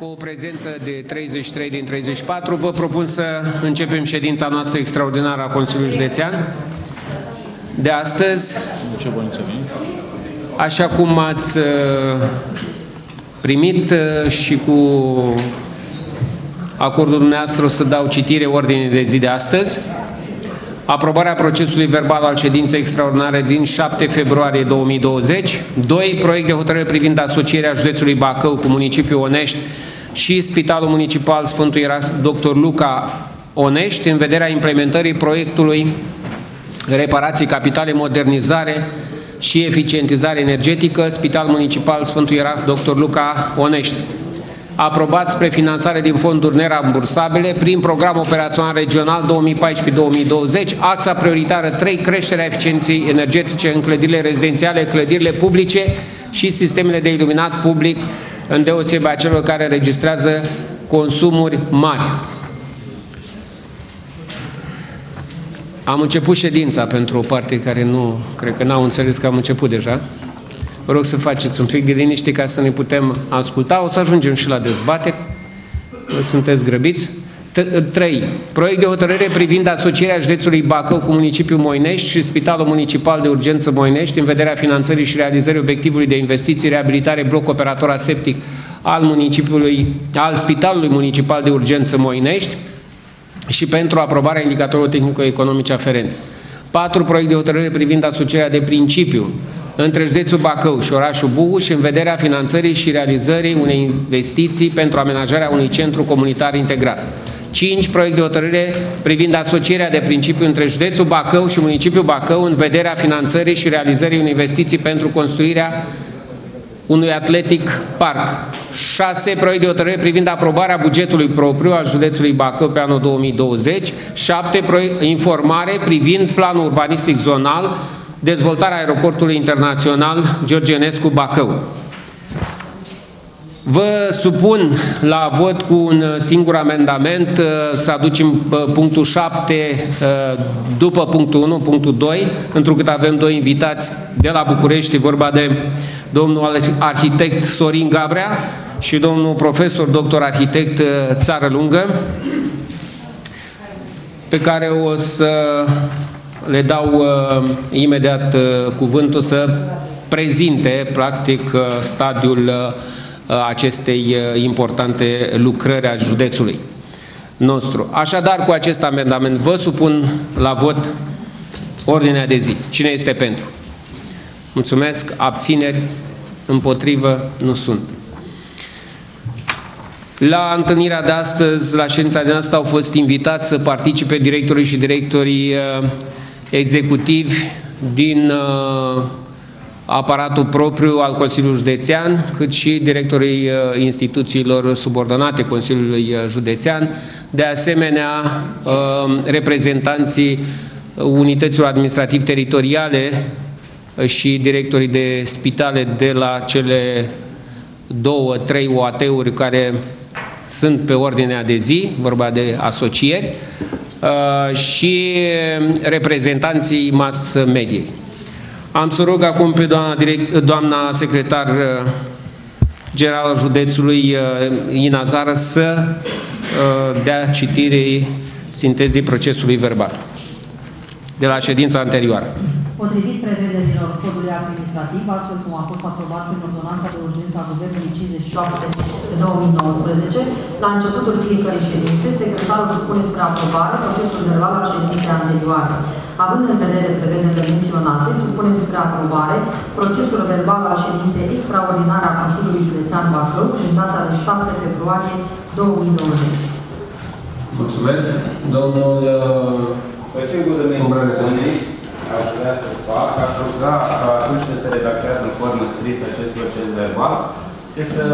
Cu o prezență de 33 din 34, vă propun să începem ședința noastră extraordinară a Consiliului Județean de astăzi. Așa cum ați primit și cu acordul dumneavoastră, o să dau citire ordinii de zi de astăzi. Aprobarea procesului verbal al ședinței extraordinare din 7 februarie 2020. 2. Proiect de hotărâre privind asocierea județului Bacău cu municipiul Onești și Spitalul Municipal Sfântul Ierarh Dr. Luca Onești în vederea implementării proiectului reparații capitale, modernizare și eficientizare energetică, Spital Municipal Sfântul Ierarh Dr. Luca Onești. Aprobat spre finanțare din fonduri nerambursabile prin program operațional regional 2014-2020, axa prioritară 3, creșterea eficienței energetice în clădirile rezidențiale, clădirile publice și sistemele de iluminat public, îndeosebi a celor care registrează consumuri mari. Am început ședința pentru o parte care nu, cred că n-au înțeles că am început deja. Vă rog să faceți un pic de liniște ca să ne putem asculta. O să ajungem și la dezbateri. Sunteți grăbiți. 3. Proiect de hotărâre privind asocierea județului Bacău cu municipiul Moinești și Spitalul Municipal de Urgență Moinești în vederea finanțării și realizării obiectivului de investiții, reabilitare, bloc operator aseptic al Spitalului Municipal de Urgență Moinești și pentru aprobarea indicatorilor tehnico-economice aferenți. 4. Proiect de hotărâre privind asocierea de principiu între județul Bacău și orașul Buhuș în vederea finanțării și realizării unei investiții pentru amenajarea unui centru comunitar integrat. 5. Proiect de hotărâre privind asocierea de principiu între județul Bacău și municipiul Bacău în vederea finanțării și realizării unei investiții pentru construirea unui atletic parc. 6. Proiect de hotărâre privind aprobarea bugetului propriu al județului Bacău pe anul 2020. 7. Informare privind planul urbanistic zonal, dezvoltarea aeroportului internațional George Enescu Bacău. Vă supun la vot cu un singur amendament, să aducem punctul 7 după punctul 1, punctul 2, întrucât avem doi invitați de la București, vorba de domnul arhitect Sorin Gabrea și domnul profesor doctor arhitect Țărlungă, pe care o să le dau imediat cuvântul să prezinte, practic, stadiul acestei importante lucrări a județului nostru. Așadar, cu acest amendament vă supun la vot ordinea de zi. Cine este pentru? Mulțumesc. Abțineri? Împotrivă? Nu sunt. La întâlnirea de astăzi, la ședința de astăzi, au fost invitați să participe directorii și directorii executivi din aparatul propriu al Consiliului Județean, cât și directorii instituțiilor subordonate Consiliului Județean, de asemenea reprezentanții unităților administrativ-teritoriale și directorii de spitale de la cele 2-3 OAT-uri care sunt pe ordinea de zi, vorba de asocieri, și reprezentanții mass-mediei. Am să rog acum pe doamna secretar general al județului, Ina Zară, să dea citire sintezei procesului verbal de la ședința anterioară. Potrivit prevederilor codului administrativ, astfel cum a fost aprobat prin ordonanța de urgență a Guvernului 57/2019, la începutul fiecărei ședințe, secretarul supune spre aprobare procesul verbal al ședinței anterioare. Având în vedere prevederile menționate, supunem spre aprobare procesul verbal al ședinței extraordinare a Consiliului Județean Bacău, din data de 7 februarie 2020. Mulțumesc. Domnul Cotrleț. Aș vrea să fac, aș ruga ca atunci când se redactează în formă scrisă acest proces verbal, să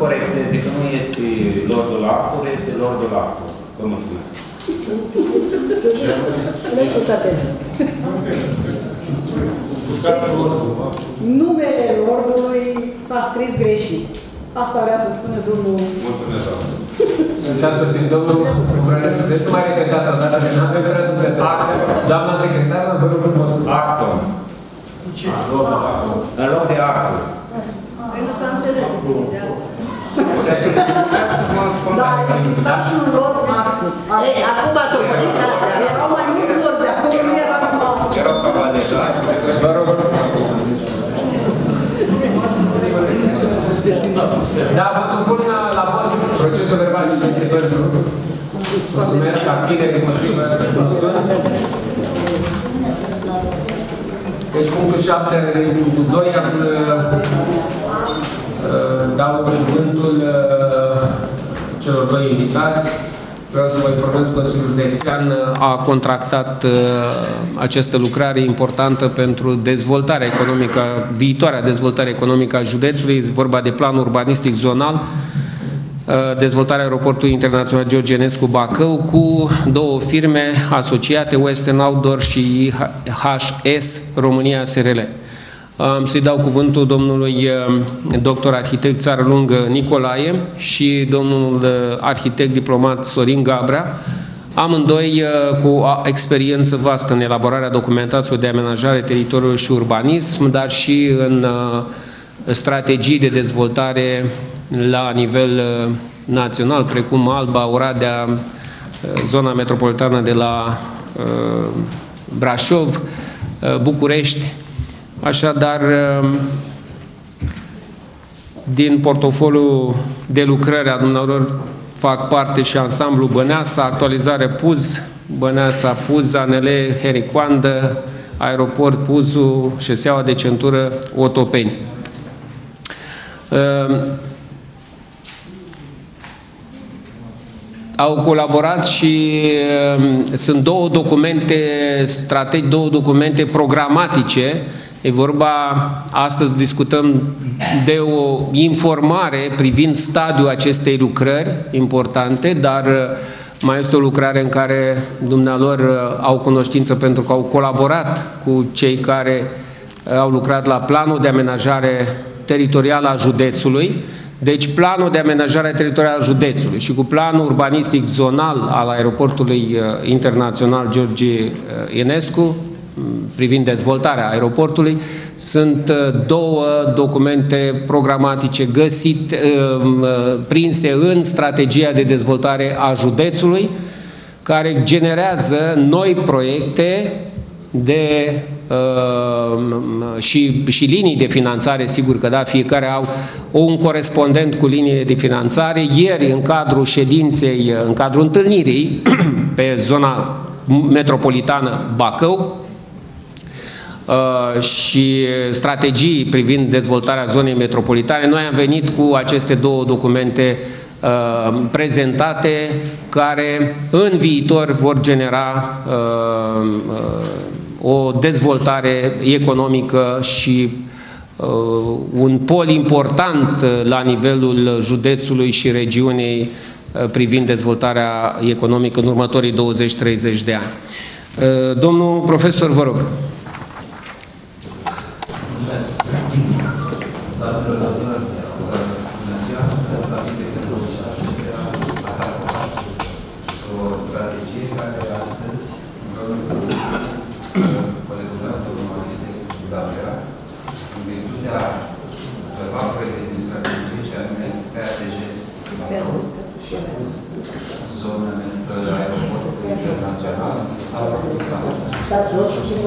corecteze că nu este lordul actului, este lordul actului. Vă mulțumesc. Numele lordului s-a scris greșit. Asta vrea să spună domnul. Mulțumesc, doamnă. Stați puțin, domnul, vreau să mai repetați o dată, că nu avem prea după. Doamna secretară, vă rog frumos. Actul. Ce? În loc de actul. Pentru că am înțeles. Da, exista și un lor mascut. Acum ați opăsit, dar erau mai mulți lori de acolo, nu erau mascut. Erau cavale, da? Vă rog. Da, vă supun la procesul verbal și pentru mulțumesc, abține, demonstrivă, deci punctul 7, punctul 2, am să dau cuvântul celor doi invitați. Vreau să vă informez că Consiliul Județean a contractat această lucrare importantă pentru dezvoltarea economică, viitoarea dezvoltare economică a județului. Este vorba de plan urbanistic zonal, dezvoltarea aeroportului internațional George Enescu Bacău cu două firme asociate, Western Outdoor și H.S. România SRL. Am să-i dau cuvântul domnului doctor arhitect Țărlungă Nicolae și domnul arhitect diplomat Sorin Gabrea, amândoi cu experiență vastă în elaborarea documentației de amenajare teritoriului și urbanism, dar și în strategii de dezvoltare la nivel național, precum Alba, Oradea, zona metropolitană de la Brașov, București. Așadar, din portofoliul de lucrări a dumneavoastră fac parte și ansamblu Băneasa, actualizare Puz, Băneasa Puz, ANL Hericoandă, aeroport Puzu, șeseaua de centură Otopeni. Au colaborat și sunt două documente programatice. E vorba, astăzi discutăm de o informare privind stadiul acestei lucrări importante, dar mai este o lucrare în care dumnealor au cunoștință pentru că au colaborat cu cei care au lucrat la planul de amenajare teritorială a județului. Deci planul de amenajare teritorială a județului și cu planul urbanistic zonal al aeroportului internațional George Enescu, privind dezvoltarea aeroportului, sunt două documente programatice găsite, prinse în strategia de dezvoltare a județului, care generează noi proiecte de și linii de finanțare, sigur că da, fiecare au un corespondent cu liniile de finanțare. Ieri, în cadrul ședinței, în cadrul întâlnirii pe zona metropolitană Bacău, și strategii privind dezvoltarea zonei metropolitane, noi am venit cu aceste două documente prezentate, care în viitor vor genera o dezvoltare economică și un pol important la nivelul județului și regiunii privind dezvoltarea economică în următorii 20-30 de ani. Domnul profesor, vă rog.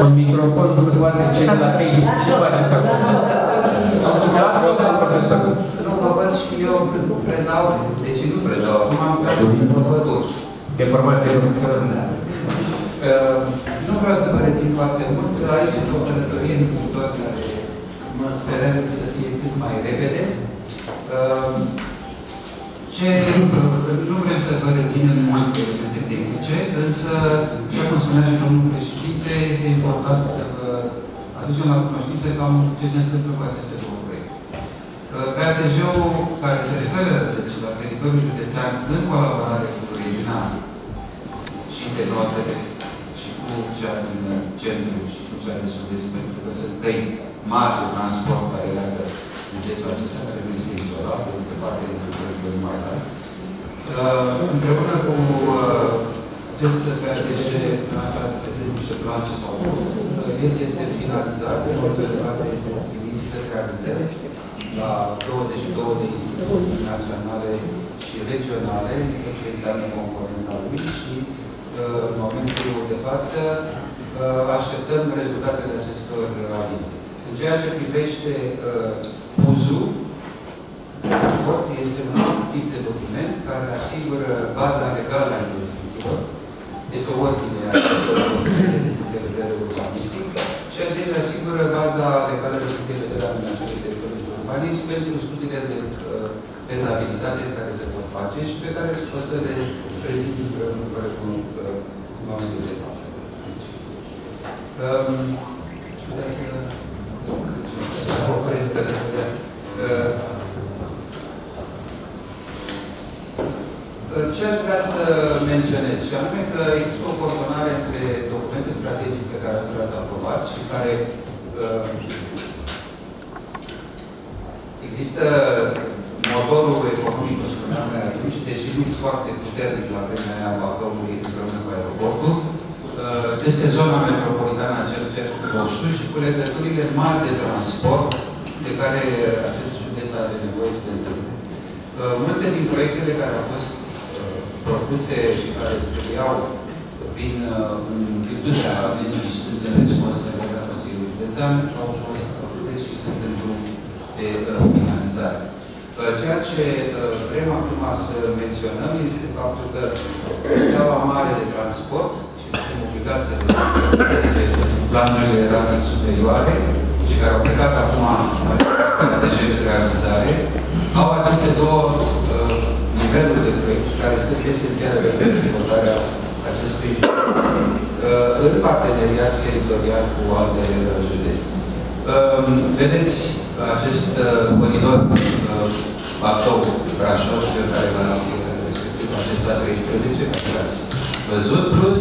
Un microfon să poate ceva la ei. Ce faceți acum? Nu vă văd și eu când nu predau. Deci nu predau. Acum am preținut că vă duc. Informație funcțională. Nu vreau să vă rețin foarte mult, că aici este o călătorie în punctul care mă sperăm să fie cât mai repede. Nu vrem să vă reținem multe elemente tehnice, însă, așa cum spunea domnul președinte, este important să vă aducem la cunoștință cam ce se întâmplă cu aceste două proiecte. BACØU, care se referă deci, la teritoriul județean în colaborare cu regiunea și de nord-est și cu cea din centru și cu cea de sud-est, pentru că sunt trei mari de transport care leagă județul acesta, care nu este izolat, este parte dintre teritoriul mai larg. Împreună cu acest PADC, ați vedeți niște plan ce s-au pus, el este finalizat, în momentul de față este trimis către realizare. la 22 de instituții naționale și regionale, deci o examen component al lui și în momentul de față așteptăm rezultatele acestor avize. În ceea ce privește PUZ-ul, este un tip de document care asigură baza legală a investițiilor. Este o ordine a din punct de vedere urbanistic și deci asigură baza legală din punct de vedere al managerului teritoriului urbanist pentru studiile de fezabilitate care se vor face și pe care o să le prezint împreună cu oamenii de față. Puteți să vă opresc de vedere. Ce aș vrea să menționez, și anume că există o coordonare între documentul strategic pe care l-ați aprobat și care există motorul economic, o spuneam noi atunci, deși nu foarte puternic la vremea aia BACØU-ului împreună cu aeroportul, este zona metropolitană a cercetului roșu și cu legăturile mari de transport de care acest județ are nevoie să se întâmple. Multe din proiectele care au fost propuse și care trebuiau prin virtutea legii și sunt în responsabilitatea Consiliului Județean au fost făcute și sunt în drum de finalizare. Ceea ce vrem acum să menționăm este faptul că rețeaua mare de transport și suntem obligați să respectăm planurile rangului superioare și care au plecat acum deja de realizare au aceste două niveluri de proiect care sunt esențiale pentru dezvoltarea acestui județ în parteneriat teritorial cu alte județe. Vedeți acest coridor BACØU-Brașov, cel care va lăsa respectiv acesta 13, care l-ați văzut, plus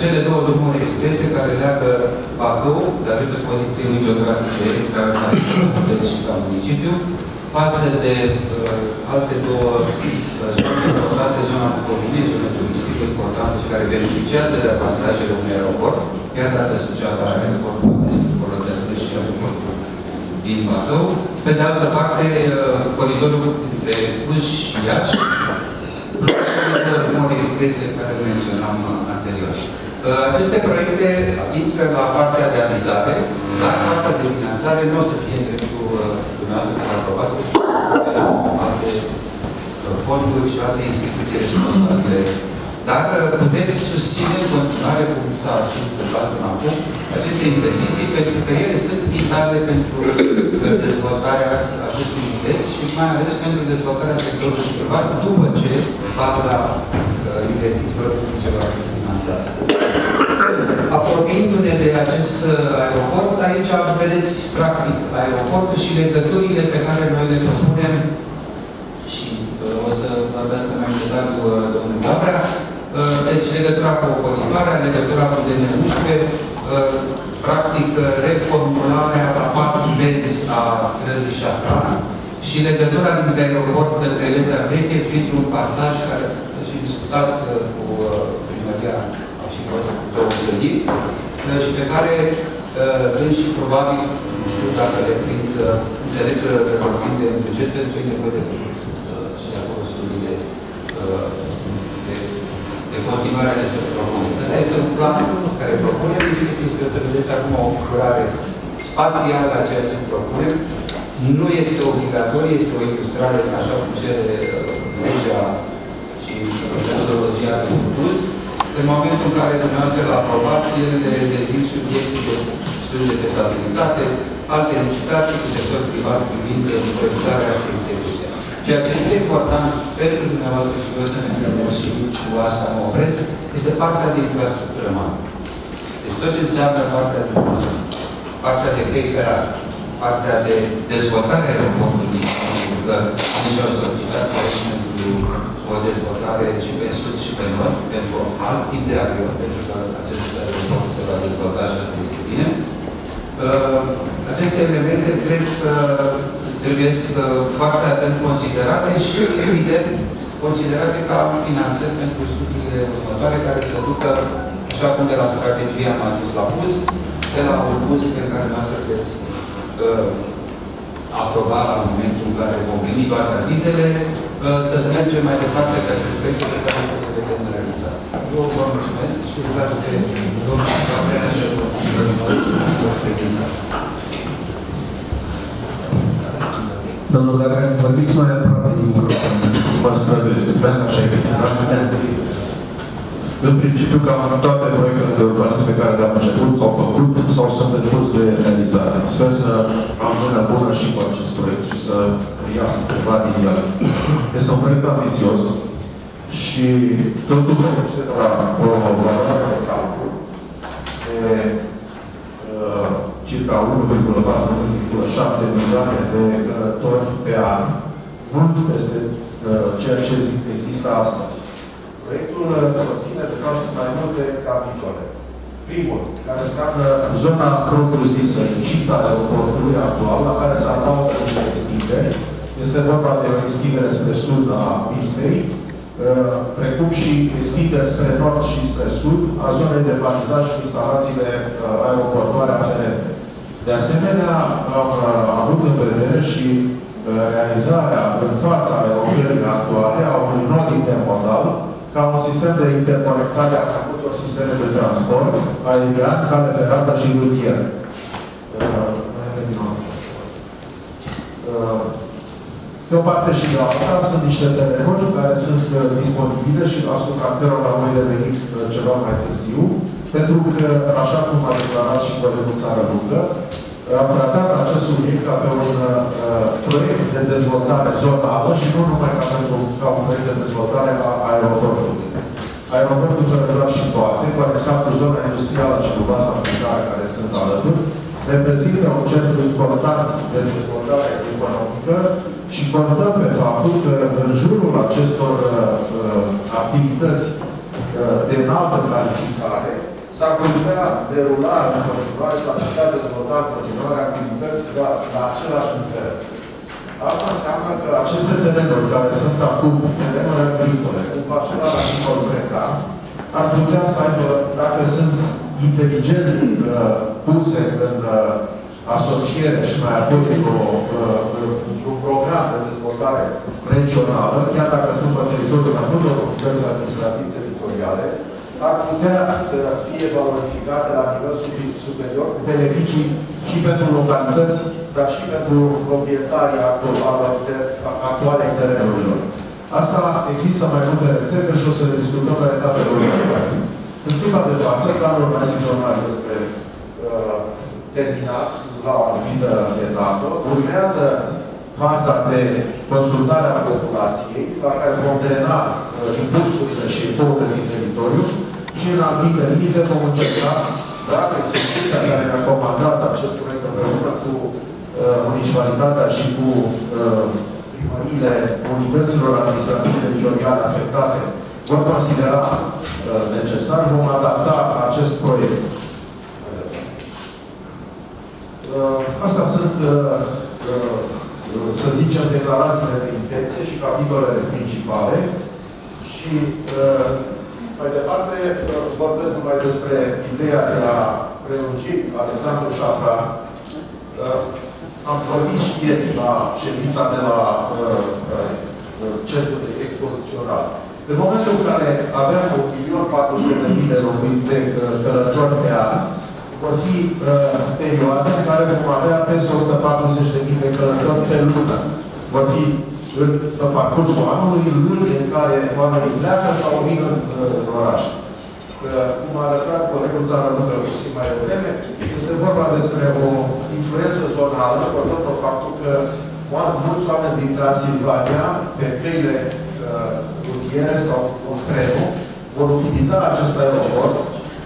cele două drumuri exprese care leagă BACØU, datorită poziției geografice extraordinare și ca municipiu, față de alte două zone importante, zona Bucovinei, zona turistică importantă și care beneficiază de avantajele unui aeroport, chiar dacă Suceava are aeroport, poate să folosească și aeroportul din BACØU. Pe de altă parte, coridorul între Cluj și Iași, plus coridorul unor exprese care menționam anterior. Aceste proiecte intră la partea de avizare, dar partea de finanțare nu o să fie între dumneavoastră aprobați cu alte fonduri și alte instituții responsabile. Dar puteți susține în continuare, cum s-a întâmplat până acum, aceste investiții, pentru că ele sunt vitale pentru dezvoltarea acestui județ și mai ales pentru dezvoltarea sectorului privat, după ce baza investițiilor publice va fi finanțată. Apropiindu-ne de acest aeroport, aici vedeți, practic, aeroportul și legăturile pe care noi le propunem și o să vorbească mai mult cu domnul Gabrea. Deci, legătura cu coridoarea, legătura cu DN11, practic, reformularea la 4 benzi a străzii Șafran și legătura dintre aeroport către Eleta Veche, printr-un pasaj care s-a și discutat cu primăria și fost două gândiri, și pe care și probabil, nu știu dacă le prind, înțeleg că le vor prinde în buget, pentru că e nevoie de și de acolo studii de continuare acestor propuneri. Asta este un plan care propunem, este o să vedeți acum o figurare spațială a ceea ce propunem. Nu este obligatorie, este o ilustrare, așa cum cere legea și metodologia din plus. În momentul în care dumneavoastră la aprobație le devin subiectul de studii de fezabilitate, alte licitații cu sector privat privind implementarea și execuția. Ceea ce este important pentru dumneavoastră și vreau să ne înțeleg și cu asta mă opresc, este partea de infrastructură mare. Deci tot ce înseamnă partea de infrastructură, partea de căi ferate, partea de dezvoltare a aeroportului, pentru că nici au solicitat o dezvoltare și pe sud și pe nord, pentru alt tip de avion, pentru că acest aeroport se va dezvolta și asta este bine. Aceste elemente cred că trebuie să facă atent considerate și, evident, considerate ca finanțări pentru studiile următoare care se ducă, așa cum de la strategia am ajuns la PUZ, de la PUZ pe care noastră veți aproba la momentul în care vom primi toate avizele, să mergem mai departe către proiectele care se prevedem în realitate. Eu vă mulțumesc și uitați pe domnul Gabrea să vă prezentați. Domnul Gabrea, să vorbiți mai aproape din microfon. Vă străduiesc. Vreau așa explicat. În principiu, cam toate proiectele de urbanism pe care le-am început, s-au făcut sau sunt în curs de realizare. Sper să am mâna bună și cu acest proiect și să iasă ceva din el. Este un proiect ambițios și totul este la promovarea de calcul de circa 1,4-1,7 milioane de călători pe an. Mult peste ceea ce există astăzi. Proiectul conține, de fapt, mai multe capitole. Primul, care înseamnă zona propriu-zisă, incită a aeroportului actual, la care s-a adaugă niște extindere. Este vorba de o extindere spre sud a pistei, precum și extindere spre nord și spre sud, a zonei de parizaj și instalațiile aeroportoare aferente. De asemenea, am avut în vedere și realizarea în fața aeroportului actuale a unui nod intermodal, ca un sistem de interconectare a făcutor sisteme de transport, aerian, cale ferată și rutier. De o parte și de alta sunt niște terenuri care sunt disponibile și asupra cărora voi reveni ceva mai târziu, pentru că, așa cum a declarat și colegul Țărlungă, am tratat acest subiect ca pe un proiect de dezvoltare zonală și nu numai ca pentru un proiect de dezvoltare a aeroportului. Aeroportul Călătoare și toate, cu adresat cu zona industrială și cu baza militară care sunt alături, reprezintă un centru important de dezvoltare economică și contăm pe faptul că în jurul acestor activități de înaltă calificare, s-ar putea derula în continuare, s-ar putea dezvolta în continuare activități la același nivel. Asta înseamnă că aceste terenuri care sunt acum terenuri agricole, în parcela la nivel precar, ar putea să aibă, dacă sunt inteligent puse în asociere și mai apoi un program de dezvoltare regională, chiar dacă sunt pe teritoriul mai multor comunități administrative teritoriale, ar putea să fie valorificate la nivel superior beneficii și pentru localități, dar și pentru proprietarii actualei terenurilor. Asta există mai multe rețete și o să le discutăm la etapele următoare. În clipa de față, planul tranzițional este terminat la o anumită etapă. Urmează faza de consultare a populației, la care vom drena impulsurile și eforturile din teritoriu și în anumite limite vom încerca, dacă execuția care ne-a comandat acest proiect împreună cu municipalitatea și cu primăriile unităților administrative teritoriale afectate vor considera necesar, vom adapta acest proiect. Astea sunt să zicem, declarațiile de intenție și capitolele principale și mai departe vorbesc numai despre ideea de a prelungi Alexandru Șafra. Am vorbit și ieri la ședința de la centrul expozițional. În momentul în care aveam 1.400.000 de locuitori de călători pe an, vor fi perioade în care vom avea peste 140.000 de călători pe lună. Vor fi în parcursul anului luni în care oamenii pleacă sau vin în oraș. Cum a arătat colegul Țărlungă puțin mai devreme, este vorba despre o influență zonală, vorbim de faptul că mulți oameni din Transilvania, pe căile rutiere sau trenul, vor utiliza acest aeroport.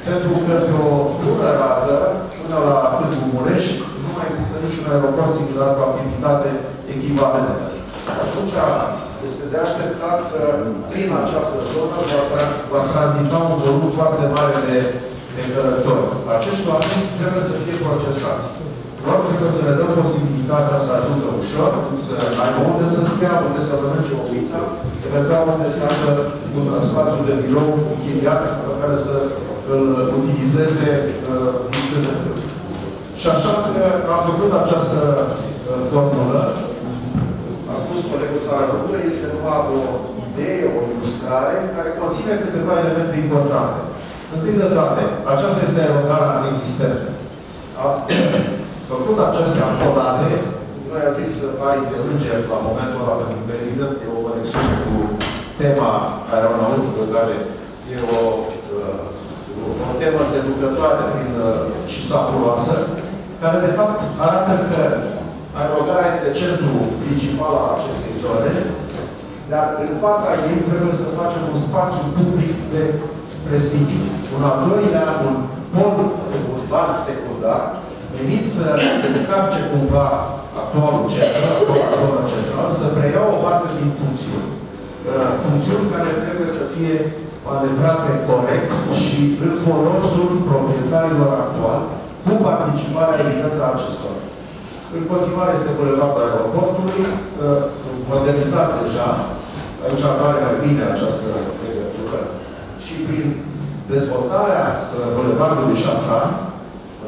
Pentru că pe o bună rază, până la Târgu Mureș, nu mai există niciun aeroport similar cu activitate echivalentă. Atunci este de așteptat că prin această zonă va tranzita un volum foarte mare de călători. Acești oameni trebuie să fie procesați. Doar trebuie să le dăm posibilitatea să ajungă ușor, să aibă unde să stea, unde să mănânce obița, eventual unde se află un spațiu de birou închiriat pe care să îl utilizeze. Și așa că am făcut această formulă, a spus colegul Țărlungă, este numai o idee, o ilustrare, care conține câteva elemente importante. Întâi de toate, aceasta este erogarea în existență. Făcut acestea acordate, noi am zis să ai de înger la momentul ăla, pentru că evident e o conexiune cu tema aeronautică, care e o temă seducătoare și sapuroasă, care de fapt arată că aerogarea este centrul principal al acestei zone, dar în fața ei trebuie să facem un spațiu public de prestigiu. Un al doilea, un pol urban secundar, venit să descarce cumva actualul centru, actualul central, să preia o parte din funcțiuni. Funcțiuni care trebuie să fie manevrate corect și în folosul proprietarilor actuali, cu participarea evidentă a acestora. În continuare este bulevardul aeroportului, modernizat deja, aici apare mai bine această legătură, și prin dezvoltarea bulevardului Șafran,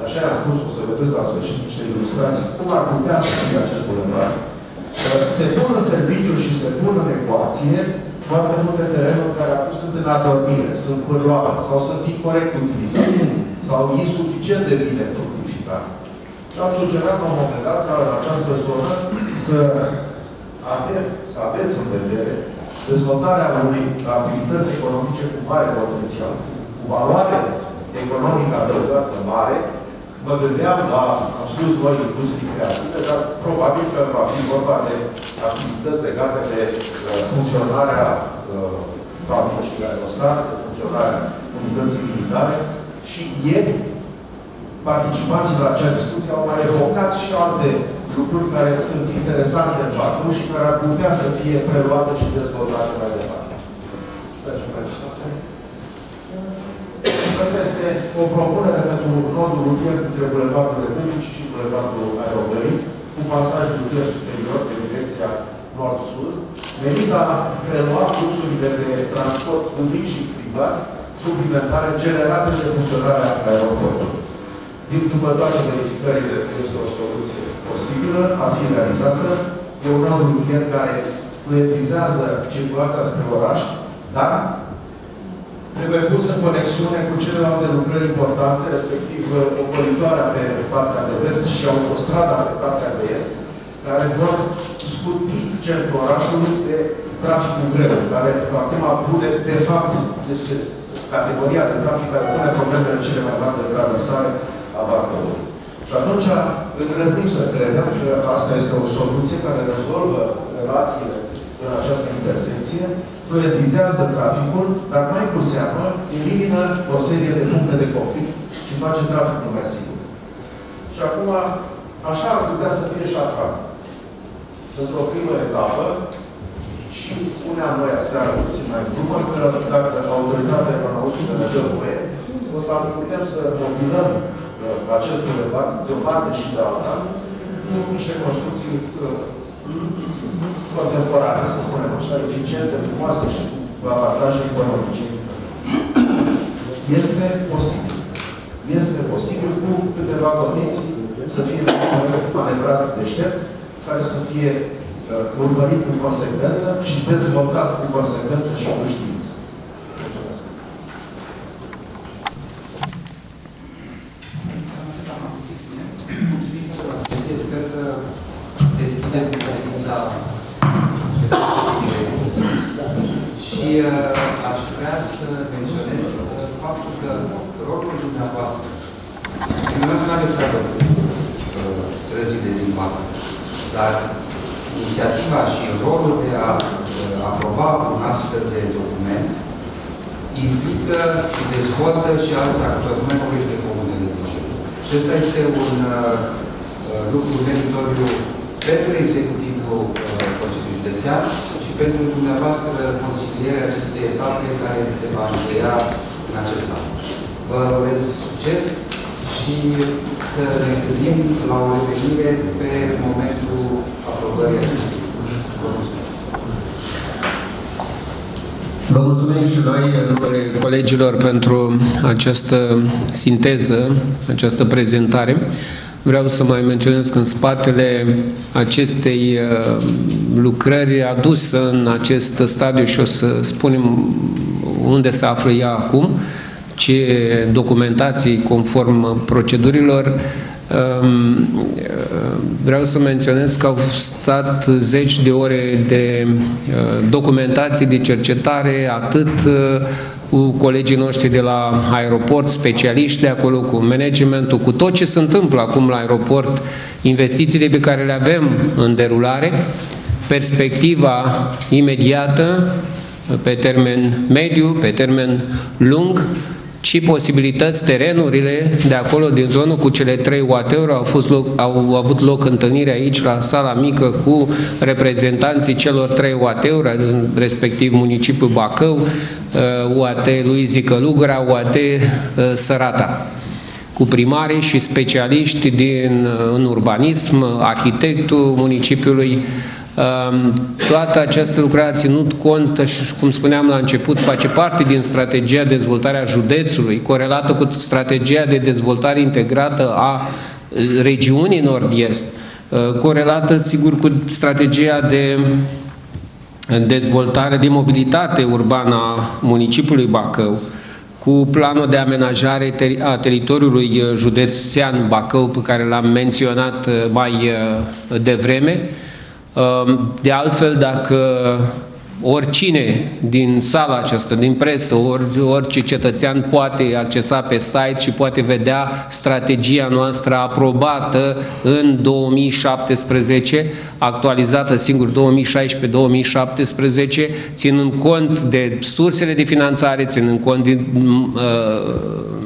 așa i-am spus, o să vedeți la sfârșit niște ilustrații, cum ar putea să fie acest bulevard, se pun în serviciu și se pun în ecuație foarte multe terenuri care acum sunt în adormire, sunt pârloare, sau sunt incorect utilizate, sau insuficient de bine fructificate. Și am sugerat la un moment dat ca în această zonă să aveți în vedere dezvoltarea unei activități economice cu mare potențial, cu valoare economică adăugată mare. Mă gândeam la, am spus noi, industrii creative, dar probabil că va fi vorba de activități legate de funcționarea fabricii aerostate, de funcționarea unității militare. Și ieri, participanții la acea discuție au mai evocat și alte lucruri care sunt interesante în Bacău și care ar putea să fie preluate și dezvoltate mai departe. Asta este o propunere pentru nodul rutier dintre Bulevardul Republicii și Bulevardul Aerobării, cu pasaj rutier superior de direcția nord-sud, venit a prelua fluxurile de transport public și privat suplimentare generate de funcționarea aeroportului. Din după toate verificările, este o soluție posibilă a fi realizată. E un nod rutier care fluidizează circulația spre oraș, dar trebuie pus în conexiune cu celelalte lucrări importante, respectiv o coridoare pe partea de vest și autostrada pe partea de est, care vor scuti centrul orașului de traficul greu, care acum pune, de fapt, deci, categoria de trafic care pune problemele cele mai mari de traversare a Bacăului. Și atunci îndrăznim să credem că asta este o soluție care rezolvă relațiile în această intersecție, fluidizează traficul, dar mai cu seamă elimină o serie de puncte de conflict și face traficul mai sigur. Și acum, așa ar putea să fie Șafran. Într-o primă etapă, și spuneam noi aseară puțin mai glumă, că dacă autoritatea economică ne dă voie, o să putem să mobilăm acest bulevard de o parte și de alta, cu niște construcții contemporane, să spunem așa, eficiente, frumoase și cu avantaje economice. Este posibil. Este posibil cu câteva condiții să fie manevrat deștept, care să fie urmărit cu consecvență și dezvoltat cu consecvență și cu știință. Mulțumesc. Mulțumim pentru la sesiune. Sper că deschidem conferința și aș vrea să menționez faptul că rolul dumneavoastră, dumneavoastră nu aveți prea rolul străzile din Bacău, dar inițiativa și rolul de a aproba un astfel de document implică și dezvoltă și alți actori, nu mai vorbești de comunele de jur. Acesta este un lucru meritoriu pentru executivul Consiliului Județean și pentru dumneavoastră consilierea acestei etape care se va încheia în acest an. Vă urez succes și să ne gândim la o revenire pe momentul aprobării acestui proiect. Vă mulțumim și noi, în numele colegilor, pentru această sinteză, această prezentare. Vreau să mai menționez că în spatele acestei lucrări adusă în acest stadiu, și o să spunem unde se află ea acum, ce documentații conform procedurilor, vreau să menționez că au stat zeci de ore de documentații, de cercetare, atât cu colegii noștri de la aeroport, specialiști de acolo, cu managementul, cu tot ce se întâmplă acum la aeroport, investițiile pe care le avem în derulare, perspectiva imediată, pe termen mediu, pe termen lung, și posibilități, terenurile de acolo, din zonă, cu cele trei UAT-uri. Au avut loc întâlniri aici, la sala mică, cu reprezentanții celor trei UAT-uri, respectiv municipiul Bacău, UAT Luizi Călugăra, UAT Sărata, cu primarii și specialiști în urbanism, arhitectul municipiului. Toată această lucrare a ținut cont și, cum spuneam la început, face parte din strategia de dezvoltare a județului, corelată cu strategia de dezvoltare integrată a regiunii nord-est, corelată, sigur, cu strategia de dezvoltare de mobilitate urbană a municipiului Bacău, cu planul de amenajare a teritoriului județean Bacău, pe care l-am menționat mai devreme. De altfel, dacă oricine din sala aceasta, din presă, orice cetățean poate accesa pe site și poate vedea strategia noastră aprobată în 2017, actualizată, singur, 2016-2017, ținând cont de sursele de finanțare, ținând cont de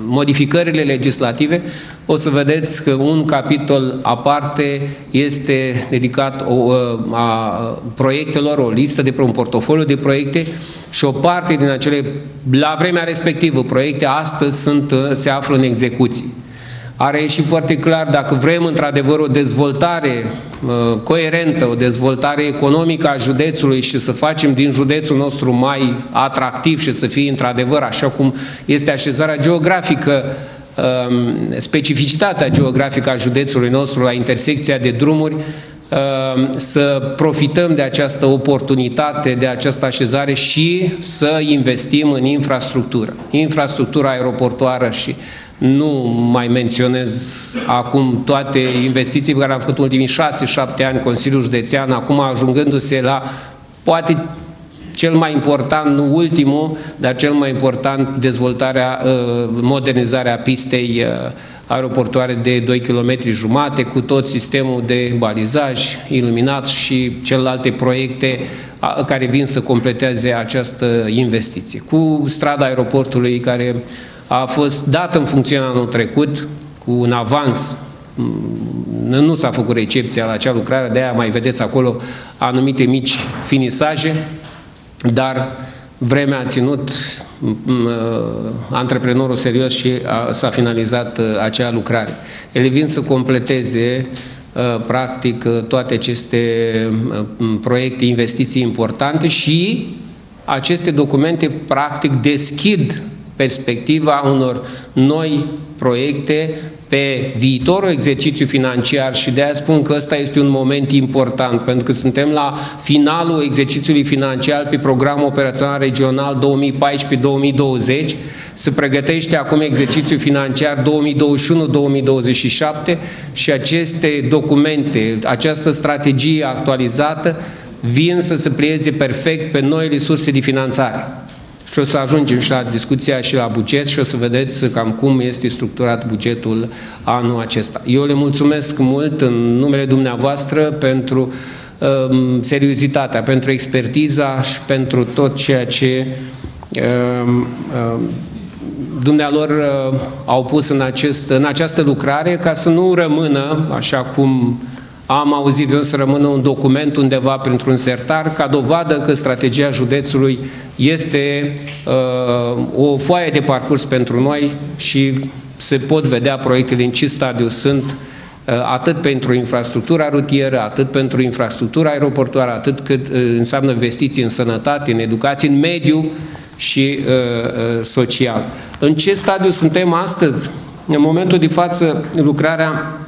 modificările legislative, o să vedeți că un capitol aparte este dedicat proiectelor, o listă de un portofoliu de proiecte, și o parte din acele, la vremea respectivă, proiecte, astăzi se află în execuție. A reieșit foarte clar, dacă vrem într-adevăr o dezvoltare coerentă, o dezvoltare economică a județului și să facem din județul nostru mai atractiv și să fie într-adevăr, așa cum este așezarea geografică, specificitatea geografică a județului nostru la intersecția de drumuri, să profităm de această oportunitate, de această așezare și să investim în infrastructură. Infrastructura aeroportuară, și nu mai menționez acum toate investiții pe care le-am făcut în ultimii 6-7 ani Consiliul Județean, acum ajungându-se la poate cel mai important, nu ultimul, dar cel mai important, dezvoltarea, modernizarea pistei aeroportoare de 2,5 km, cu tot sistemul de balizaj iluminat și celelalte proiecte care vin să completeze această investiție. Cu strada aeroportului, care a fost dată în funcțiune anul trecut, cu un avans, nu s-a făcut recepția la acea lucrare, de-aia mai vedeți acolo anumite mici finisaje, dar vremea a ținut, antreprenorul serios, și s-a finalizat acea lucrare. Ele vin să completeze practic toate aceste proiecte, investiții importante, și aceste documente practic deschid perspectiva unor noi proiecte pe viitorul exercițiu financiar, și de-aia spun că ăsta este un moment important, pentru că suntem la finalul exercițiului financiar pe programul operațional regional 2014-2020. Se pregătește acum exercițiul financiar 2021-2027 și aceste documente, această strategie actualizată, vin să se plieze perfect pe noile surse de finanțare. Și o să ajungem și la discuția și la buget și o să vedeți cam cum este structurat bugetul anul acesta. Eu le mulțumesc mult în numele dumneavoastră pentru seriozitatea, pentru expertiza și pentru tot ceea ce dumnealor au pus în această lucrare, ca să nu rămână, așa cum am auzit, de să rămână un document undeva printr-un sertar, ca dovadă că strategia județului este o foaie de parcurs pentru noi și se pot vedea proiectele în ce stadiu sunt, atât pentru infrastructura rutieră, atât pentru infrastructura aeroportuară, atât cât înseamnă investiții în sănătate, în educație, în mediu și social. În ce stadiu suntem astăzi? În momentul de față, lucrarea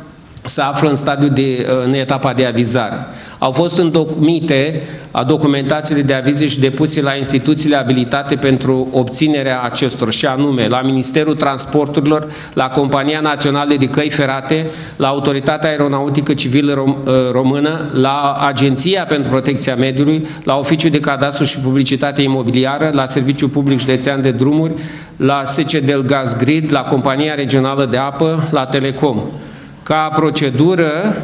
se află în stadiu de, în etapa de avizare. Au fost întocmite documentațiile de avize și depuse la instituțiile abilitate pentru obținerea acestor, și anume la Ministerul Transporturilor, la Compania Națională de Căi Ferate, la Autoritatea Aeronautică Civilă Română, la Agenția pentru Protecția Mediului, la Oficiul de Cadastru și Publicitate Imobiliară, la Serviciul Public Județean de Drumuri, la SCDL Gaz Grid, la Compania Regională de Apă, la Telecom. Ca procedură,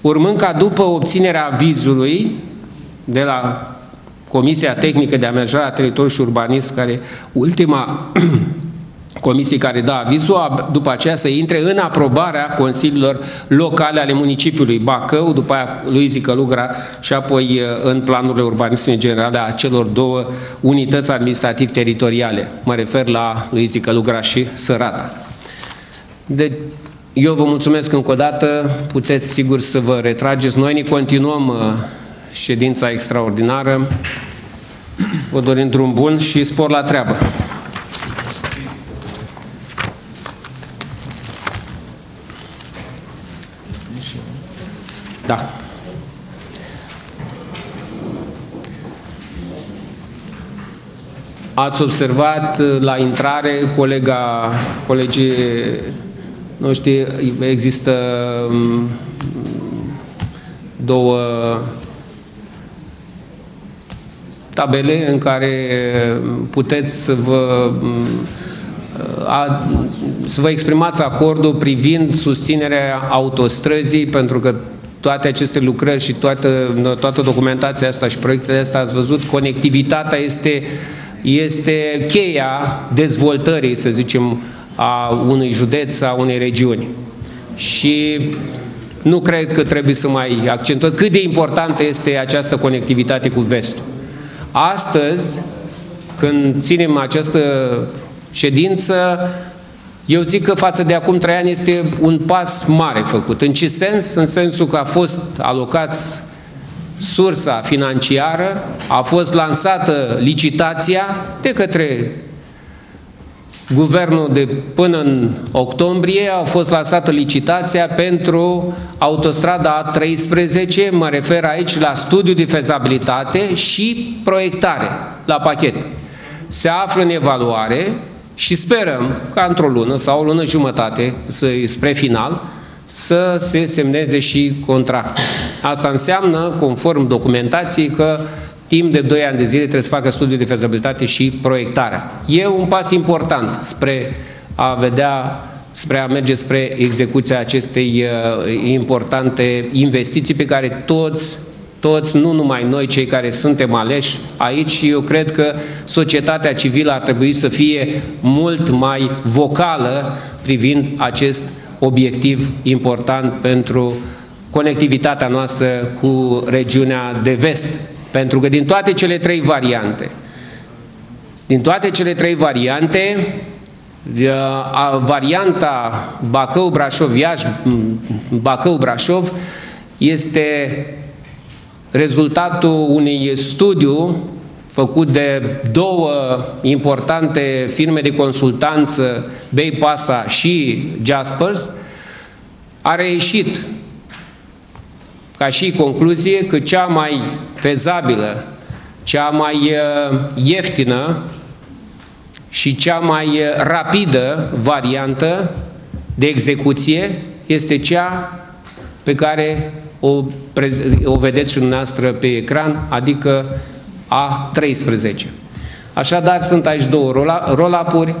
urmând ca după obținerea avizului de la Comisia Tehnică de Amenajare a Teritoriului și Urbanism, care ultima comisie care dă avizul, după aceea să intre în aprobarea consiliilor locale ale municipiului Bacău, după aia lui Zicălugra și apoi în planurile urbanismului generale a celor două unități administrativ-teritoriale. Mă refer la lui Zicălugra și Sărata. Deci, eu vă mulțumesc încă o dată, puteți sigur să vă retrageți. Noi ne continuăm ședința extraordinară. Vă dorim drum bun și spor la treabă. Da. Ați observat la intrare colegii nu știu, există două tabele în care puteți să vă exprimați acordul privind susținerea autostrăzii, pentru că toate aceste lucrări și toată documentația asta și proiectele astea, ați văzut, conectivitatea este cheia dezvoltării, să zicem, a unui județ, a unei regiuni. Și nu cred că trebuie să mai accentuăm cât de importantă este această conectivitate cu vestul. Astăzi, când ținem această ședință, eu zic că față de acum 3 ani este un pas mare făcut. În ce sens? În sensul că a fost alocați sursa financiară, a fost lansată licitația de către Guvernul de până în octombrie, a fost lansată licitația pentru autostrada A13, mă refer aici la studiu de fezabilitate și proiectare la pachet. Se află în evaluare și sperăm ca într-o lună sau o lună jumătate spre final să se semneze și contractul. Asta înseamnă, conform documentației, că timp de 2 ani de zile trebuie să facă studiul de fezabilitate și proiectarea. E un pas important spre a vedea, spre a merge spre execuția acestei importante investiții pe care toți, nu numai noi cei care suntem aleși aici, eu cred că societatea civilă ar trebui să fie mult mai vocală privind acest obiectiv important pentru conectivitatea noastră cu regiunea de vest. Pentru că din toate cele 3 variante, varianta Bacău-Brașov-Iași, Bacău-Brașov este rezultatul unui studiu făcut de 2 importante firme de consultanță, Bay Pasa și Jaspers. A reieșit ca și concluzie că cea mai fezabilă, cea mai ieftină și cea mai rapidă variantă de execuție este cea pe care o vedeți și dumneavoastră pe ecran, adică A13. Așadar, sunt aici 2 roll-up-uri.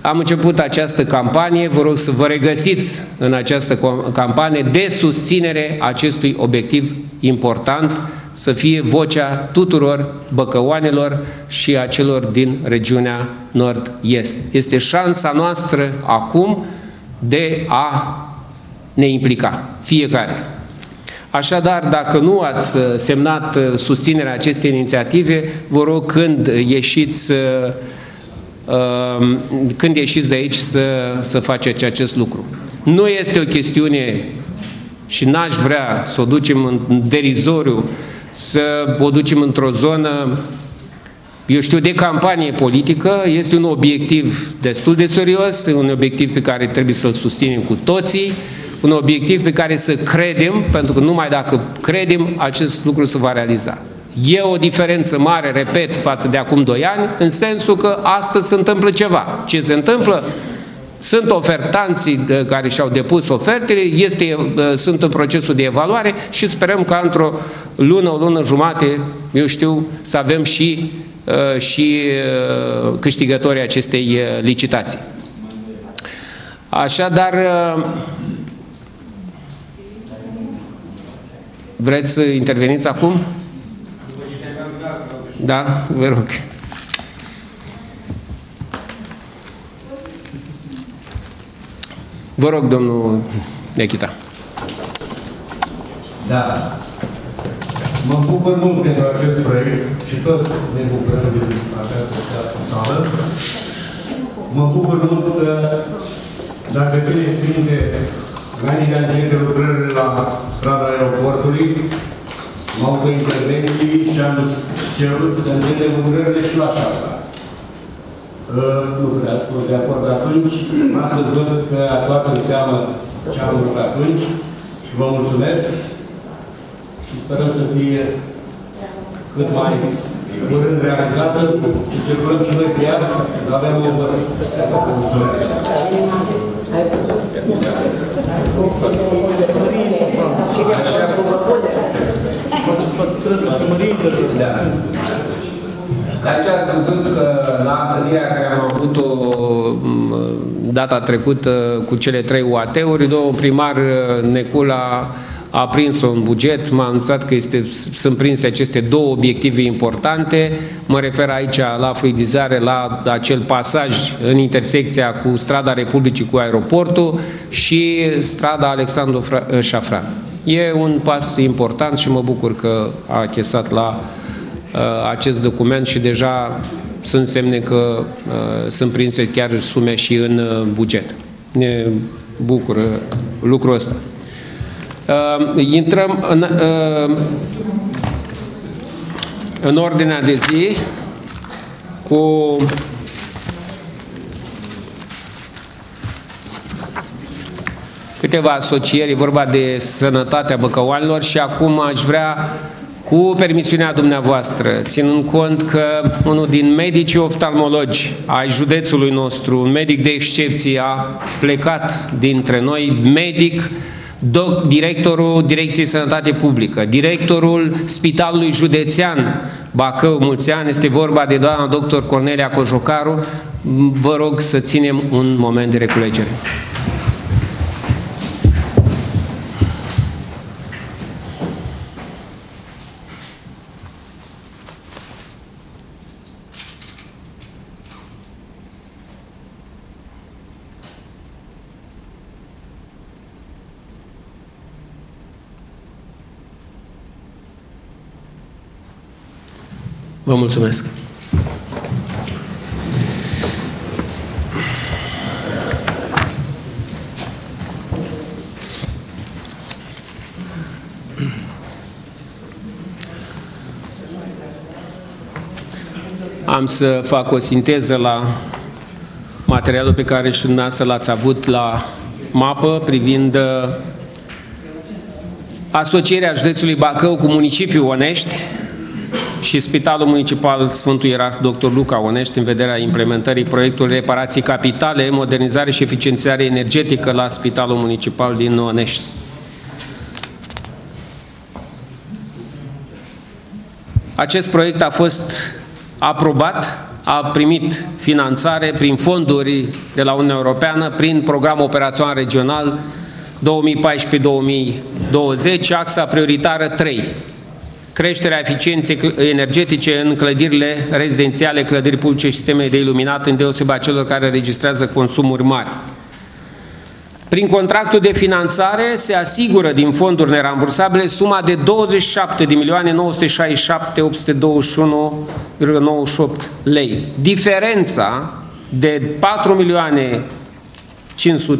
Am început această campanie, vă rog să vă regăsiți în această campanie de susținere acestui obiectiv important, să fie vocea tuturor băcăoanelor și a celor din regiunea nord-est. Este șansa noastră acum de a ne implica, fiecare. Așadar, dacă nu ați semnat susținerea acestei inițiative, vă rog când ieșiți de aici să faceți acest lucru. Nu este o chestiune și n-aș vrea să o ducem în derizoriu, să o ducem într-o zonă, eu știu, de campanie politică. Este un obiectiv destul de serios, un obiectiv pe care trebuie să-l susținem cu toții, un obiectiv pe care să credem, pentru că numai dacă credem, acest lucru se va realiza. E o diferență mare, repet, față de acum 2 ani, în sensul că astăzi se întâmplă ceva. Ce se întâmplă? Sunt ofertanții care și-au depus ofertele, sunt în procesul de evaluare și sperăm că într-o lună, o lună jumate, eu știu, să avem și câștigătorii acestei licitații. Așadar, vreți să interveniți acum? Da, vă rog. Vă rog, domnul Nechita. Da. Mă bucur mult pentru acest proiect și toți ne bucurăm din această sală. Mă bucur mult că, dacă țineți minte, în anii de anterior lucrările la strada aeroportului, m-au făcut intervenții și am cerut să începem lucrările și la șapta. Nu cred, ați fost de acord atunci, vreau să văd că ați luat în seamă ce am făcut atunci și vă mulțumesc și sperăm să fie cât mai curând realizată, să circulăm și noi chiar, să avem o văd. De aceea ați văzut că la întâlnirea care am avut-o data trecută cu cele 3 UAT-uri, domnul primar Necula a prins-o în buget, m-a anunțat că sunt prinse aceste 2 obiective importante, mă refer aici la fluidizare, la acel pasaj în intersecția cu strada Republicii cu aeroportul și strada Alexandru Șafran. E un pas important și mă bucur că a achesat la acest document și deja sunt semne că sunt prinse chiar sume și în buget. Ne bucură lucrul ăsta. Intrăm în ordinea de zi cu câteva asocieri, e vorba de sănătatea băcăuanilor și acum aș vrea, cu permisiunea dumneavoastră, ținând cont că unul din medicii oftalmologi ai județului nostru, un medic de excepție, a plecat dintre noi, medic, directorul Direcției Sănătate Publică, directorul Spitalului Județean Bacău, mulți ani, este vorba de doamna doctor Cornelia Cojocaru. Vă rog să ținem un moment de reculegere. Vă mulțumesc. Am să fac o sinteză la materialul pe care și dumneavoastră l-ați avut la mapă privind asocierea județului Bacău cu municipiul Onești și Spitalul Municipal Sfântul Ierarh Dr. Luca Onești în vederea implementării proiectului reparații capitale, modernizare și eficiențiare energetică la Spitalul Municipal din Onești. Acest proiect a fost aprobat, a primit finanțare prin fonduri de la Uniunea Europeană, prin programul operațional regional 2014-2020, axa prioritară 3. Creșterea eficienței energetice în clădirile rezidențiale, clădiri publice și sistemele de iluminat, îndeosebirea celor care registrează consumuri mari. Prin contractul de finanțare se asigură din fonduri nerambursabile suma de 27.967.821,98 lei. Diferența de 4.500.000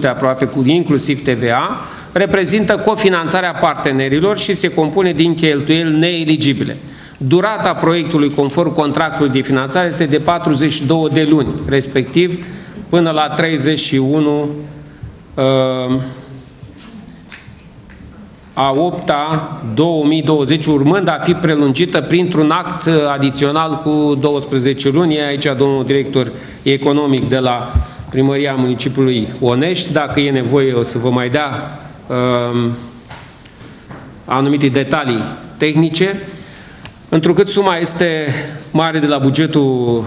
aproape, inclusiv TVA, reprezintă cofinanțarea partenerilor și se compune din cheltuieli neeligibile. Durata proiectului conform contractului de finanțare este de 42 de luni, respectiv până la 31 a 8-a 2020, urmând a fi prelungită printr-un act adițional cu 12 luni. Aici domnul director economic de la Primăria Municipiului Onești, dacă e nevoie o să vă mai dea anumite detalii tehnice, întrucât suma este mare de la bugetul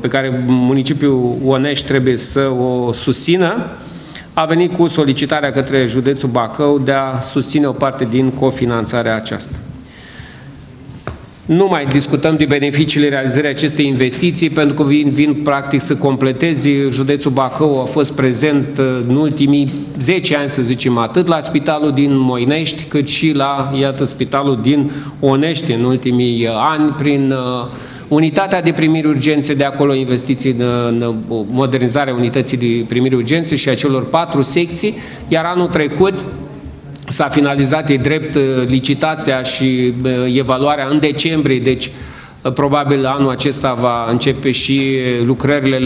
pe care municipiul Onești trebuie să o susțină, a venit cu solicitarea către județul Bacău de a susține o parte din cofinanțarea aceasta. Nu mai discutăm de beneficiile realizării acestei investiții, pentru că vin practic să completezi. Județul Bacău a fost prezent în ultimii 10 ani, să zicem atât, la spitalul din Moinești, cât și la, iată, spitalul din Onești în ultimii ani, prin unitatea de primiri urgențe de acolo, investiții în modernizarea unității de primiri urgențe și a celor 4 secții, iar anul trecut s-a finalizat, e drept, licitația și evaluarea în decembrie, deci probabil anul acesta va începe și lucrările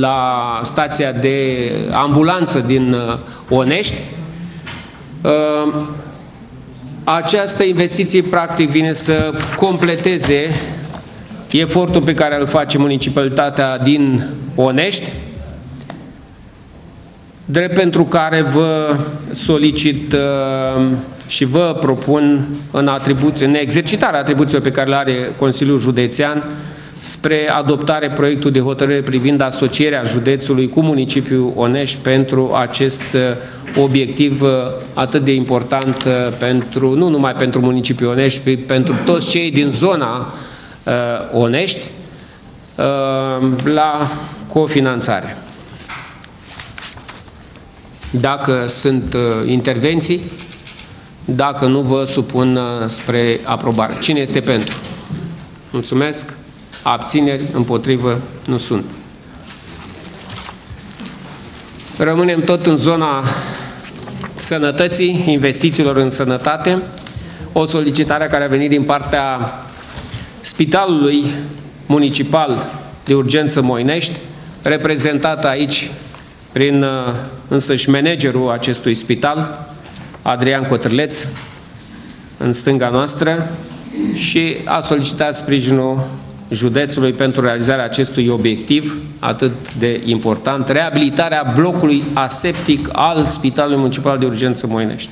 la stația de ambulanță din Onești. Această investiție practic vine să completeze efortul pe care îl face municipalitatea din Onești, drept pentru care vă solicit și vă propun în exercitarea atribuțiilor pe care le are Consiliul Județean spre adoptare proiectul de hotărâre privind asocierea județului cu municipiul Onești pentru acest obiectiv atât de important pentru, nu numai pentru municipiul Onești, ci pentru toți cei din zona Onești la cofinanțare. Dacă sunt intervenții, dacă nu, vă supun spre aprobare. Cine este pentru? Mulțumesc. Abțineri? Împotrivă? Nu sunt. Rămânem tot în zona sănătății, investițiilor în sănătate. O solicitare care a venit din partea Spitalului Municipal de Urgență Moinești, reprezentat aici prin însăși managerul acestui spital, Adrian Cotrleț, în stânga noastră, și a solicitat sprijinul județului pentru realizarea acestui obiectiv atât de important, reabilitarea blocului aseptic al Spitalului Municipal de Urgență Moinești.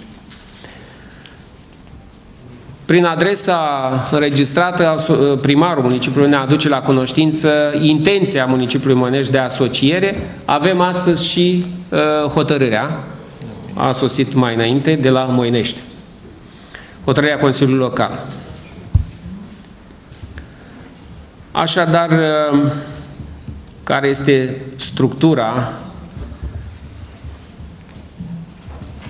Prin adresa înregistrată, primarul municipiului ne aduce la cunoștință intenția municipiului Moinești de asociere. Avem astăzi și hotărârea, a sosit mai înainte, de la Moinești. Hotărârea Consiliului Local. Așadar, care este structura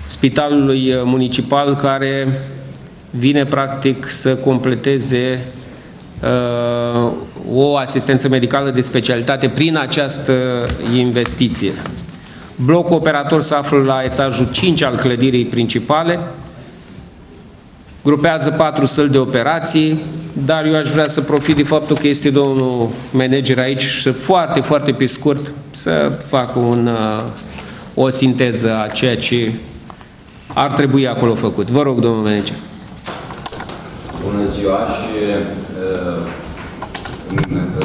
Spitalului Municipal care vine practic să completeze o asistență medicală de specialitate prin această investiție. Blocul operator se află la etajul 5 al clădirii principale, grupează 4 săli de operații, dar eu aș vrea să profit de faptul că este domnul manager aici și foarte, foarte pe scurt să facă o sinteză a ceea ce ar trebui acolo făcut. Vă rog, domnul manager. Bună ziua, și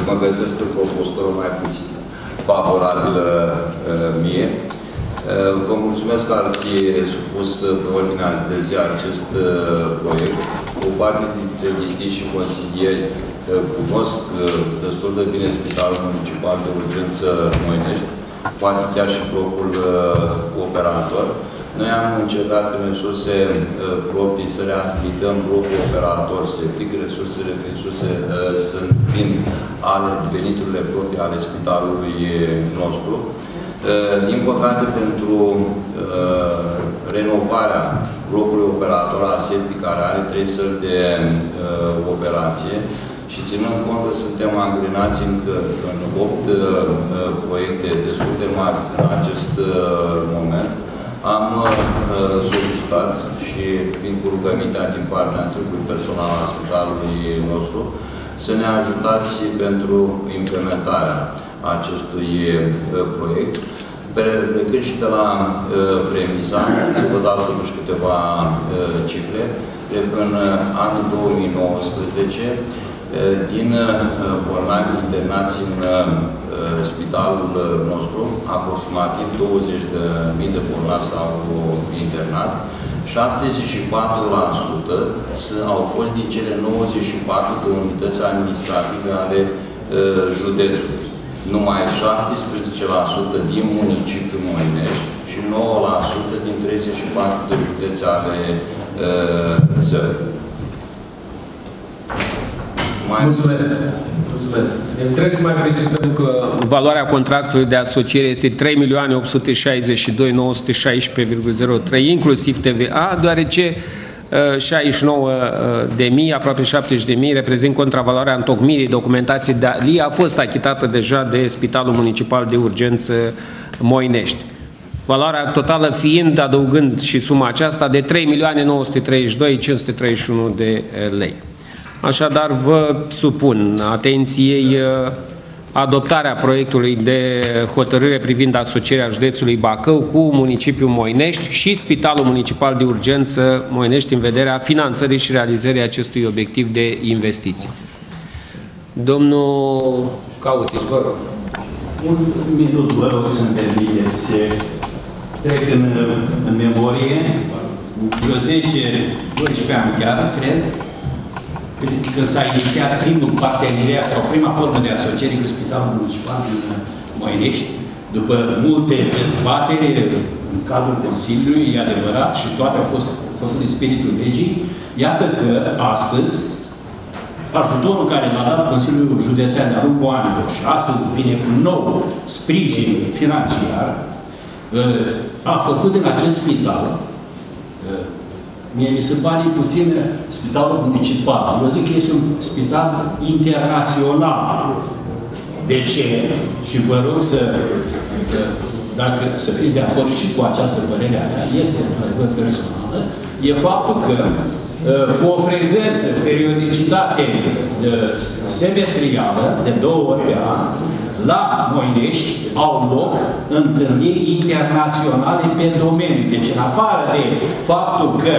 mă găsesc într-o postură mai puțin favorabilă mie. Vă mulțumesc că ați supus pe ordinea de zi acest proiect. O parte dintre distinși și consilieri cunosc destul de bine Spitalul Municipal de Urgență Moinești, poate chiar și blocul operator. Noi am încercat prin resurse proprii să reabilităm blocul operator septic, resursele sunt fiind ale veniturile proprii ale spitalului nostru. Din păcate, pentru renovarea blocului operator aseptic, care are 3 săli de operație, și ținând cont că suntem angrinați încă în 8 proiecte destul de mari în acest moment, am solicitat și fiind cu rugămintea din partea întregului personal al spitalului nostru să ne ajutați pentru implementarea acestui proiect. plecând și de la premisa, să vă dau totuși câteva cifre, de până anul 2019, din bolnavi internați în spitalul nostru, aproximativ 20.000 de bolnavi s-au internat, 74% au fost din cele 94 de unități administrative ale județului. Numai 17% din municipiul Moinești și 9% din 34 de județe ale țării. Mulțumesc! Mulțumesc! Trebuie să mai precizăm că valoarea contractului de asociere este 3.862.916,03, inclusiv TVA, deoarece 69.000, aproape 70.000, reprezint contravaloarea întocmirii documentației de alie, a fost achitată deja de Spitalul Municipal de Urgență Moinești. Valoarea totală fiind, adăugând și suma aceasta, de 3.932.531 de lei. Așadar, vă supun atenției adoptarea proiectului de hotărâre privind asocierea județului Bacău cu municipiul Moinești și Spitalul Municipal de Urgență Moinești în vederea finanțării și realizării acestui obiectiv de investiții. Domnul Cautiș, vă rog. Un minut, vă rog să-mi permiteți. Trec în memorie, vreo 10-12 ani chiar, cred, când s-a inițiat primul parteneriat sau prima formă de asociere cu Spitalul Municipal din Moinești, după multe dezbateri în cadrul Consiliului, e adevărat, și toate au fost făcute în spiritul legii, iată că astăzi, ajutorul care l-a dat Consiliul Județean de-a lungul anilor și astăzi vine un nou sprijin financiar, a făcut din acest spital, mie mi se pare puțin spitalul municipal. Eu zic că este un spital internațional. De ce? Și vă rog să, dacă să fiți de acord și cu această părere a mea, este într-adevăr personală, e faptul că cu o frecvență, periodicitate semestrială, de 2 ori pe an, la Moinești au loc întâlniri internaționale pe domeniu. Deci, în afară de faptul că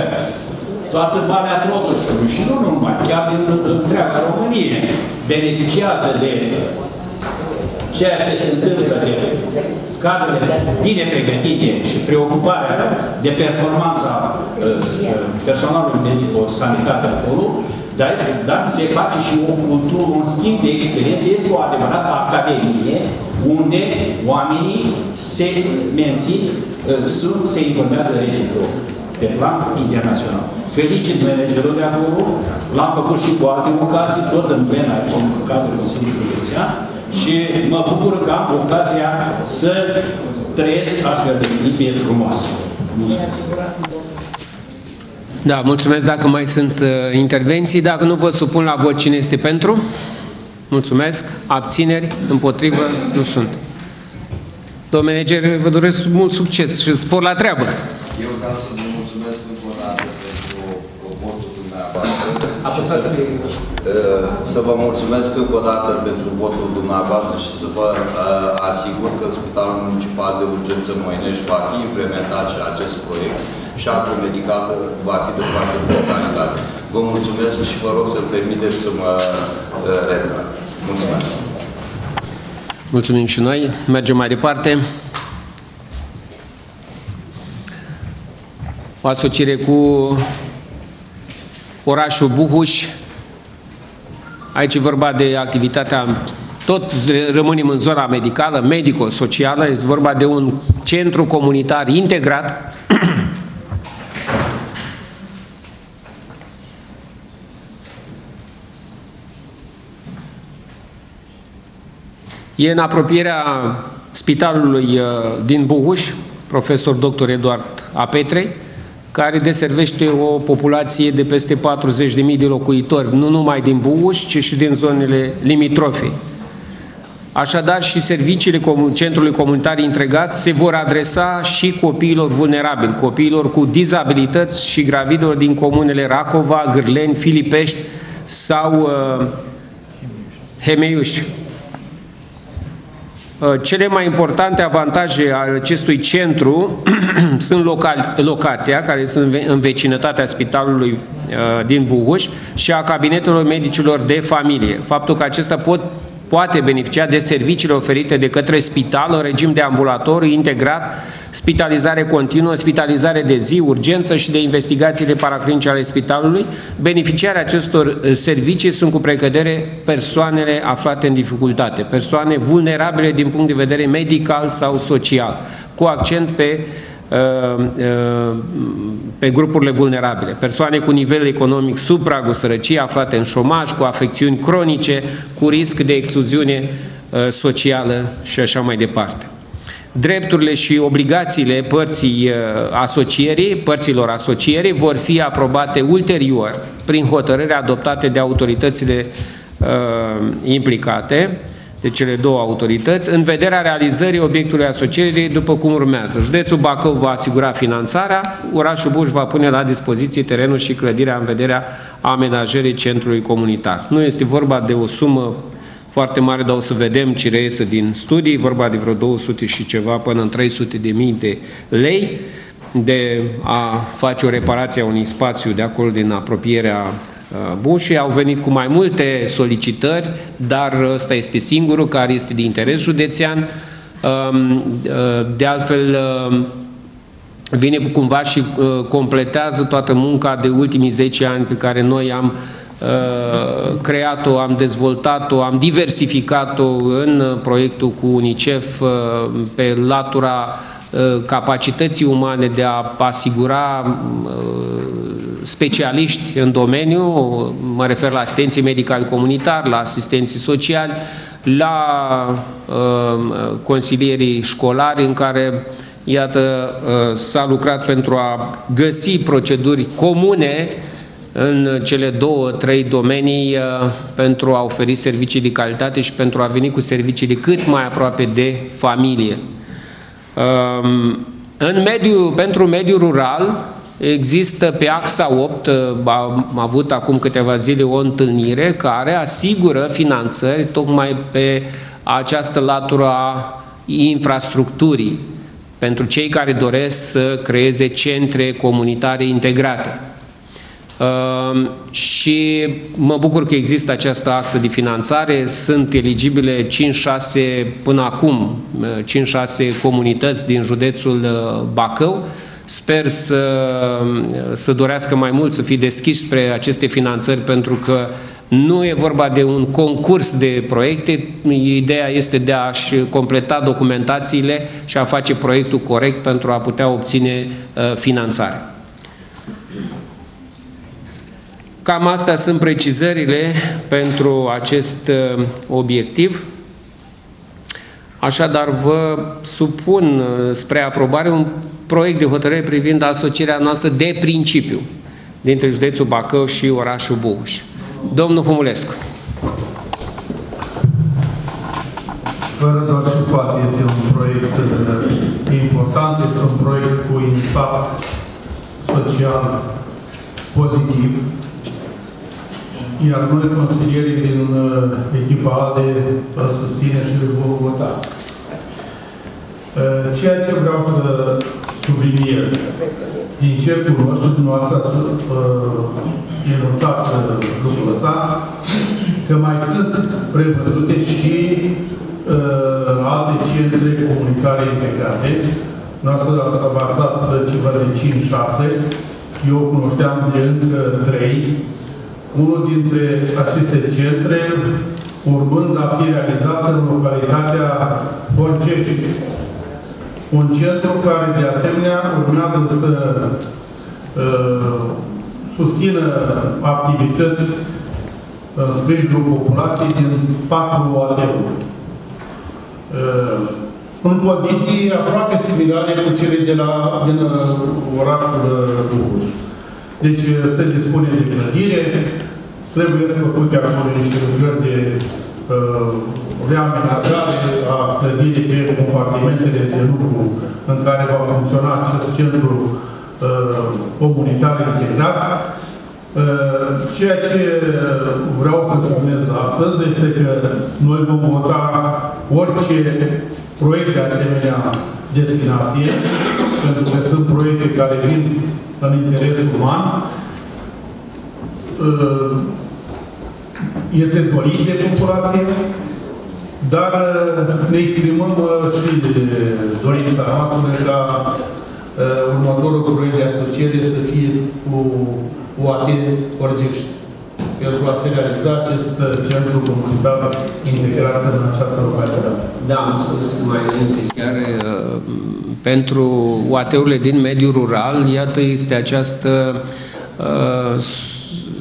toată Valea Trotușului și nu numai, chiar din întreaga Românie, beneficiază de ceea ce se întâmplă de cadrele bine pregătite și preocuparea de performanța personalului medico-sanitar de acolo, dar se face și o cultură, un schimb de experiență. Este o adevărată academie unde oamenii se mențin, se informează reciproc pe plan internațional. Felicit managerul de acolo, l-am făcut și cu alte ocazii, tot în plen aici, în cadrul Consiliului Județean, și mă bucur că am ocazia să trăiesc astfel de clipe frumoase. Mulțumesc! Da, mulțumesc. Dacă mai sunt intervenții, dacă nu, vă supun la vot cine este pentru. Mulțumesc. Abțineri? Împotrivă? Nu sunt. Domnul manager, vă doresc mult succes și spor la treabă. Eu vreau să vă mulțumesc încă o dată pentru votul dumneavoastră. Apăsați pe să vă mulțumesc încă o dată pentru votul dumneavoastră și să vă asigur că Spitalul Municipal de Urgență Moinești va fi implementat și acest proiect. Și actul medical va fi de foarte bună calitate. Vă mulțumesc și vă rog să-mi permiteți să mă retrag. Mulțumesc! Mulțumim și noi. Mergem mai departe. O asociere cu orașul Buhuș. Aici e vorba de activitatea, tot rămânem în zona medicală, medico-socială. Este vorba de un centru comunitar integrat e în apropierea spitalului din Buhuș, profesor dr. Eduard Apetrei, care deservește o populație de peste 40.000 de locuitori, nu numai din Buhuș, ci și din zonele limitrofe. Așadar, și serviciile centrului comunitar integrat se vor adresa și copiilor vulnerabili, copiilor cu dizabilități și gravidilor din comunele Racova, Gârleni, Filipești sau Hemeiuș. Cele mai importante avantaje ale acestui centru sunt locația, care sunt în vecinătatea spitalului din Buhuș și a cabinetelor medicilor de familie. Faptul că acesta poate beneficia de serviciile oferite de către spital în regim de ambulatoriu integrat, spitalizare continuă, spitalizare de zi, urgență și de investigațiile paraclinice ale spitalului. Beneficiarii acestor servicii sunt cu precădere persoanele aflate în dificultate, persoane vulnerabile din punct de vedere medical sau social, cu accent pe grupurile vulnerabile, persoane cu nivel economic sub pragul sărăciei, aflate în șomaj, cu afecțiuni cronice, cu risc de excluziune socială și așa mai departe. Drepturile și obligațiile părților asocierii vor fi aprobate ulterior prin hotărâri adoptate de autoritățile implicate, de cele două autorități, în vederea realizării obiectului asocierii, după cum urmează. Județul Bacău va asigura finanțarea, orașul Buș va pune la dispoziție terenul și clădirea în vederea amenajării centrului comunitar. Nu este vorba de o sumă foarte mare, dar o să vedem ce reiese din studii, vorba de vreo 200 și ceva până în 300.000 de lei de a face o reparație a unui spațiu de acolo din apropierea Bușii. Au venit cu mai multe solicitări, dar ăsta este singurul care este de interes județean. De altfel, vine cumva și completează toată munca de ultimii 10 ani pe care noi am creat-o, am dezvoltat-o, am diversificat-o în proiectul cu UNICEF pe latura capacității umane de a asigura specialiști în domeniu, mă refer la asistenții medicali comunitari, la asistenții sociali, la consilierii școlari, în care, iată, s-a lucrat pentru a găsi proceduri comune în cele două, trei domenii pentru a oferi servicii de calitate și pentru a veni cu serviciile cât mai aproape de familie. Pentru mediul rural există pe axa 8, am avut acum câteva zile o întâlnire care asigură finanțări tocmai pe această latură a infrastructurii pentru cei care doresc să creeze centre comunitare integrate. Și mă bucur că există această axă de finanțare, sunt eligibile 5-6 până acum, 5-6 comunități din județul Bacău. Sper să dorească mai mult, să fie deschis spre aceste finanțări, pentru că nu e vorba de un concurs de proiecte, ideea este de a-și completa documentațiile și a face proiectul corect pentru a putea obține finanțare. Cam astea sunt precizările pentru acest obiectiv. Așadar, vă supun spre aprobare un proiect de hotărâre privind asocierea noastră de principiu dintre județul Bacău și orașul Buhuș. Domnul Humulescu. Fără doar și poate, este un proiect important, este un proiect cu impact social pozitiv, iar noi, consilierii din echipa ADE, îl susține și îl vor vota. Ceea ce vreau să subliniez, din cercul nostru, dumneavoastră enunțat lucrul ăsta, că mai sunt prevăzute și alte centre comunitare integrate. Noastră ați avansat ceva de 5-6, eu cunoșteam de încă 3. Unul dintre aceste centre urmând a fi realizat în localitatea Forgești. Un centru care, de asemenea, urmează să susțină activități în sprijinul populației din 4 ATU-uri. În condiții aproape similare cu cele din orașul Buhuș. Deci se dispune de clădire, trebuie să făcute acolo niște lucrări de reamenajare a clădirii pe compartimentele de lucru în care va funcționa acest centru comunitar integrat. Ceea ce vreau să spunez astăzi este că noi vom vota orice proiect de asemenea destinație, pentru că sunt proiecte care vin în interesul uman, este dorit de corporație, dar ne exprimăm și dorința noastră ca următorul proiect de asociere să fie o atenție Orgești, pentru a se realiza acest centru comunitar integrat în această localitate. Da, am spus mai înainte, chiar pentru UAT-urile din mediul rural, iată, este această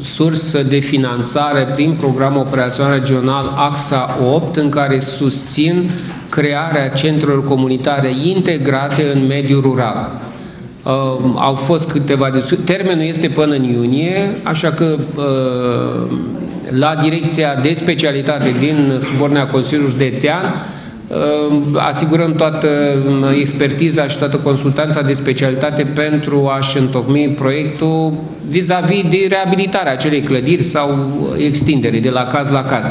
sursă de finanțare prin Programul Operațional Regional AXA 8, în care susțin crearea centrelor comunitare integrate în mediul rural. Au fost câteva discuții. Termenul este până în iunie, așa că la Direcția de Specialitate din subordinea Consiliului Județean asigurăm toată expertiza și toată consultanța de specialitate pentru a-și întocmi proiectul vis-a-vis de reabilitarea acelei clădiri sau extindere de la caz la caz.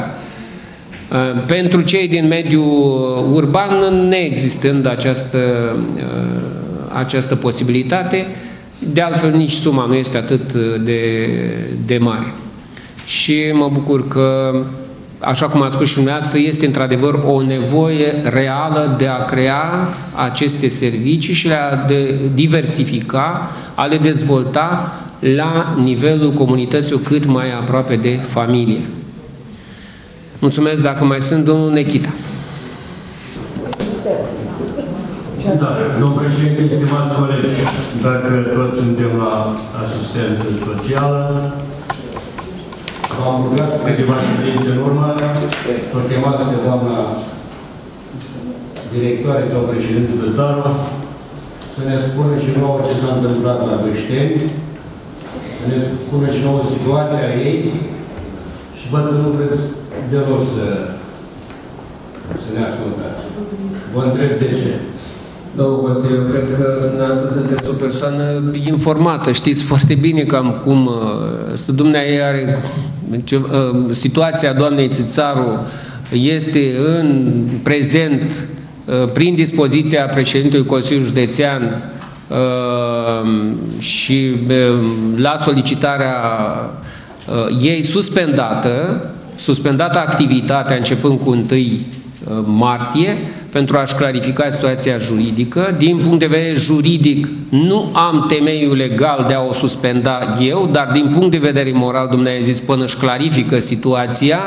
Pentru cei din mediul urban, neexistând această posibilitate, de altfel nici suma nu este atât de mare. Și mă bucur că, așa cum a spus și dumneavoastră, este într-adevăr o nevoie reală de a crea aceste servicii și de a diversifica, a le dezvolta la nivelul comunității cât mai aproape de familie. Mulțumesc. Dacă mai sunt, domnul Nechita. Da, domnul președinte, stimați colegi, dacă toți suntem la asistență socială, am rugat câteva ședințe în urmă, s-o chemați pe doamna directoare sau președinte de țară să ne spună și nouă ce s-a întâmplat la Bășteni, să ne spună și nouă situația ei și văd că nu vreți deloc să ne ascultați. Vă întreb de ce. Domnul Vasile, eu cred că dumneavoastră sunteți o persoană informată, știți foarte bine cam cum dumneavoastră are. Situația doamnei Țițaru este în prezent prin dispoziția președintelui Consiliului Județean și la solicitarea ei suspendată activitatea începând cu 1 martie, pentru a-și clarifica situația juridică. Din punct de vedere juridic, nu am temeiul legal de a o suspenda eu, dar din punct de vedere moral, dumneavoastră a zis, până își clarifică situația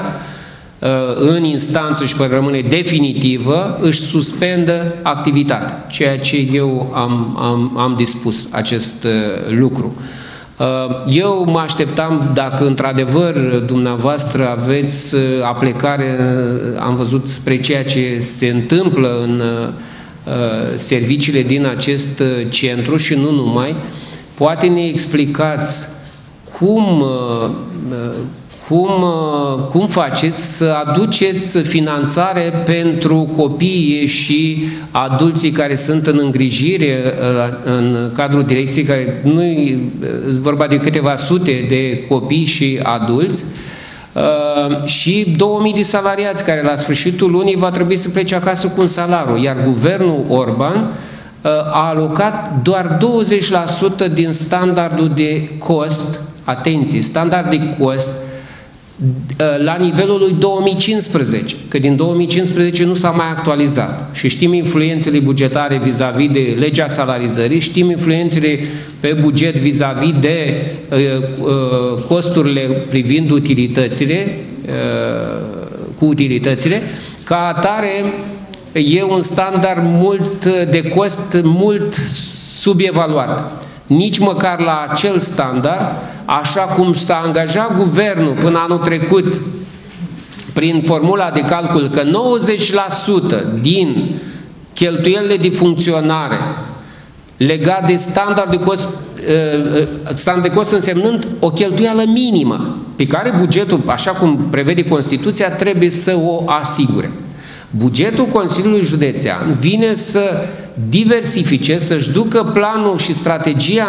în instanță și până rămâne definitivă, își suspendă activitatea, ceea ce eu am dispus acest lucru. Eu mă așteptam, dacă într-adevăr dumneavoastră aveți aplecare, am văzut spre ceea ce se întâmplă în serviciile din acest centru și nu numai, poate ne explicați cum faceți să aduceți finanțare pentru copiii și adulții care sunt în îngrijire în cadrul direcției, care nu e vorba de câteva sute de copii și adulți, și 2000 de salariați care la sfârșitul lunii va trebui să plece acasă cu un salariu, iar guvernul Orban a alocat doar 20% din standardul de cost, atenție, standard de cost, la nivelul lui 2015, că din 2015 nu s-a mai actualizat. Și știm influențele bugetare vis-a-vis de legea salarizării, știm influențele pe buget vis-a-vis de costurile privind utilitățile, cu utilitățile. Ca atare, e un standard de cost mult subevaluat. Nici măcar la acel standard, așa cum s-a angajat guvernul până anul trecut prin formula de calcul că 90% din cheltuielile de funcționare legate de standard de cost, însemnând o cheltuială minimă pe care bugetul, așa cum prevede Constituția, trebuie să o asigure. Bugetul Consiliului Județean vine să diversifice, să-și ducă planul și strategia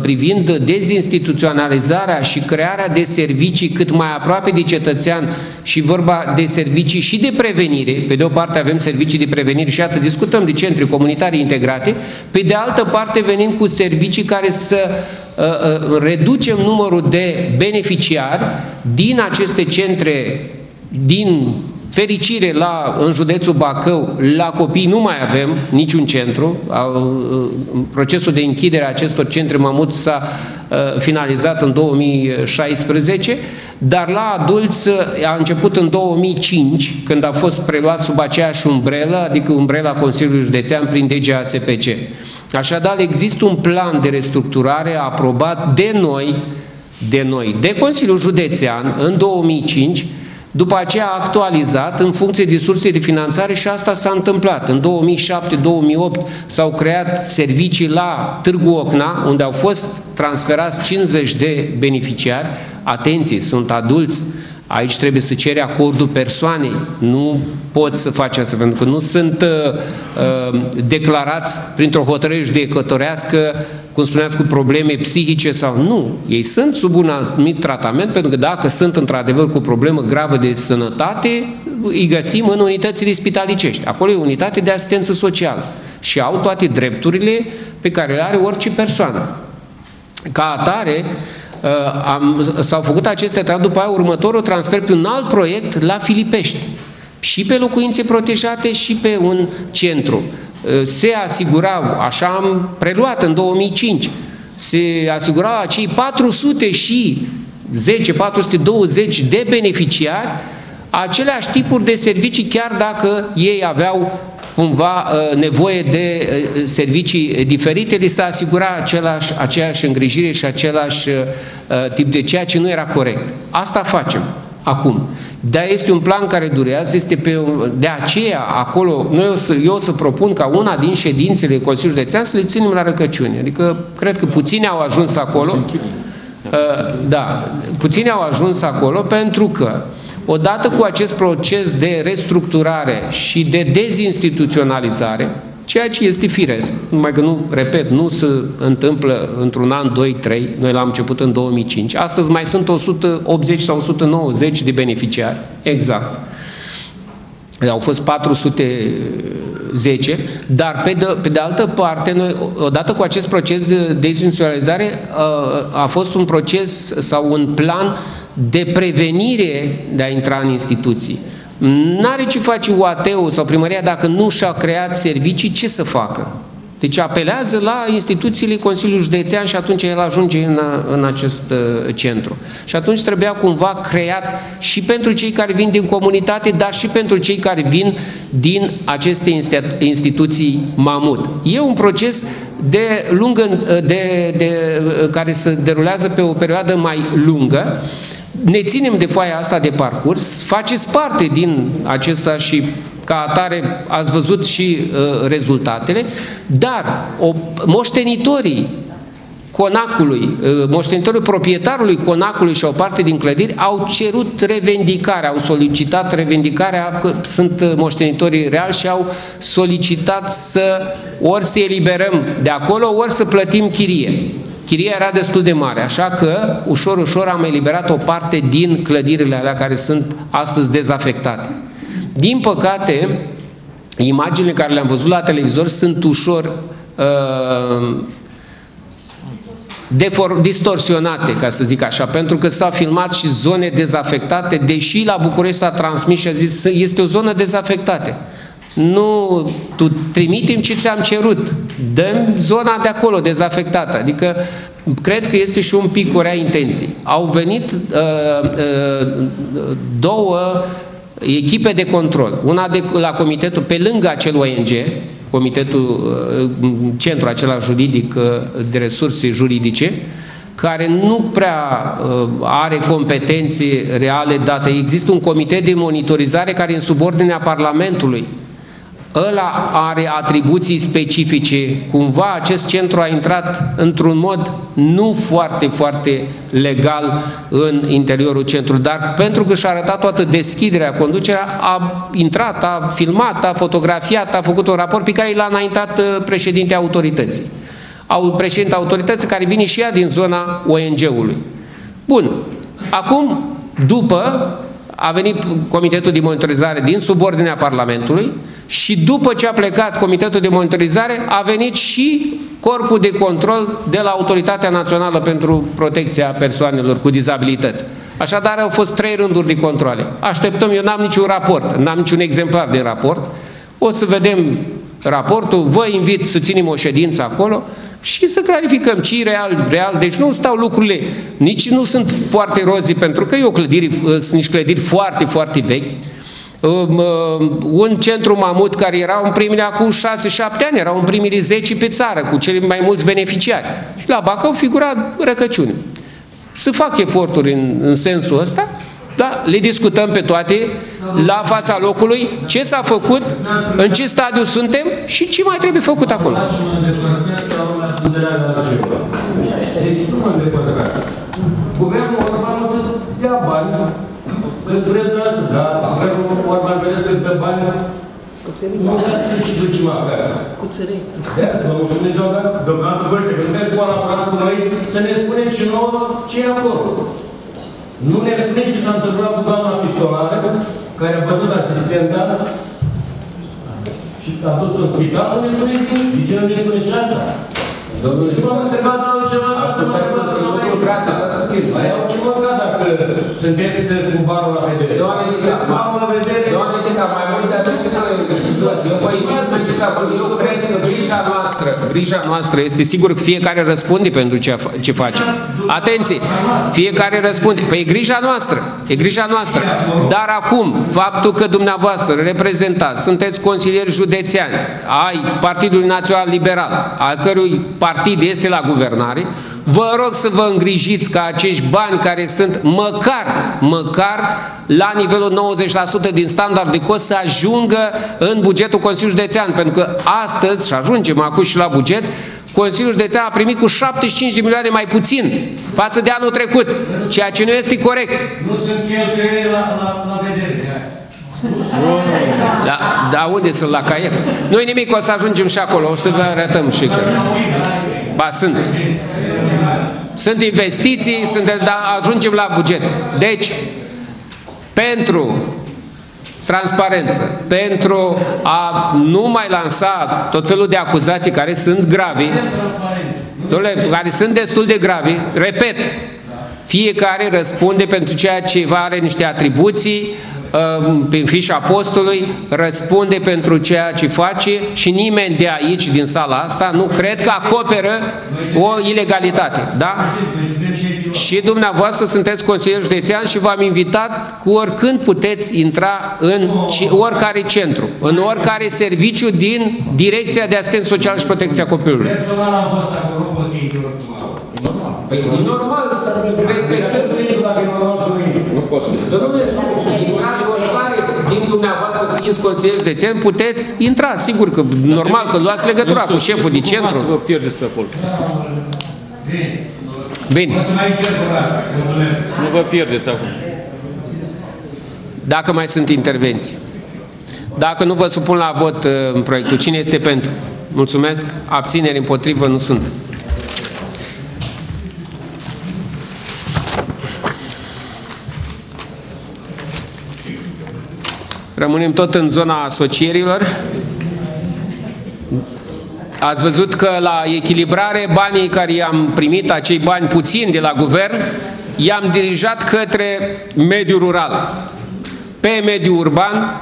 privind dezinstituționalizarea și crearea de servicii cât mai aproape de cetățean, și vorba de servicii și de prevenire. Pe de o parte avem servicii de prevenire și iată, discutăm de centri comunitare integrate, pe de altă parte venim cu servicii care să reducem numărul de beneficiari din aceste centre. Din fericire, în județul Bacău, la copii nu mai avem niciun centru. Procesul de închidere a acestor centre mamut s-a finalizat în 2016, dar la adulți a început în 2005, când a fost preluat sub aceeași umbrelă, adică umbrela Consiliului Județean prin DGASPC. Așadar, există un plan de restructurare aprobat de Consiliul Județean în 2005, după aceea actualizat în funcție de surse de finanțare, și asta s-a întâmplat. În 2007-2008 s-au creat servicii la Târgu Ocna, unde au fost transferați 50 de beneficiari. Atenție, sunt adulți. Aici trebuie să ceri acordul persoanei. Nu poți să faci asta, pentru că nu sunt declarați printr-o hotărâre judecătorească, cum spuneați, cu probleme psihice sau nu. Ei sunt sub un anumit tratament, pentru că dacă sunt într-adevăr cu o problemă gravă de sănătate, îi găsim în unitățile spitalicești. Acolo e unitate de asistență socială și au toate drepturile pe care le are orice persoană. Ca atare, s-au făcut aceste transferuri, după aia următorul transfer pe un alt proiect la Filipești, și pe locuințe protejate și pe un centru. Se asigurau, așa am preluat în 2005, se asigurau acei 410-420 de beneficiari aceleași tipuri de servicii, chiar dacă ei aveau cumva nevoie de servicii diferite, li s-a asigurat aceeași îngrijire și același tip de, ceea ce nu era corect. Asta facem acum. Dar este un plan care durează, de aceea acolo, eu o să propun ca una din ședințele Consiliului Județean să le ținem la răcăciune. Adică, cred că puțini au ajuns acolo. Da, puțini au ajuns acolo pentru că odată cu acest proces de restructurare și de dezinstituționalizare, ceea ce este firesc, numai că nu, repet, nu se întâmplă într-un an, 2, 3, noi l-am început în 2005, astăzi mai sunt 180 sau 190 de beneficiari, exact. Au fost 410, dar pe de altă parte, noi, odată cu acest proces de dezinstituționalizare, a fost un proces sau un plan de prevenire de a intra în instituții. N-are ce face UAT-ul sau primăria dacă nu și-a creat servicii, ce să facă? Deci apelează la instituțiile Consiliului Județean și atunci el ajunge în acest centru. Și atunci trebuia cumva creat și pentru cei care vin din comunitate, dar și pentru cei care vin din aceste instituții mamut. E un proces care se derulează pe o perioadă mai lungă. Ne ținem de foaia asta de parcurs, faceți parte din acesta și ca atare ați văzut și rezultatele, dar moștenitorii conacului, moștenitorul proprietarului conacului și o parte din clădiri au cerut revendicarea, au solicitat revendicarea, că sunt moștenitorii reali, și au solicitat să ori să eliberăm de acolo, ori să plătim chirie. Chiria era destul de mare, așa că ușor, ușor am eliberat o parte din clădirile alea care sunt astăzi dezafectate. Din păcate, imaginile care le-am văzut la televizor sunt ușor distorsionate, ca să zic așa, pentru că s-a filmat și zone dezafectate, deși la București s-a transmis și a zis este o zonă dezafectată. Nu, tu trimite-mi ce ți-am cerut, dăm zona de acolo dezafectată, adică cred că este și un pic o rea intenție. Au venit două echipe de control, una la comitetul, pe lângă acel ONG, centrul acela juridic de resurse juridice, care nu prea are competențe reale date. Există un comitet de monitorizare care e în subordinea Parlamentului. ăla are atribuții specifice. Cumva acest centru a intrat într-un mod nu foarte, foarte legal în interiorul centrului, dar pentru că și-a arătat toată deschiderea, conducerea, a intrat, a filmat, a fotografiat, a făcut un raport pe care l-a înaintat președintele autorității. Președintele autorității care vine și ea din zona ONG-ului. Bun. Acum, după, a venit Comitetul de Monitorizare din subordinea Parlamentului și după ce a plecat Comitetul de Monitorizare a venit și Corpul de Control de la Autoritatea Națională pentru Protecția Persoanelor cu Dizabilități. Așadar au fost 3 rânduri de controle. Așteptăm, eu n-am niciun raport, n-am niciun exemplar din raport. O să vedem raportul, vă invit să ținem o ședință acolo și să clarificăm ce e real, real. Deci nu stau lucrurile, nici nu sunt foarte rozii, pentru că e o clădire, sunt niște clădiri foarte, foarte vechi. Un centru mamut care era în primile acum 6-7 ani, erau în primile 10 pe țară, cu cei mai mulți beneficiari. Și la Bacău figura răcăciune. Se fac eforturi în sensul ăsta, dar le discutăm pe toate la fața locului, ce s-a făcut, în ce stadiu suntem și ce mai trebuie făcut acolo. Nu mă îndepărtați. Guvernul Orban o să ia bani. Îți vreți dumneavoastră, da? Guvernul Orban vreți să-ți dă bani. Nu vreau să ne ducem acasă. De aia să vă mulțumesc, deocamdată vă știu, că nu veți colaborați cu noi, să ne spuneți și nouă ce e acolo. Nu ne spuneți ce s-a întâmplat cu doamna pistolară, care a bătut asistenta și a dus-o în spital, nu ne spuneți nimic. De ce nu ne spuneți și asta? Și m-am întrebat altceva, nu mă întrebat să nu mai vreau să țin. Aia au ce mâncat dacă sunteți cu barul la vedere. Doamne, Tica, mai mult de atât ce să le rând. Eu cred că grija noastră este sigur că fiecare răspunde pentru ce face. Atenție! Fiecare răspunde. Păi e grija noastră. E grija noastră. Dar acum, faptul că dumneavoastră reprezentați, sunteți consilieri județeani, ai Partidului Național Liberal, al cărui partid este la guvernare, vă rog să vă îngrijiți ca acești bani care sunt măcar la nivelul 90% din standard de cost să ajungă în bugetul Consiliului Județean, pentru că astăzi, și ajungem acum și la buget, Consiliul Județean a primit cu 75 de milioane mai puțin față de anul trecut, ceea ce nu este corect. Nu sunt cheltuieli la vedere. Da, unde sunt la caiet? Nu-i nimic, o să ajungem și acolo, o să vă arătăm și că... Ba, sunt. Sunt investiții, dar ajungem la buget. Deci, pentru transparență, pentru a nu mai lansa tot felul de acuzații care sunt grave, care sunt destul de grave, repet, fiecare răspunde pentru ceea ce are niște atribuții, prin fișa postului, răspunde pentru ceea ce face și nimeni de aici, din sala asta, nu cred că acoperă o ilegalitate. Da? Și dumneavoastră sunteți consilier județean și v-am invitat cu oricând puteți intra în oricare centru, în oricare serviciu din Direcția de Asistență Socială și Protecția Copilului. Păi e normal să respectăm. Nu poți. Intrați oricare din dumneavoastră, fiiți consilieri județeni, puteți intra. Sigur că normal că luați legătura cu șeful de centru. Să vă pierdeți pe acolo. Bine. Să nu vă pierdeți acum. Dacă mai sunt intervenții. Dacă nu vă supun la vot în proiectul. Cine este pentru? Mulțumesc. Abțineri, împotrivă, nu sunt. Rămânem tot în zona asocierilor. Ați văzut că la echilibrare banii care i-am primit, acei bani puțini de la guvern, i-am dirijat către mediul rural. Pe mediul urban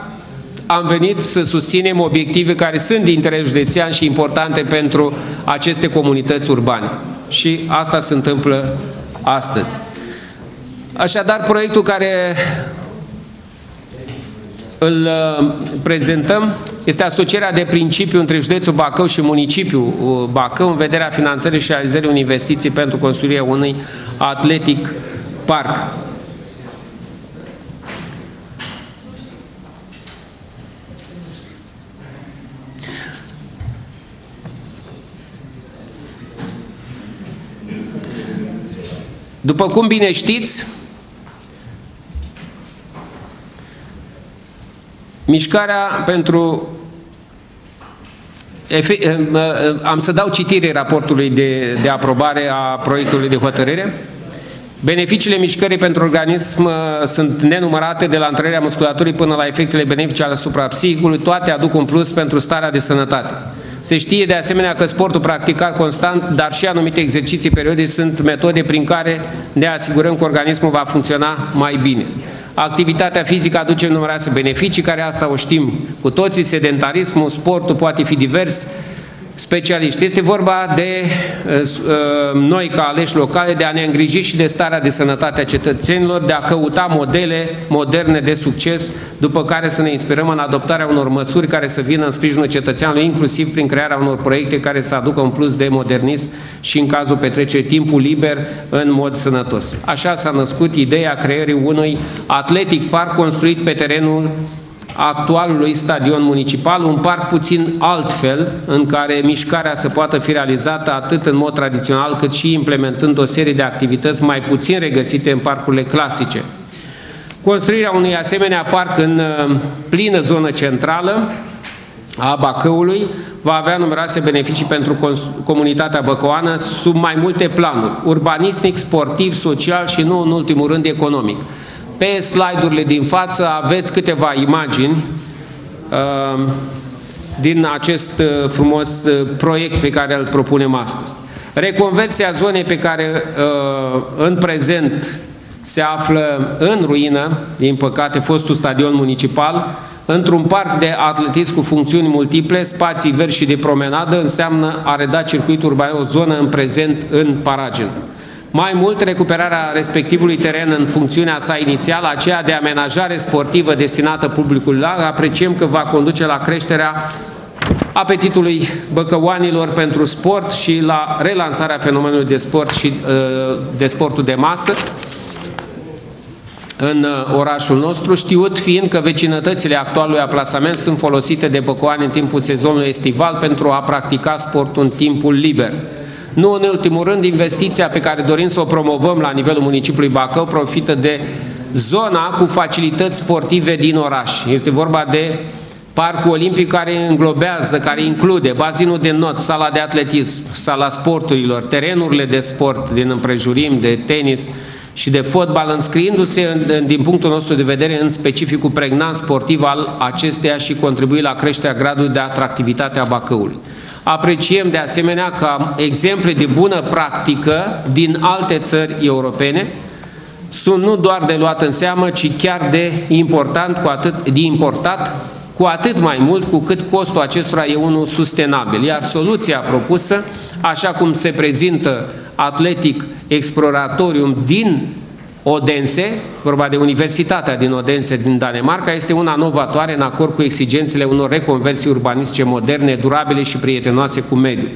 am venit să susținem obiective care sunt de interes județean și importante pentru aceste comunități urbane. Și asta se întâmplă astăzi. Așadar, proiectul care îl prezentăm, este asocierea de principiu între județul Bacău și municipiul Bacău în vederea finanțării și realizării unei investiții pentru construirea unui atletic parc. După cum bine știți, mișcarea pentru... Am să dau citire raportului de aprobare a proiectului de hotărâre. Beneficiile mișcării pentru organism sunt nenumărate, de la întărirea musculaturii până la efectele benefice asupra psihicului, toate aduc un plus pentru starea de sănătate. Se știe de asemenea că sportul practicat constant, dar și anumite exerciții periodice sunt metode prin care ne asigurăm că organismul va funcționa mai bine. Activitatea fizică aduce numeroase beneficii, care asta o știm cu toții, sedentarismul, sportul poate fi divers, specialiști. Este vorba de noi ca aleși locale, de a ne îngriji și de starea de sănătate a cetățenilor, de a căuta modele moderne de succes, după care să ne inspirăm în adoptarea unor măsuri care să vină în sprijinul cetățeanului, inclusiv prin crearea unor proiecte care să aducă un plus de modernism și, în cazul petrecerii, timpul liber în mod sănătos. Așa s-a născut ideea creării unui atletic parc construit pe terenul actualului stadion municipal, un parc puțin altfel, în care mișcarea să poată fi realizată atât în mod tradițional, cât și implementând o serie de activități mai puțin regăsite în parcurile clasice. Construirea unui asemenea parc în plină zonă centrală a Bacăului va avea numeroase beneficii pentru comunitatea băcăoană sub mai multe planuri: urbanistic, sportiv, social și, nu în ultimul rând, economic. Pe slide-urile din față aveți câteva imagini din acest frumos proiect pe care îl propunem astăzi. Reconversia zonei pe care în prezent se află în ruină, din păcate, fostul stadion municipal, într-un parc de atletism cu funcțiuni multiple, spații verzi și de promenadă, înseamnă a reda circuitul urban, o zonă în prezent în paragină. Mai mult, recuperarea respectivului teren în funcțiunea sa inițială, aceea de amenajare sportivă destinată publicului larg, apreciem că va conduce la creșterea apetitului băcăoanilor pentru sport și la relansarea fenomenului de sport și de sportul de masă în orașul nostru, știut fiind că vecinătățile actualului aplasament sunt folosite de băcăoani în timpul sezonului estival pentru a practica sportul în timpul liber. Nu în ultimul rând, investiția pe care dorim să o promovăm la nivelul municipiului Bacău profită de zona cu facilități sportive din oraș. Este vorba de Parcul Olimpic, care înglobează, care include bazinul de not, sala de atletism, sala sporturilor, terenurile de sport din împrejurim, de tenis și de fotbal, înscriindu-se, din punctul nostru de vedere, în specificul pregnant sportiv al acesteia și contribui la creșterea gradului de atractivitate a Bacăului. Apreciem de asemenea că exemple de bună practică din alte țări europene sunt nu doar de luat în seamă, ci chiar de importat, cu atât mai mult cu cât costul acestora e unul sustenabil. Iar soluția propusă, așa cum se prezintă Athletic Exploratorium din Odense, vorba de Universitatea din Odense din Danemarca, este una novatoare, în acord cu exigențele unor reconversii urbanistice moderne, durabile și prietenoase cu mediul.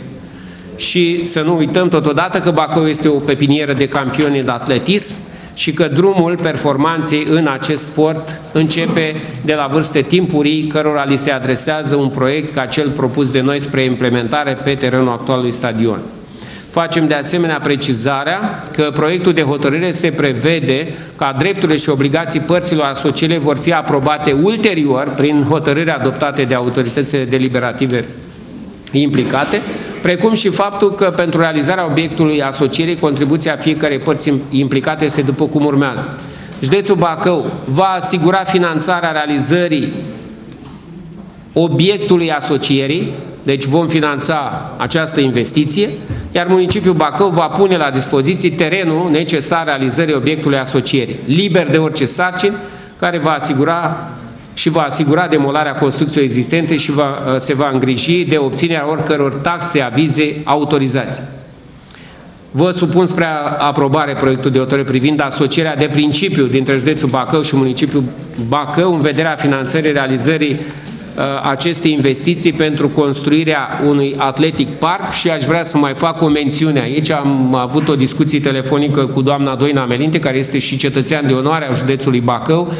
Și să nu uităm totodată că Bacău este o pepinieră de campioni de atletism și că drumul performanței în acest sport începe de la vârste timpurii, cărora li se adresează un proiect ca cel propus de noi spre implementare pe terenul actualului stadion. Facem de asemenea precizarea că proiectul de hotărâre se prevede ca drepturile și obligații părților asociate vor fi aprobate ulterior prin hotărâri adoptate de autoritățile deliberative implicate, precum și faptul că pentru realizarea obiectului asocierii, contribuția fiecărei părți implicate este după cum urmează. Județul Bacău va asigura finanțarea realizării obiectului asocierii, deci vom finanța această investiție, iar municipiul Bacău va pune la dispoziție terenul necesar realizării obiectului asocierii, liber de orice sarcini, care va asigura demolarea construcției existente și se va îngriji de obținerea oricăror taxe, avize, autorizații. Vă supun spre aprobare proiectul de hotărâre privind asocierea de principiu dintre județul Bacău și municipiul Bacău în vederea finanțării realizării aceste investiții pentru construirea unui atletic parc. Și aș vrea să mai fac o mențiune aici. Am avut o discuție telefonică cu doamna Doina Melinte, care este și cetățean de onoare a județului Bacău,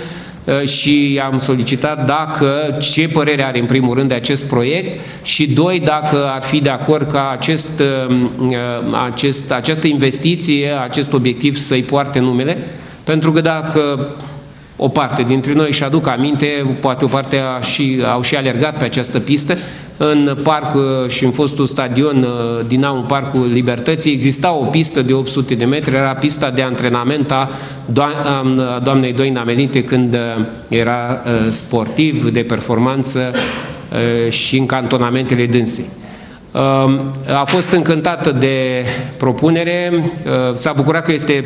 și am solicitat dacă ce părere are în primul rând de acest proiect și doi, dacă ar fi de acord ca această investiție, acest obiectiv să-i poarte numele, pentru că dacă o parte dintre noi își aduc aminte, poate o parte au și alergat pe această pistă, în parc și în fostul stadion Dinamo, Parcul Libertății, exista o pistă de 800 de metri, era pista de antrenament a doamnei Doina Melinte când era sportiv de performanță și în cantonamentele dânsei. A fost încântată de propunere, s-a bucurat că este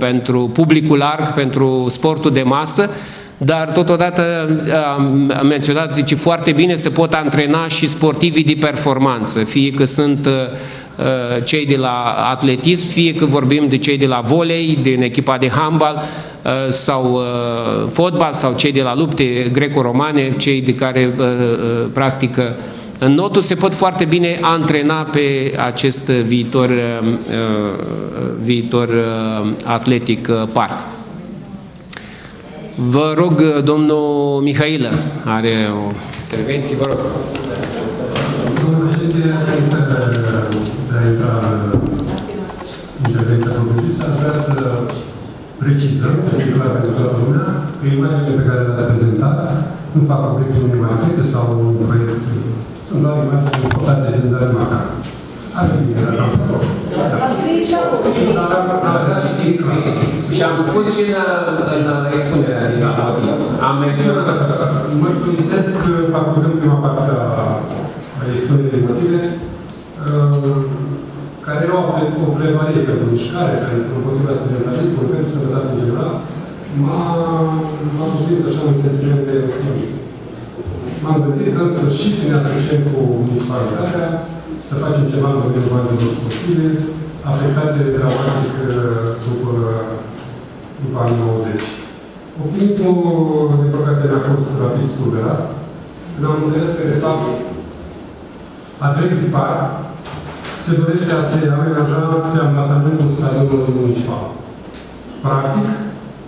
pentru publicul larg, pentru sportul de masă, dar totodată am menționat, zice, foarte bine se pot antrena și sportivii de performanță, fie că sunt cei de la atletism, fie că vorbim de cei de la volei, din echipa de handbal sau fotbal sau cei de la lupte greco-romane, cei de care practică în notul, se pot foarte bine antrena pe acest viitor atletic parc. Vă rog, domnul Mihailă are o intervenție, vă rog. Vreau să precizăm, să fie clar pentru toată lumea, că imaginile pe care le-ați prezentat nu fac obiectul unei machete sau unui proiect. Sunt doar imagini importante din Dări Macar. Ar fi zis acolo. Și am spus și în expunerea din Amadie. Am menționat aceasta. Mă culisesc că abordăm prima parte a expunerii de motive, care erau o pledoarie pentru mișcare, pentru împotriva sedentarismul, pentru sănătate în general, m-a județ așa un sentiment de optimism. M-am gândit că, în sfârșit, ne-a sfârșit cu municipalitatea, să facem ceva în organizațiilor sportive, afectate dramatic după anii 90. Optimismul, de păcate, ne-a fost rapid spulberat, când am înțeles că, de fapt, Atletic Park se dorește a se amenaja de amplasamentul stadionului municipal. Practic,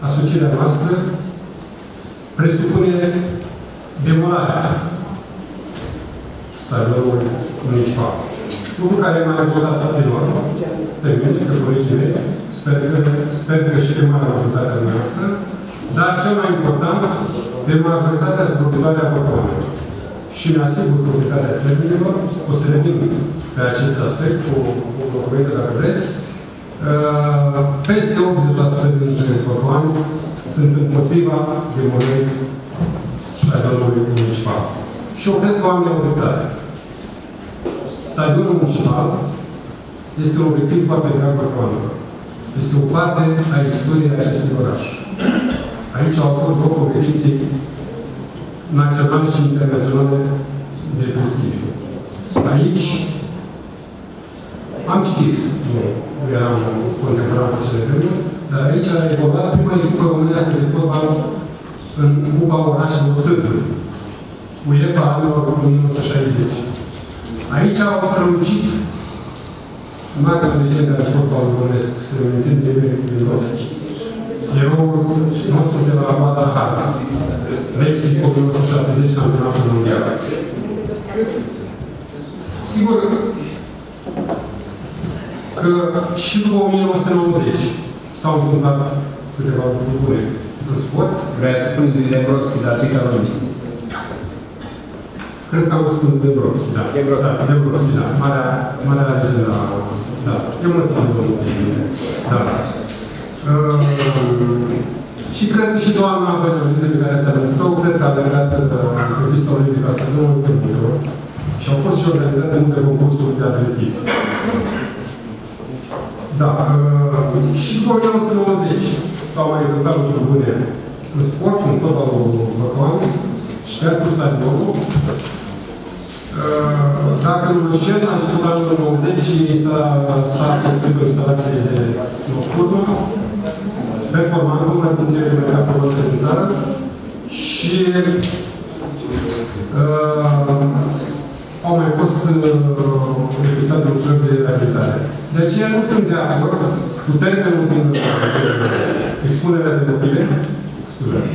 asocierea noastră presupune demolarea stadionului municipal. Lucru care m-a ajutat enorm pe mine, pe colegii mei, sper că și pe mare majoritatea noastră, dar cel mai important, pe majoritatea de proprietatea corporatului. Și ne asigur proprietatea termenilor, o să revenim pe acest aspect cu documente, dacă vreți. Peste 80% dintre corpoani sunt împotriva demolării stadionului municipal. Și eu cred că oamenii au dreptate. Stadionul municipal este un obiectiv foarte drag corpoanilor. Este o parte a istoriei acestui oraș. Aici au fost două competiții naționale și internaționale de prestigiu. Aici am citit, nu eram contemporan cu cele vremuri, dar aici a evoluat prima echipă românească de fotbal în Cupa Orașului Târgului, UEFA anilor 1960. Aici au strălucit magna legendă de fotbalul românesc, se remitând de mine din toți. Eroul nostru de la Guadalajara, Mexico 1970, campionatul mondial. Sigur că și după 1990 s-au întâmplat câteva lucruri bune în sport. Vrea să spuneți de Lebrovski, dar cei care nu. Cred că au spus Lebrovski, da. Lebrovski, da. Marea legendă a noastră. Da. Eu mulțumesc de mine. Da. Și cred că și doamna președinte pe care ați amintit-o, cred că a alergat pe pista olimpică a stadionului pe multe ori și au fost și organizate multe concursuri de atletism. Da, și după 1990 s-au mai întâmplat lucruri bune în sport, în fotbalul băcoan și chiar cu stadionul. Dacă nu înșel, la început anul 90 și s-a construit o instalație de nocturnă, performantul, mai puțin mai a fost în țară și au mai fost efectuate lucruri de reabilitare. De aceea nu sunt de acord cu termenul din expunerea de motive, scuzați,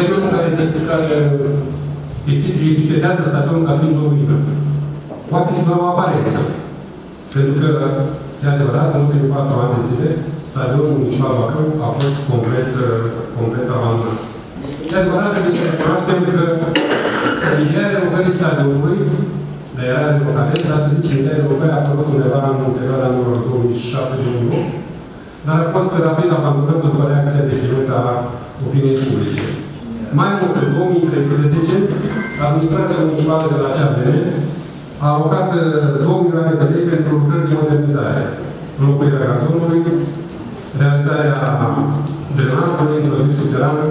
legea care etichetează stadionul ca fiind o ruină. Poate fi doar o aparență. Pentru că, de adevărat, în ultimii 4 ani de zile, stadionul municipal Bacău a fost complet abandonat. De adevărat, trebuie să recunoaștem că ideea renovării stadionului, de era renovare, dar să zicem, ideea renovării a făcut undeva în perioada anului 2007-2008, dar a fost rapid abandonat după reacția deprimentă a opiniei publice. Mai mult, în 2013, administrația municipală de la acea vreme a alocat 2 milioane de lei pentru lucrări de modernizare, înlocuirea gazonului, realizarea drenajului în păzit subterană,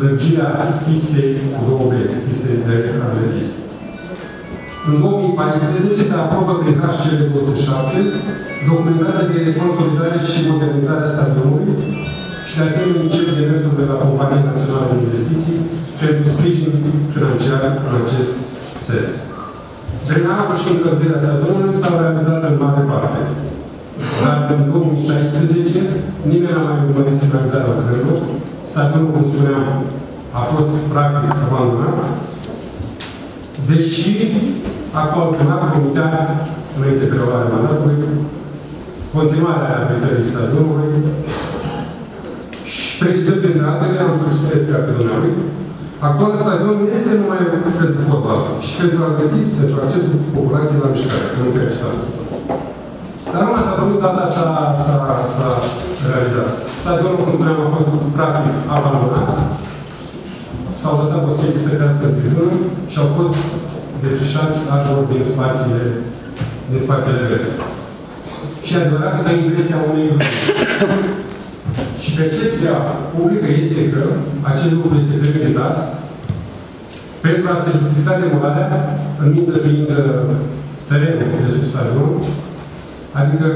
lărgirea pistei cu 2 benzi, pistei de atletism. În 2014 se aprobă prin HC 207 documentația de consolidare și modernizare a stadionului și de asemenea încep demersul de la Compania Națională de Investiții pentru sprijin financiar în acest sens. Drenajul și încălzirea stadionului s-au realizat în mare parte. Dar în 2016 nimeni n-a mai urmărit finalizarea lucrărilor. Stadionul, cum spuneam, a fost practic abandonat, deși a coordonat comiterea înainte de preluarea mandatului, continuarea reabilitării stadionului și felicitări printre altele, am solicități ca pe dumneavoastră. Actualul stadion nu este numai pentru fotbal, ci pentru atletism, pentru accesul populației la mișcare, în întreg statul. Dar numai s-a promis, data s-a realizat. Stadionul, cum spuneam, a fost practic abandonat. S-au lăsat boscheții să crească în tribună și au fost defrișați arbori din spațiile verzi. Și adevărat că dă impresia unei și percepția publică este că acest lucru este preveditat pentru a se justifica demolarea, în miză fiind terenul de sub stadion, adică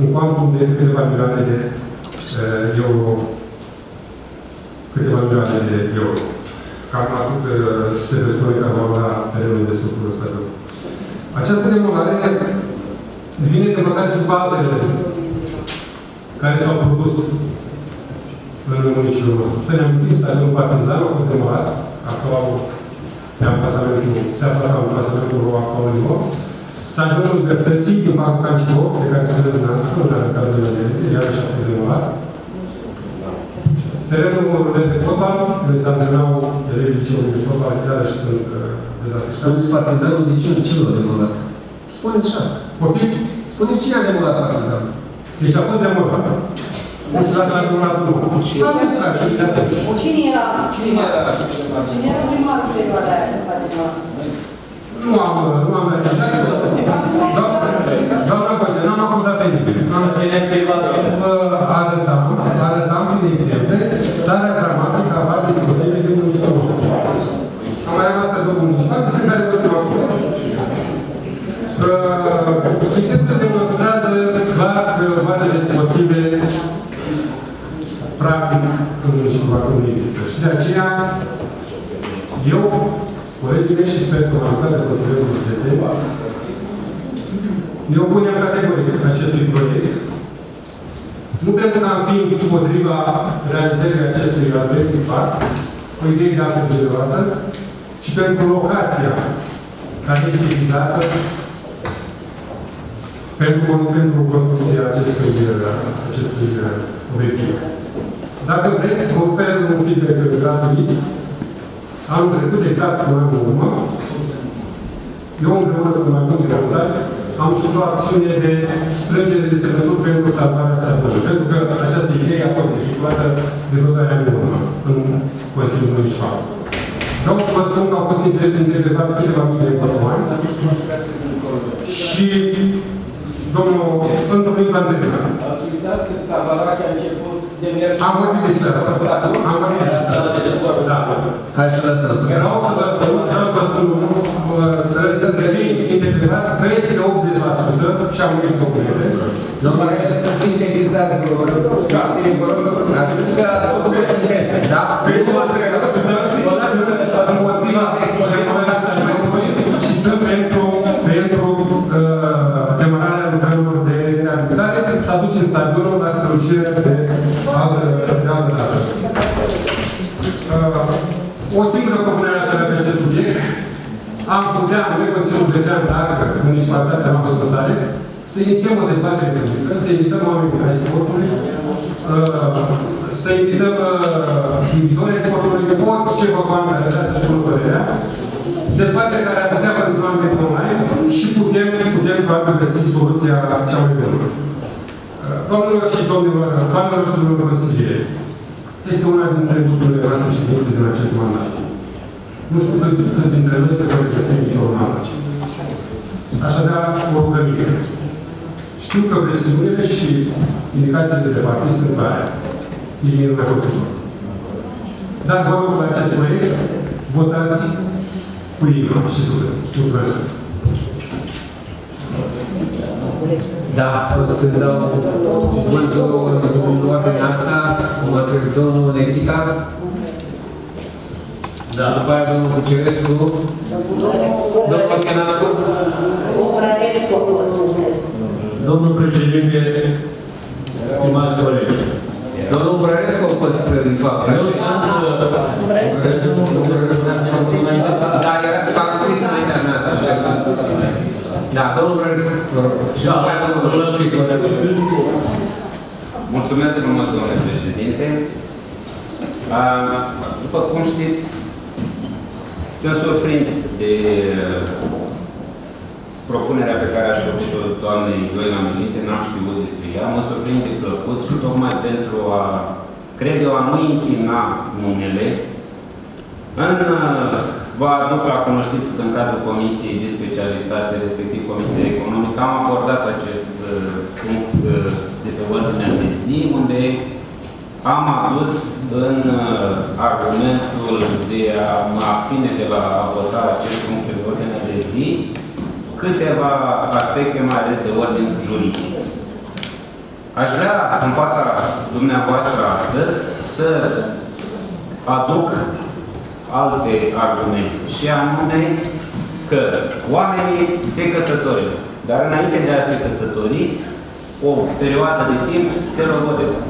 un cuantum de câteva milioane de euro. Câteva milioane de euro. Cam atât se răspune ca valoarea terenului de sub stadion. Această demolare vine de păcate după altele care s-au propus în municipiul nostru. Să ne amintim, stadionul Partizan a fost demolat, actual ne-am se află ca un casamentul Roa Colino. Stadionul Libertății din Parcul Cancicov, de care se vede noastră, în care de la Demetrie, iarăși a fost demolat. Terenul de fotbal, unde se antrenau elevii liceului de fotbal, iarăși sunt dezafectați. Spuneți Partizanul de ce l-a demolat? Spuneți și asta. Poftiți? Spuneți cine a demolat Partizanul? Deci a fost demolat. Nu știu dacă a demolat un lucru. Cine era? Cine era? Cine era primarul de perioada aia când s-a demolat? Nu am realizat. Doamna Coce, n-am acuzat pe nimeni. Arătam prin exemple starea dramatică a bazei scotele din municipiul nostru. Am mai rămas la zonul municipal, despre care vă spun acum. Exemplu demonstrează clar că bazele sportive practic în municipiul acum nu există. Și de aceea eu, colegii mei și sper că am stat de Consiliul Județean, ne opunem categoric acestui proiect. Nu pentru că am fi împotriva realizării acestui atleti parc, cu idei de altă generoasă, ci pentru locația care este utilizată pentru construcția acestui obiectiv. Dacă vreți, ofer un feedback gratuit. Anul trecut, exact un an în urmă, eu împreună cu mai mulți deputați am început o acțiune de strângere de semnături pentru salvarea stadionului. Pentru că această idee a fost efectuată de vreo 2 ani în urmă, în Consiliul Municipal. Vreau să vă spun că au fost întrebat câteva mii de oameni și domnul întâlnit la întrebare. Ați uitat că Stavarache a început de miercuri? Am vorbit despre asta. Am vorbit despre asta. Hai să lăsăm. Vreau să vă spun, să devii interpretați peste 80% și am unii documente. Domnule, să sintetizați de problemă. Ține vorbă. Ați zis că ați făcut pe sinteze, da? Peste 80% sunt împotriva și sunt pentru demararea lucrărilor de reabilitare să aduce stadionul la strălucire de altă dată. am putea, noi Consiliul Județean, dacă municipalitatea am fost în stare, să inițiem o dezbatere publică, să invităm oamenii ai sportului, să invităm viitorii sportului, orice vă contează și lucrurile, dezbatere care ar putea pentru oameni online și putem găsi soluția cea mai bună. Doamnelor și domnilor, doamnelor și domnilor consilieri, este una dintre lucrurile noastre și puncte din acest mandat. Nu știu câți dintre noi se vor regăsi în normal. Așadar, o rugăminte. Știu că presiunile și indicațiile de partid sunt tare. Ei nu mai pot ușor. Dar vă rog la acest proiect, votați cu inimă și suflet. Mulțumesc! Da, o să dau cuvântul în ordinea asta, următorul domnul Nechita. Da, după aia domnul Cucerescu. Domnul Chenacu. Domnul președinte, stimați colegi. Domnul Curarescu a fost, din fapt. Eu sunt... Da, era fac scris înaintea mea să încerc să-mi puține. Da, domnul Curarescu. Da, domnul Curarescu. Mulțumesc frumos, domnule președinte. După cum știți, sunt surprins de propunerea pe care a făcut-o doamnei Doina Melinte, n-am știut despre ea, mă surprinde plăcut și tocmai pentru a, cred eu, a nu închina numele, vă aduc la cunoștință că în cadrul Comisiei de Specialitate, respectiv Comisia Economică, am abordat acest punct de pe ordinea de zi, unde am adus în argumentul de a mă abține de la a vota acest punct de ordinea de zi, câteva aspecte, mai ales de ordin juridic. Aș vrea, în fața dumneavoastră astăzi, să aduc alte argumente, și anume că oamenii se căsătoresc, dar înainte de a se căsători, o perioadă de timp se rogodesc.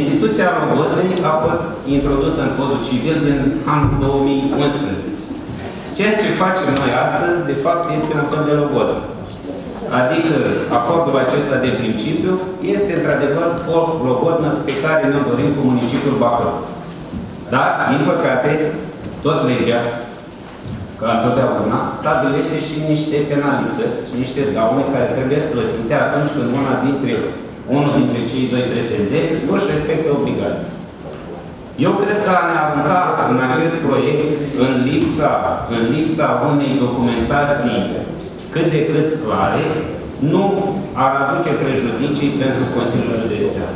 Instituția rogozei a fost introdusă în Codul Civil din anul 2011. Ceea ce facem noi astăzi, de fapt, este un fel de rogodă. Adică, acordul acesta de principiu este, într-adevăr, o rogodă pe care ne dorim cu municipiul Bacău. Dar, din păcate, tot legea, ca întotdeauna, stabilește și niște penalități, și niște daune care trebuie plătite atunci când unul dintre cei doi pretendenți nu își respectă obligații. Eu cred că a ne arunca în acest proiect, în lipsa unei documentații cât de cât clare, nu ar aduce prejudicii pentru Consiliul Județean.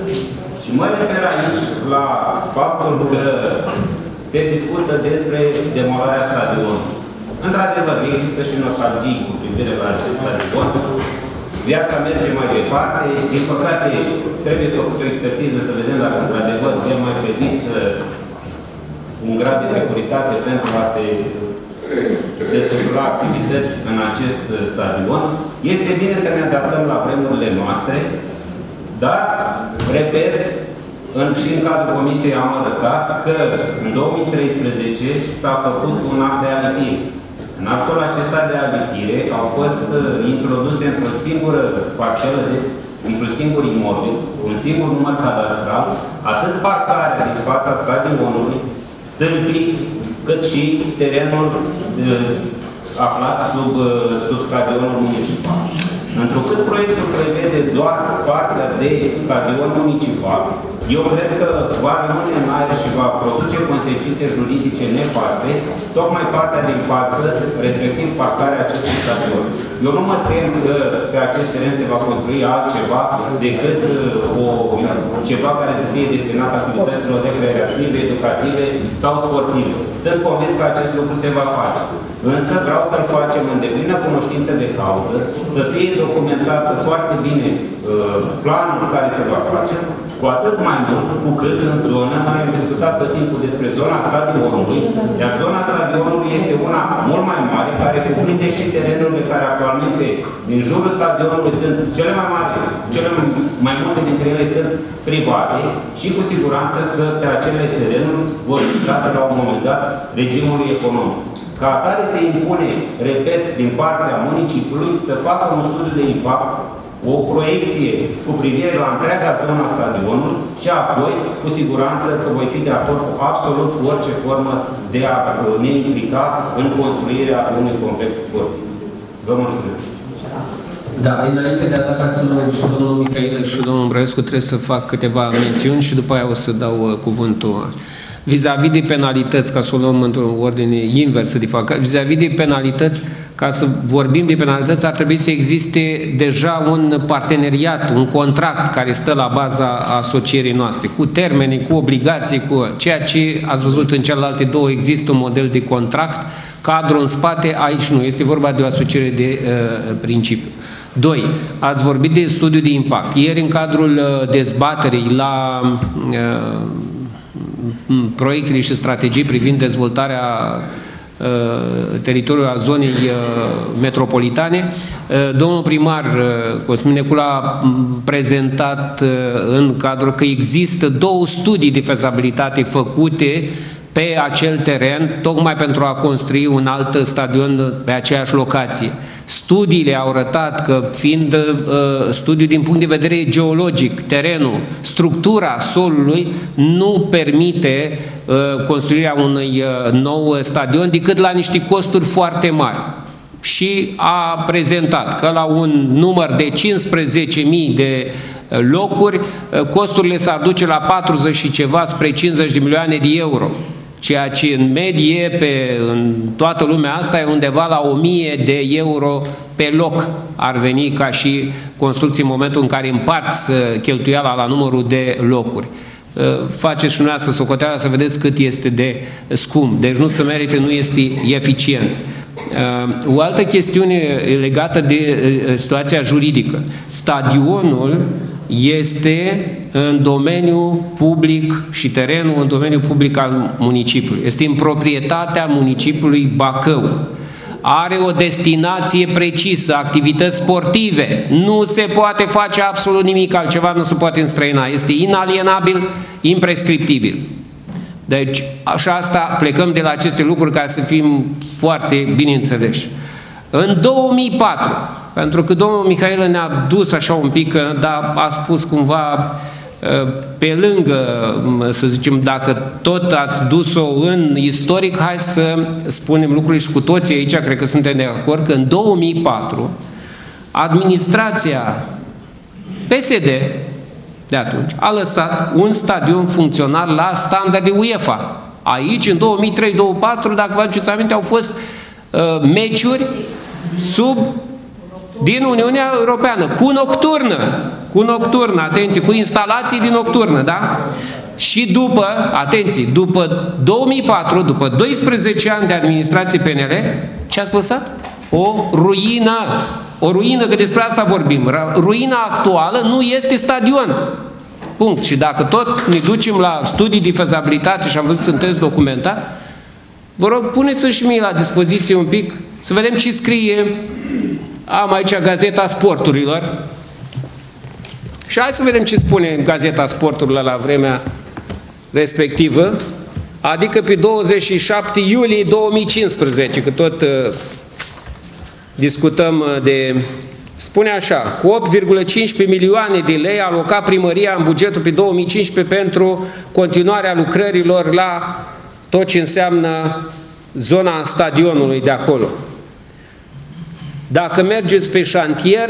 Și mă refer aici la faptul că se discută despre demolarea stadionului. Într-adevăr, există și nostalgie cu privire la acest stadion. Viața merge mai departe. Din păcate, trebuie făcut o expertiză să vedem dacă, într-adevăr, el mai prezintă un grad de securitate pentru a se desfășura activități în acest stadion. Este bine să ne adaptăm la vremurile noastre, dar, repet, și în cadrul Comisiei am arătat că în 2013 s-a făcut un act de alipire. În actul acesta de alipire au fost introduse într-o singură parcelă, într-un singur imobil, un singur număr cadastral, atât parcarea din fața stadionului, stâmpii, cât și terenul aflat sub stadionul municipal. Întrucât proiectul prevede doar partea de stadion municipal, eu cred că va rămâne în aer și va produce consecințe juridice nefaste, tocmai partea din față, respectiv parcarea acestui stadion. Eu nu mă tem că pe acest teren se va construi altceva decât ceva care să fie destinat activităților recreative, educative sau sportive. Sunt convins că acest lucru se va face. Însă vreau să-l facem în deplină cunoștință de cauză, să fie documentată foarte bine planul care se va face, cu atât mai mult cu cât în zonă, noi am discutat tot timpul despre zona stadionului, iar zona stadionului este una mult mai mare, care cuprinde și terenurile care actualmente din jurul stadionului sunt cele mai mari, cele mai multe dintre ele sunt private și cu siguranță că pe acele terenuri vor intra la un moment dat regimului economic. Ca atare se impune, repet, din partea municipiului să facă un studiu de impact, o proiecție cu privire la întreaga zonă a stadionului și apoi, cu siguranță, că voi fi de acord cu absolut orice formă de a ne implica în construirea unui complex sportiv. Vă mulțumesc! Da, înainte de a da domnul Mihail și domnul Îmbrăiescu trebuie să fac câteva mențiuni și după aia o să dau cuvântul. Vis-a-vis de penalități, ca să o luăm într-o ordine inversă, de fapt, vis-a-vis de penalități, ca să vorbim de penalități, ar trebui să existe deja un parteneriat, un contract care stă la baza asocierii noastre, cu termene, cu obligații, cu ceea ce ați văzut în celelalte două, există un model de contract, cadru în spate, aici nu, este vorba de o asociere de principiu. 2. Ați vorbit de studiu de impact. Ieri, în cadrul dezbaterii la proiectele și strategii privind dezvoltarea teritoriului a zonei metropolitane, domnul primar Cosminecul a prezentat în cadrul că există două studii de fezabilitate făcute pe acel teren, tocmai pentru a construi un alt stadion pe aceeași locație. Studiile au arătat că, fiind studiu din punct de vedere geologic, terenul, structura solului nu permite construirea unui nou stadion decât la niște costuri foarte mari. Și a prezentat că la un număr de 15.000 de locuri, costurile s-ar duce la 40 și ceva spre 50 de milioane de euro. Ceea ce în medie, în toată lumea asta, e undeva la 1000 de euro pe loc ar veni ca și construcții în momentul în care împarți cheltuiala la numărul de locuri. Faceți și dumneavoastră socoteala să vedeți cât este de scump. Deci nu se merită, nu este eficient. O altă chestiune legată de situația juridică. Stadionul este în domeniul public și terenul în domeniul public al municipiului. Este în proprietatea municipiului Bacău. Are o destinație precisă, activități sportive. Nu se poate face absolut nimic altceva, nu se poate înstrăina. Este inalienabil, imprescriptibil. Deci, așa asta, plecăm de la aceste lucruri ca să fim foarte bineînțeleși. În 2004, pentru că domnul Mihail ne-a dus așa un pic, dar a spus cumva pe lângă, să zicem, dacă tot ați dus-o în istoric, hai să spunem lucrurile și cu toții aici, cred că suntem de acord, că în 2004 administrația PSD de atunci a lăsat un stadion funcțional la standarde UEFA. Aici, în 2003-2004, dacă vă aduceți aminte, au fost meciuri din Uniunea Europeană, cu nocturnă, atenție, cu instalații din nocturnă, da? Și după, atenție, după 2004, după 12 ani de administrație PNL, ce ați lăsat? O ruină, că despre asta vorbim. Ruina actuală nu este stadion. Punct. Și dacă tot ne ducem la studii de fezabilitate și am văzut că sunteți documentat, vă rog, puneți-o și mie la dispoziție un pic, să vedem ce scrie. Am aici Gazeta Sporturilor. Și hai să vedem ce spune Gazeta Sporturilor la vremea respectivă, adică pe 27 iulie 2015, că tot discutăm de... Spune așa, cu 8,15 milioane de lei aloca primăria în bugetul pe 2015 pentru continuarea lucrărilor la tot ce înseamnă zona stadionului de acolo. Dacă mergeți pe șantier,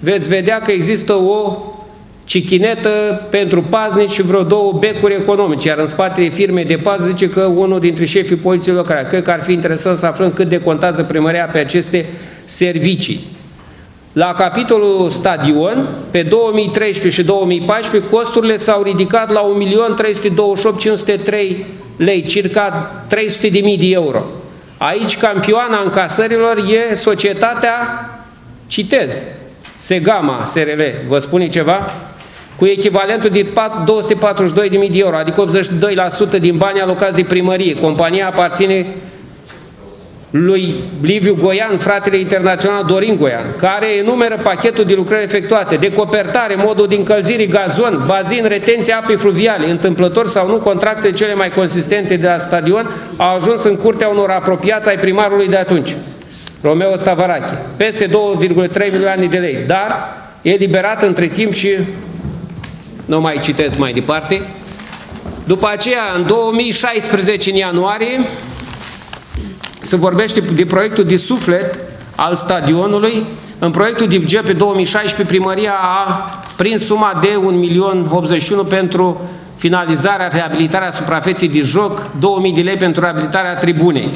veți vedea că există o cichinetă pentru paznici și vreo două becuri economice, iar în spatele firmei de pază zice că unul dintre șefii poliției locale. Cred că ar fi interesant să aflăm cât decontează primăria pe aceste servicii. La capitolul stadion, pe 2013 și 2014, costurile s-au ridicat la 1.328.503 lei, circa 300.000 de euro. Aici campioana încasărilor e societatea, citez, Segama SRL, vă spune ceva? Cu echivalentul de 242.000 de euro, adică 82% din banii alocați de primărie. Compania aparține lui Liviu Goian, fratele internațional Dorin Goian, care enumeră pachetul de lucrări efectuate, decopertare, modul de încălzire, gazon, bazin, retenție apei fluviale, întâmplător sau nu, contractele cele mai consistente de la stadion au ajuns în curtea unor apropiați ai primarului de atunci, Romeo Stavarache, peste 2,3 milioane de lei, dar eliberat între timp și, nu mai citesc mai departe. După aceea, în 2016, în ianuarie, se vorbește de proiectul de suflet al stadionului. În proiectul de buget pe 2016, primăria a prins suma de 1.081.000 pentru finalizarea, reabilitarea suprafeței de joc, 2.000 de lei pentru reabilitarea tribunei.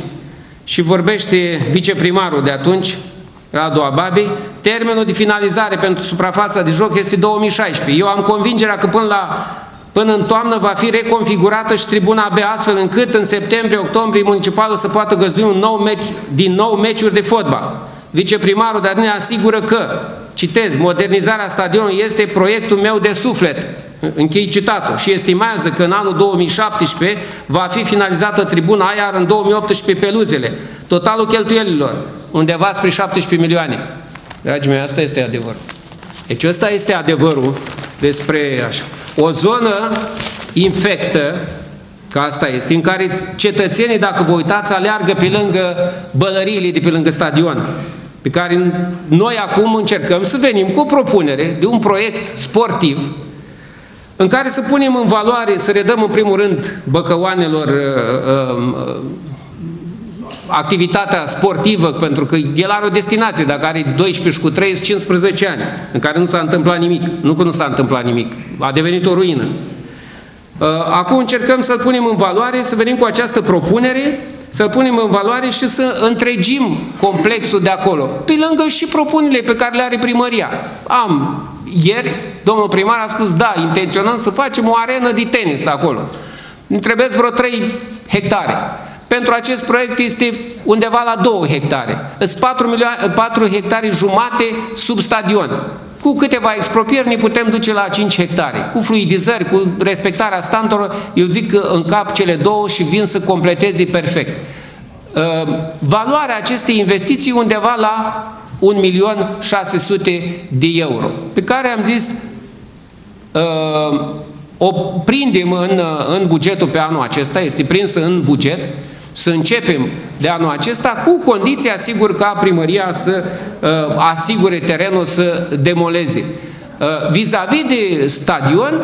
Și vorbește viceprimarul de atunci, Radu Ababei, termenul de finalizare pentru suprafața de joc este 2016. Eu am convingerea că până în toamnă va fi reconfigurată și tribuna B, astfel încât în septembrie-octombrie municipalul să poată găzdui din nou meciuri de fotbal. Viceprimarul de atunci asigură că, citez, modernizarea stadionului este proiectul meu de suflet, închei citatul, și estimează că în anul 2017 va fi finalizată tribuna aia, iar în 2018 peluzele. Totalul cheltuielilor, undeva spre 17 milioane. Dragii mei, asta este adevărul. Deci ăsta este adevărul despre așa. O zonă infectă, că asta este, în care cetățenii, dacă vă uitați, aleargă pe lângă bălăriile de pe lângă stadion, pe care noi acum încercăm să venim cu o propunere de un proiect sportiv în care să punem în valoare, să redăm în primul rând băcăoanelor activitatea sportivă, pentru că el are o destinație, dacă are 12 cu 3, 15 ani, în care nu s-a întâmplat nimic. Nu că nu s-a întâmplat nimic, a devenit o ruină. Acum încercăm să-l punem în valoare, să venim cu această propunere, să-l punem în valoare și să întregim complexul de acolo, pe lângă și propunerile pe care le are primăria. Ieri, domnul primar a spus, da, intenționăm să facem o arenă de tenis acolo. Îmi trebuie vreo 3 hectare. Pentru acest proiect este undeva la 2 hectare. Sunt 4 hectare jumate sub stadion. Cu câteva expropieri ne putem duce la 5 hectare. Cu fluidizări, cu respectarea standardelor, eu zic că încap cele două și vin să completeze perfect. Valoarea acestei investiții undeva la 1.600.000 de euro, pe care am zis o prindem în bugetul pe anul acesta, este prinsă în buget, să începem de anul acesta cu condiția, sigur, ca primăria să asigure terenul să demoleze. Vis-a-vis de stadion,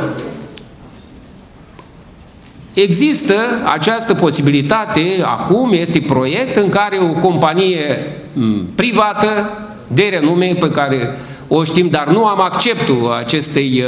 există această posibilitate, acum este proiect în care o companie privată de renume pe care o știm, dar nu am acceptul acestei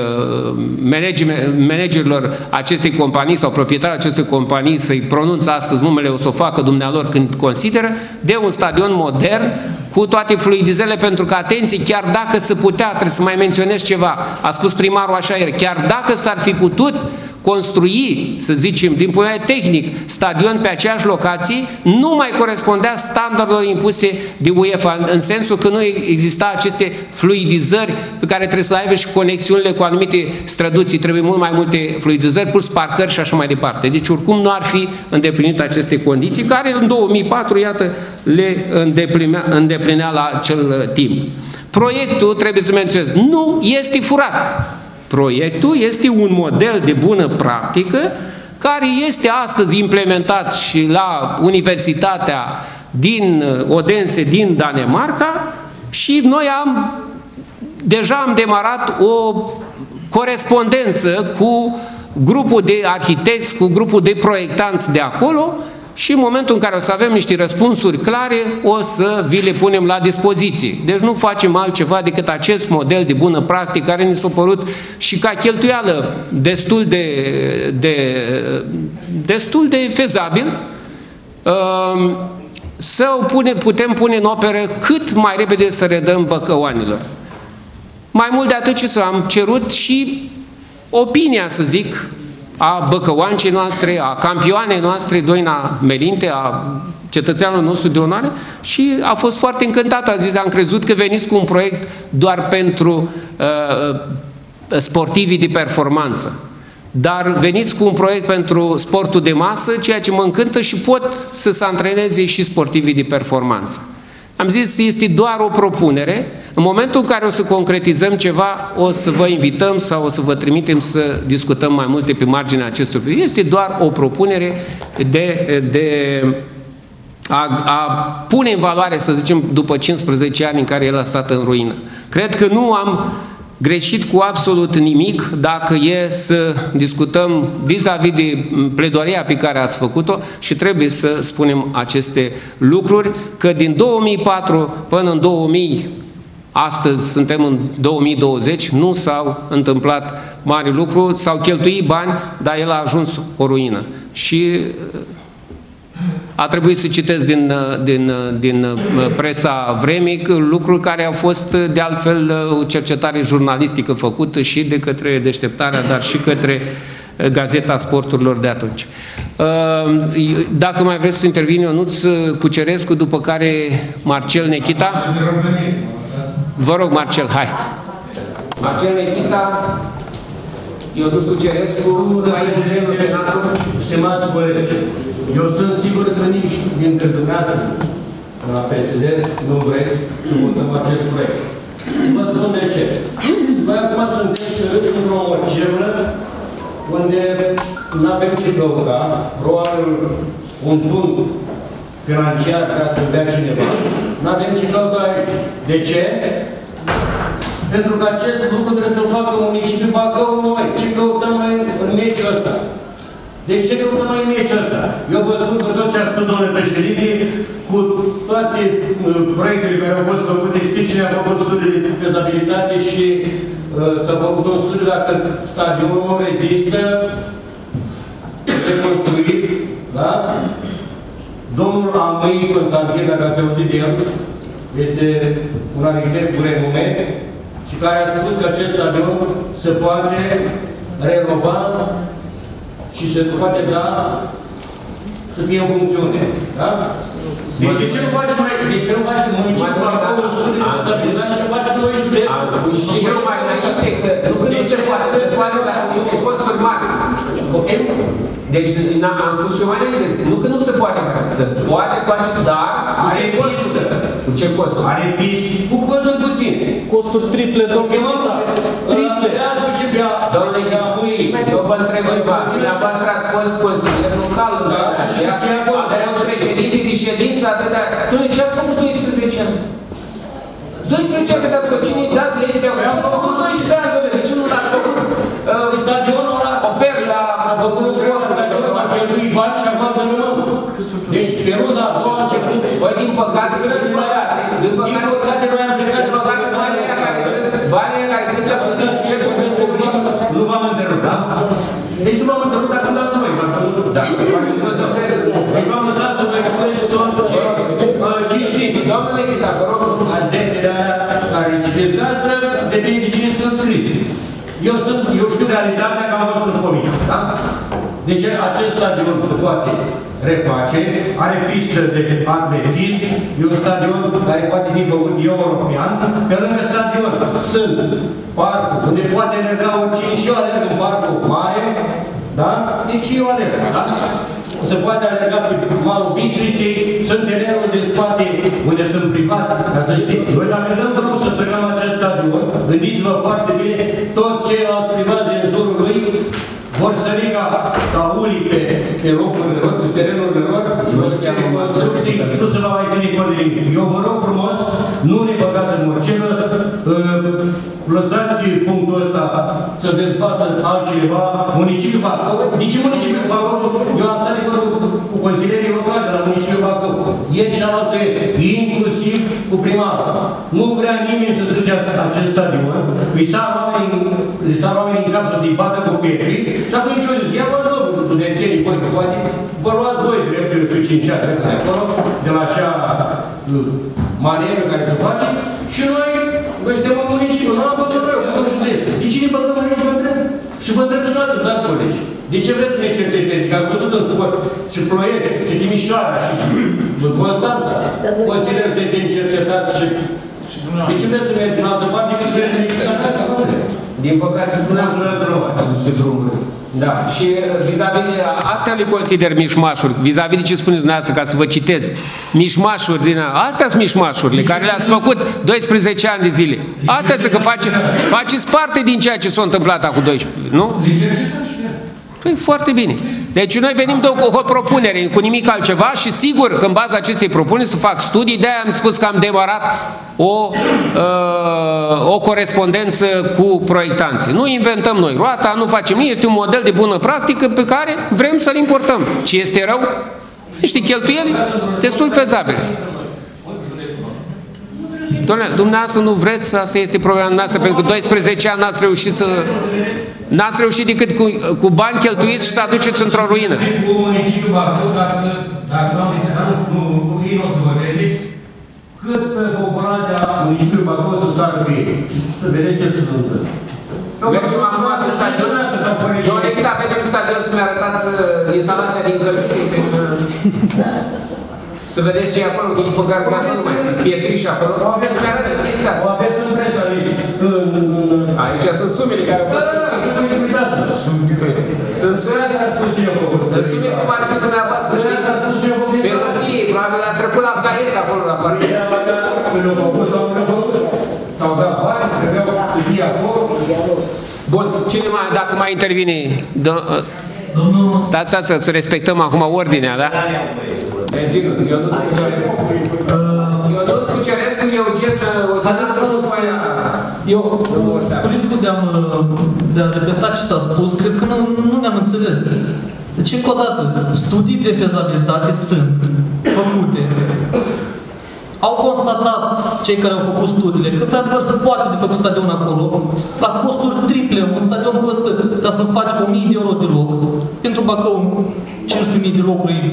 managerilor acestei companii sau proprietarii acestei companii să-i pronunț astăzi numele, o să o facă dumnealor când consideră, de un stadion modern cu toate fluidizările, pentru că, atenție, chiar dacă se putea, trebuie să mai menționez ceva, a spus primarul așa ieri, chiar dacă s-ar fi putut construi, să zicem, din punct de vedere tehnic, stadion pe aceeași locație, nu mai corespundea standardelor impuse de UEFA, în sensul că nu exista aceste fluidizări pe care trebuie să le aibă și conexiunile cu anumite străduții, trebuie mult mai multe fluidizări, plus parcări și așa mai departe. Deci, oricum, nu ar fi îndeplinit aceste condiții, care în 2004, iată, le îndeplinea la acel timp. Proiectul, trebuie să menționez, nu este furat. Proiectul este un model de bună practică care este astăzi implementat și la Universitatea din Odense din Danemarca și noi deja am demarat o corespondență cu grupul de arhitecți, cu grupul de proiectanți de acolo și în momentul în care o să avem niște răspunsuri clare, o să vi le punem la dispoziție. Deci nu facem altceva decât acest model de bună practică care ni s-a părut și ca cheltuială destul de fezabil, să putem pune în operă cât mai repede, să redăm băcăoanilor. Mai mult de atât, ce am cerut și opinia, să zic, a băcăoancei noastre, a campioanei noastre, Doina Melinte, a cetățeanul nostru de onoare, și a fost foarte încântată. A zis, am crezut că veniți cu un proiect doar pentru sportivii de performanță. Dar veniți cu un proiect pentru sportul de masă, ceea ce mă încântă, și pot să se antreneze și sportivii de performanță. Am zis, este doar o propunere. În momentul în care o să concretizăm ceva, o să vă invităm sau o să vă trimitem să discutăm mai multe pe marginea acestui proiect. Este doar o propunere de a pune în valoare, să zicem, după 15 ani în care el a stat în ruină. Cred că nu am greșit cu absolut nimic dacă e să discutăm vis-a-vis de pledoaria pe care ați făcut-o, și trebuie să spunem aceste lucruri, că din 2004 până în 2000, astăzi suntem în 2020, nu s-au întâmplat mari lucruri, s-au cheltuit bani, dar el a ajuns o ruină. Și a trebuit să citesc din presa vremii lucruri care au fost, de altfel, o cercetare jurnalistică făcută și de către Deșteptarea, dar și către Gazeta Sporturilor de atunci. Dacă mai vreți să intervin, Ionuț Cucerescu, după care Marcel Nechita. Vă rog, Marcel, hai! Marcel Nechita, Ionuț Cucerescu, stimați colegi. Eu sunt sigur că nici dintre dumneavoastră la PSD nu vreți să votăm acest proiect. Vă spun de ce. Noi acum suntem sărâți într-o cervă unde n-avem ce căuta, probabil un punct financiar ca să dea cineva, n-avem ce căuta aici. De ce? Pentru că acest lucru trebuie să-l facă municipiul Bacău noi. Ce căutăm noi în mediul ăsta? Deci ce căutăm noi mie și asta? Eu vă spun că tot ce a spus domnul președinte, cu toate proiectele care au fost făcute, știți cine a făcut studii de fezabilitate și s-a făcut un studiu dacă stadionul rezistă, reconstruit, da? Domnul Amâi Constantin, dacă ați auzit de el, este un arhitect cu renume și care a spus că acest stadion se poate renova și se poate da să fie în funcțiune. Da? Deci ce nu faci mai bine? Ce nu faci în municipiul Bacău, în studiu, în stabilitate, ce faci noi județul? Și eu mai înainte că nu se poate dezvoare, dar au niște costuri mari. Ok? Deci am spus și mai înainte, nu că nu se poate, se poate face, dar cu ce costă? Cu ce costă? Are piști. Cu costuri puține. Costuri triple, domnul. Triple. Domnule, eu vă întreb ceva. Dumneavoastră ați fost consilier local, aveam președinte de ședință atâtea. Domnule, ce ați făcut 12 ani? 12 ani cât ați făcut? Cine-i dați lecția? Ce ați făcut 12 ani, domnule? De ce nu l-ați făcut? Stadionul ăla, Operla, a făcut un scroll, stadionul ăla, a cheltuit bani și acum dăm rău. Deci, Peruza a doua a început. Băi, din păcate, noi am plecat de păcate banii aia care sunt, banii aia care sunt, nu v-am întrerupt, da? Deci nu v-am întrerupt dacă nu am mai făcut. Dacă nu v-am întrerupt, deci v-am lăsat să vă expuneți tot ce știți. Doamnele Chita, vă rog, azetele aia care citesc noastră, depinde de cine sunt scriși. Eu știu realitatea că am văzut în comică, da? Deci acest stadion se poate reface, are pistă de atletism, e un stadion care poate fi făcut european. Pe lângă stadion sunt parcul, unde poate merga orice, și eu alerg în parcul mare, da? Deci eu alerg, da? Se poate alerga pe malul Bistriței, sunt terenul de spate unde sunt privat, ca să știți. Noi dacă dăm drumul să străgăm acest stadion, gândiți-vă foarte bine, tot ce ați privat din jurul lui, vor sări ca ulii pe locurile lor, cu terenurile lor, nu se va mai ține cont de nimic. Eu vă rog frumos, nu ne băgați în morcină, lăsați punctul ăsta să dezbată altcineva, municipiul Bacău, nici municipiul Bacău, eu am stat de vorbă cu consilierii locali de la municipiul Bacău, e cealaltă, inclusiv cu primarul. Nu vrea nimeni să duce acest stadion, îi sar oamenii în cap să se-i bată cu pietrii, și atunci eu zic, ia vă domnul județenii, voi că poate, vă luați voi dreptul, eu știu, 5 ani, de la acea manevră care se face, și noi, noi suntem în municipiu, nu am putut rău, nu știu. De ce ne băgăm aici, vă întreb? Și vă întreb și noastră, dați colegi. De ce vreți să ne cercetezi? Că ați văzut în sport și Ploiești, și Timișoara, și Constanța. Consilier de ce cercetați și... De ce vreți să mergeți în altă parte? Din păcate, nu am jurat drumul. Da, și vis-a-vis de astea le consider mișmașuri, vis-a-vis de ce spuneți dumneavoastră, ca să vă citez, mișmașuri din astea sunt mișmașurile care le-ați făcut 12 ani de zile. Astea se că faceți parte din ceea ce s-a întâmplat acum 12, nu? Păi foarte bine. Deci noi venim de o propunere, cu nimic altceva și sigur că în baza acestei propuneri să fac studii, de-aia am spus că am demarat o corespondență cu proiectanții. Nu inventăm noi roata, nu facem nimic, este un model de bună practică pe care vrem să-l importăm. Ce este rău? Niște cheltuieli destul fezabile. Doamne, dumneavoastră nu vreți, asta este problema noastră, pentru că 12 ani n-ați reușit să... N-ați reușit decât cu bani cheltuiți și să aduceți într-o ruină. Cu municipiul BACău, dacă doamne, nu o să vă vezi, cât pe populația municipiului BACău o să țară cu ei. Să vedeți ce se întâmplă. Mergem acum pe stadion. Eu, Necula, mergem pe stadion să-mi arătați instalația din călzire. Să vedeți ce e acolo, nici măcar gazul nu mai stă. Pietriș acolo. Să-mi arătați instalația. O aveți în preț, aici sunt sumele care au fost... Sunt sume, cum ați zis dumneavoastră, știi? Pe hârtie, probabil ați trecut la caiet acolo la partea. S-au dat bani, trebuiau să fie acolo. Bun, cine mai, dacă mai intervine? Stați, stați, să respectăm acum ordinea, da? Ionuț Cucerescu. Ionuț Cucerescu e o genă, o tănață și după aia. Eu, cu riscul de a repeta ce s-a spus, cred că nu ne-am înțeles. Deci, încă o dată, studii de fezabilitate sunt făcute. Au constatat cei care au făcut studiile că, într-adevăr, se poate de făcut stadion acolo, la costuri triple. Un stadion costă, ca să faci 1000 de euro de loc. Pentru Bacău, 500.000 de locuri e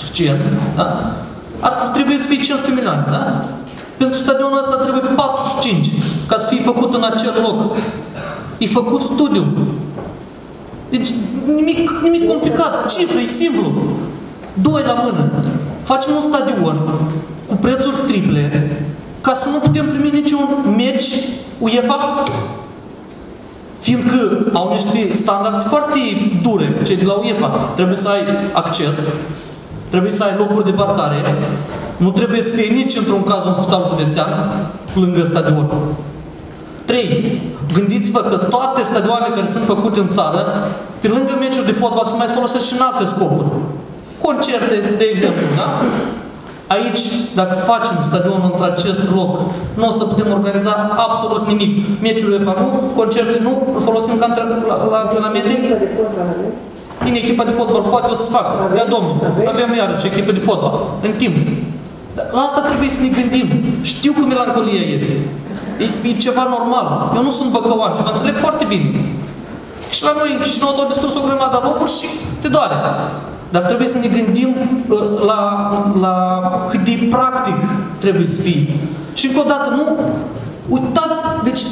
suficient. Da? Ar trebui să fie 500 milioane, da? Pentru stadionul ăsta trebuie 45, ca să fie făcut în acel loc. E făcut studiu. Deci nimic complicat, cifre, e simplu. 2 la mână. Facem un stadion cu prețuri triple, ca să nu putem primi niciun meci UEFA, fiindcă au niște standarde foarte dure, cei de la UEFA. Trebuie să ai acces, trebuie să ai locuri de parcare. Nu trebuie să fie nici într-un caz un spital județean lângă stadion. 3. Gândiți-vă că toate stadioanele care sunt făcute în țară, pe lângă meciuri de fotbal, se mai folosesc și în alte scopuri. Concerte, de exemplu, da? Aici, dacă facem stadionul într-acest loc, nu o să putem organiza absolut nimic. Meciurile UEFA nu, concerte nu, îl folosim ca la antrenamente. În echipa de fotbal poate o să se facă, să dea domnul, să avem iarăși echipa de fotbal, în timp. La asta trebuie să ne gândim. Știu că melancolia este. E ceva normal. Eu nu sunt băcăuan și vă înțeleg foarte bine. Și la noi, și noi s-au distrus o grămadă de locuri și te doare. Dar trebuie să ne gândim la cât de practic trebuie să fii. Și încă o dată, nu uitați, deci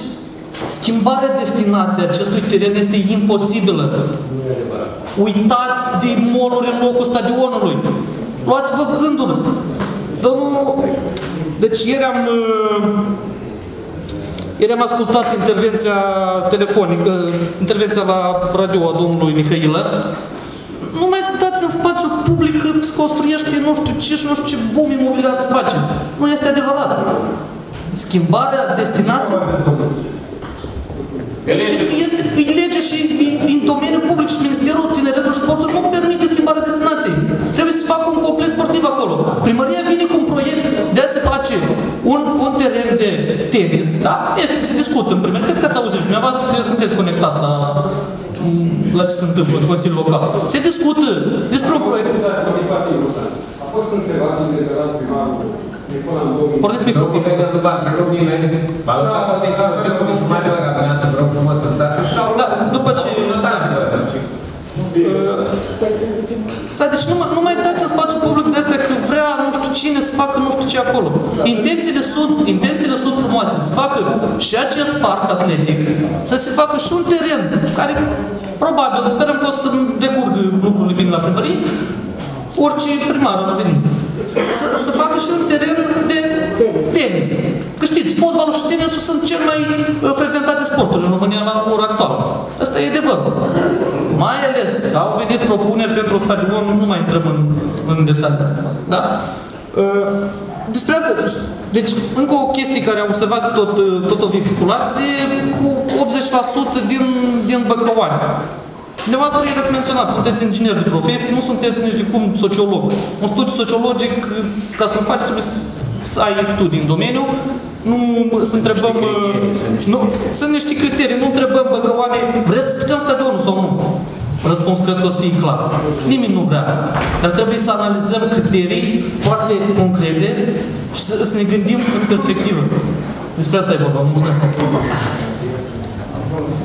schimbarea destinației acestui teren este imposibilă. Uitați de moluri în locul stadionului. Luați-vă gânduri. Domnul... Deci ieri am ascultat intervenția telefonică, intervenția la radio a domnului Mihailă. Nu mai ascultați în spațiu public că se construiește nu știu ce și nu știu ce boom imobiliar se face. Nu este adevărat. Schimbarea destinației este lege și din domeniul public și Ministerul Tineretului și Sportului nu permite schimbarea destinației. Trebuie să facă un complex sportiv acolo. Primăria vine cu un proiect, de-aia se face un teren de tenis, da? Este, se discută în primărie. Cred că ați auzit și dumneavoastră că sunteți conectat la ce se întâmplă în Consiliul Local. Se discută despre un proiect. A fost întrebat integrat primarul Porniți microfonul. Da, după ce... Da, deci nu mai dați în spațiul public de astea că vrea nu știu cine să facă nu știu ce acolo. Intențiile sunt frumoase. Să facă și acest parc atletic, să se facă și un teren care, probabil, sperăm că o să decurgă lucrurile bine la primărie, orice primar ar veni. Să facă și un teren de tenis. Că știți, fotbalul și tenisul sunt cel mai frecventate sporturi în România la ora actuală. Asta e adevărul. Mai ales că au venit propuneri pentru stadion, nu mai intrăm în detalii astea. Da? Despre asta, deci încă o chestie care am observat tot o vehiculație, cu 80% din băcăoani. Dumneavoastră i-ați menționat, sunteți ingineri de profesie, nu sunteți nici de cum sociolog. Un studiu sociologic, ca să-l faci, trebuie să ai studii în domeniu. Nu să întrebăm... Sunt niște criterii, nu întrebăm băcăoane, vreți să stricăm stadionul sau nu? Răspunsul cred că o să fie clar. Nimeni nu vrea. Dar trebuie să analizăm criterii foarte concrete și să ne gândim în perspectivă. Despre asta e vorba. Mulțumesc!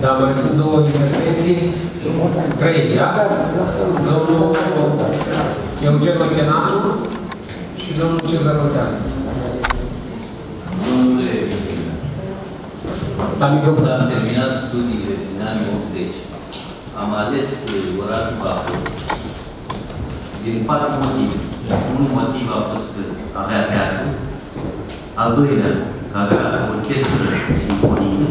Da, mai sunt două intervenții. Trei, da? Domnul Eugen Măchenanu și domnul Cezar Roteanu. Am terminat studiile din anii 80. Am ales orașul Bacău din 4 motive. Un motiv a fost că avea teatru. Al doilea, că avea orchestră simfonică.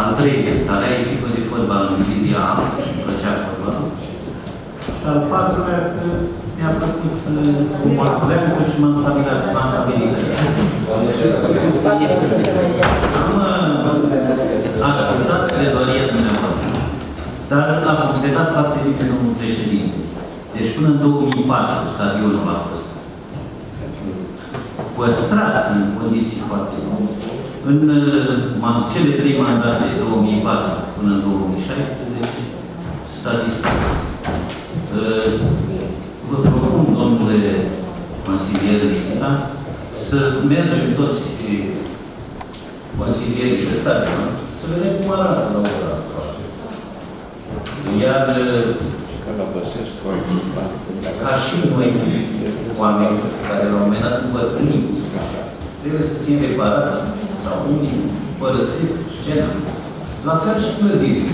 Al treilea, că avea echipă de fotbal în divizia A și îmi plăcea fotbalul. Și al patrulea, că mi-a plăcut cum mă plăcut și m-am stabilizat. Am ascultat pledoaria dumneavoastră, dar l-a completat foarte bine domnul președinte. Deci până în 2004 stadionul a fost păstrat în condiții foarte bune. În cele trei mandate, 2004 până în 2016, s-a dispus. Vă propun, domnule consilier Nicolae, să mergem toți consilierii de stat, să vedem cum arată la ora noastră. Iar ca și noi, oamenii care la un moment dat îmbătrânim, trebuie să fim reparați sau unii părăsesc scena. La fel și clădirile.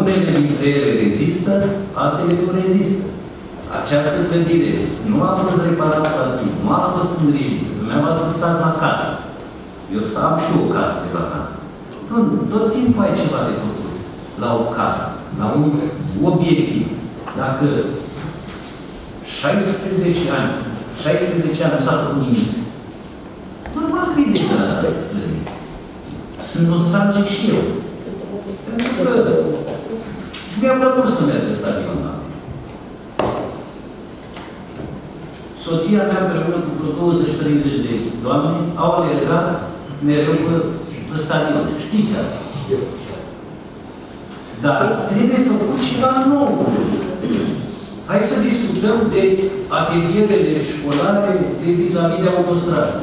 Unele dintre ele rezistă, altele nu rezistă. Această clădire nu a fost reparată la timp, nu a fost îngrijită. Dumneavoastră stați la casă. Eu să am și o casă de vacanță. Tot timpul ai ceva de făcut la o casă, la un obiectiv. Dacă 16 ani nu s-a făcut nimic, normal că e de la clădire. Sunt nostalgic și eu. Pentru că mi-a plăcut să merg pe stadionul. Soția mea, împreună cu vreo 20-30 de doamne, au alergat mereu pe stadion. Știți asta? Dar trebuie făcut ceva nou. Hai să discutăm de atelierele școlare de vis-a-vis de autostradă.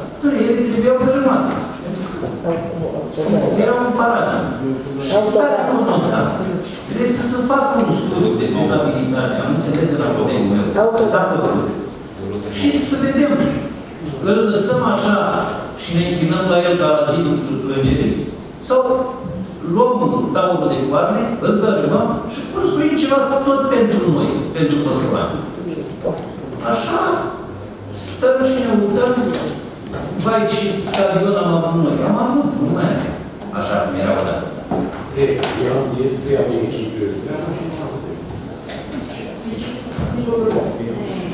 Ele trebuiau dărâmate. Erau împarate. Și stadionul nu ăsta. Trebuie să se facă un studiu de fezabilitate. Am înțeles de la colegul meu. S-a făcut. Și să vedem. Îl lăsăm așa și ne închinăm la el ca la zidul plângerii. Sau luăm un taură de coarne, îl dărâmăm și construim ceva tot pentru noi, pentru păcăvani. Așa stăm și ne uităm. Vai, ce stadion am avut noi. Am avut, nu mai avea. Așa cum era o dată. Eu am zis că i-am ieșit pe ea.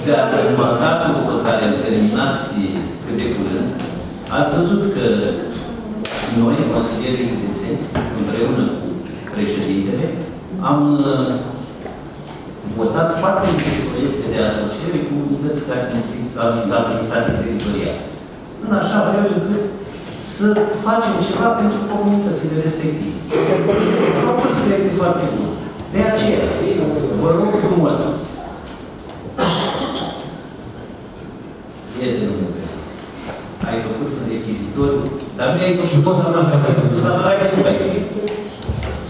Dar în mandatul pe care îl terminați cât de curând, ați văzut că noi, consilierii județeni, împreună cu președintele, am votat foarte multe proiecte de asociere cu unități administrative teritoriale. În așa fel încât să facem ceva pentru comunitățile respective. S-au fost proiecte foarte bune. De aceea, vă rog frumos, ai făcut un rechizitor, dar nu ai făcut o Stavarache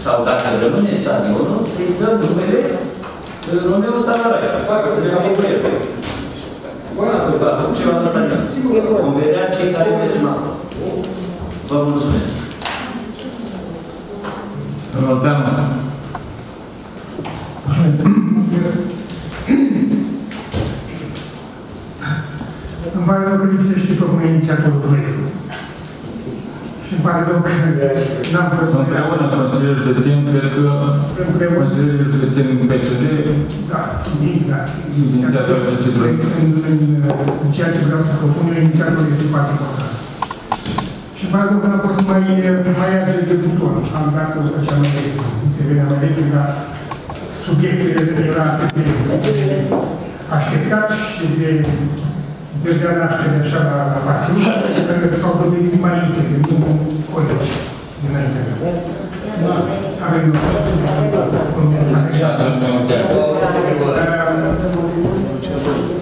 sau dacă rămâne stadionul, să-i dăm numele Romeo Stavarache. Facă să se amână el. A făcut ceva la stadion. Vom vedea cei care merg în apă. Vă mulțumesc. Îmi pare rău că lipsește tocmai inițiatorul proiectului. Și îmi pare rău că n-am fost... Împreună, Consiliul Județean, cred că... Consiliul Județean în PSD... Da, da. Inițiatul acestui proiect. În ceea ce vreau să propun, inițiatul este foarte important. Și îmi pare rău că n-am fost mai agil de buton. Am dat o făceam de intervenea mai repede, dar subiectul este la așteptat și de a naștere așa la pasiune, s-au dovedit mai intele, nu colegi dinainte. Avem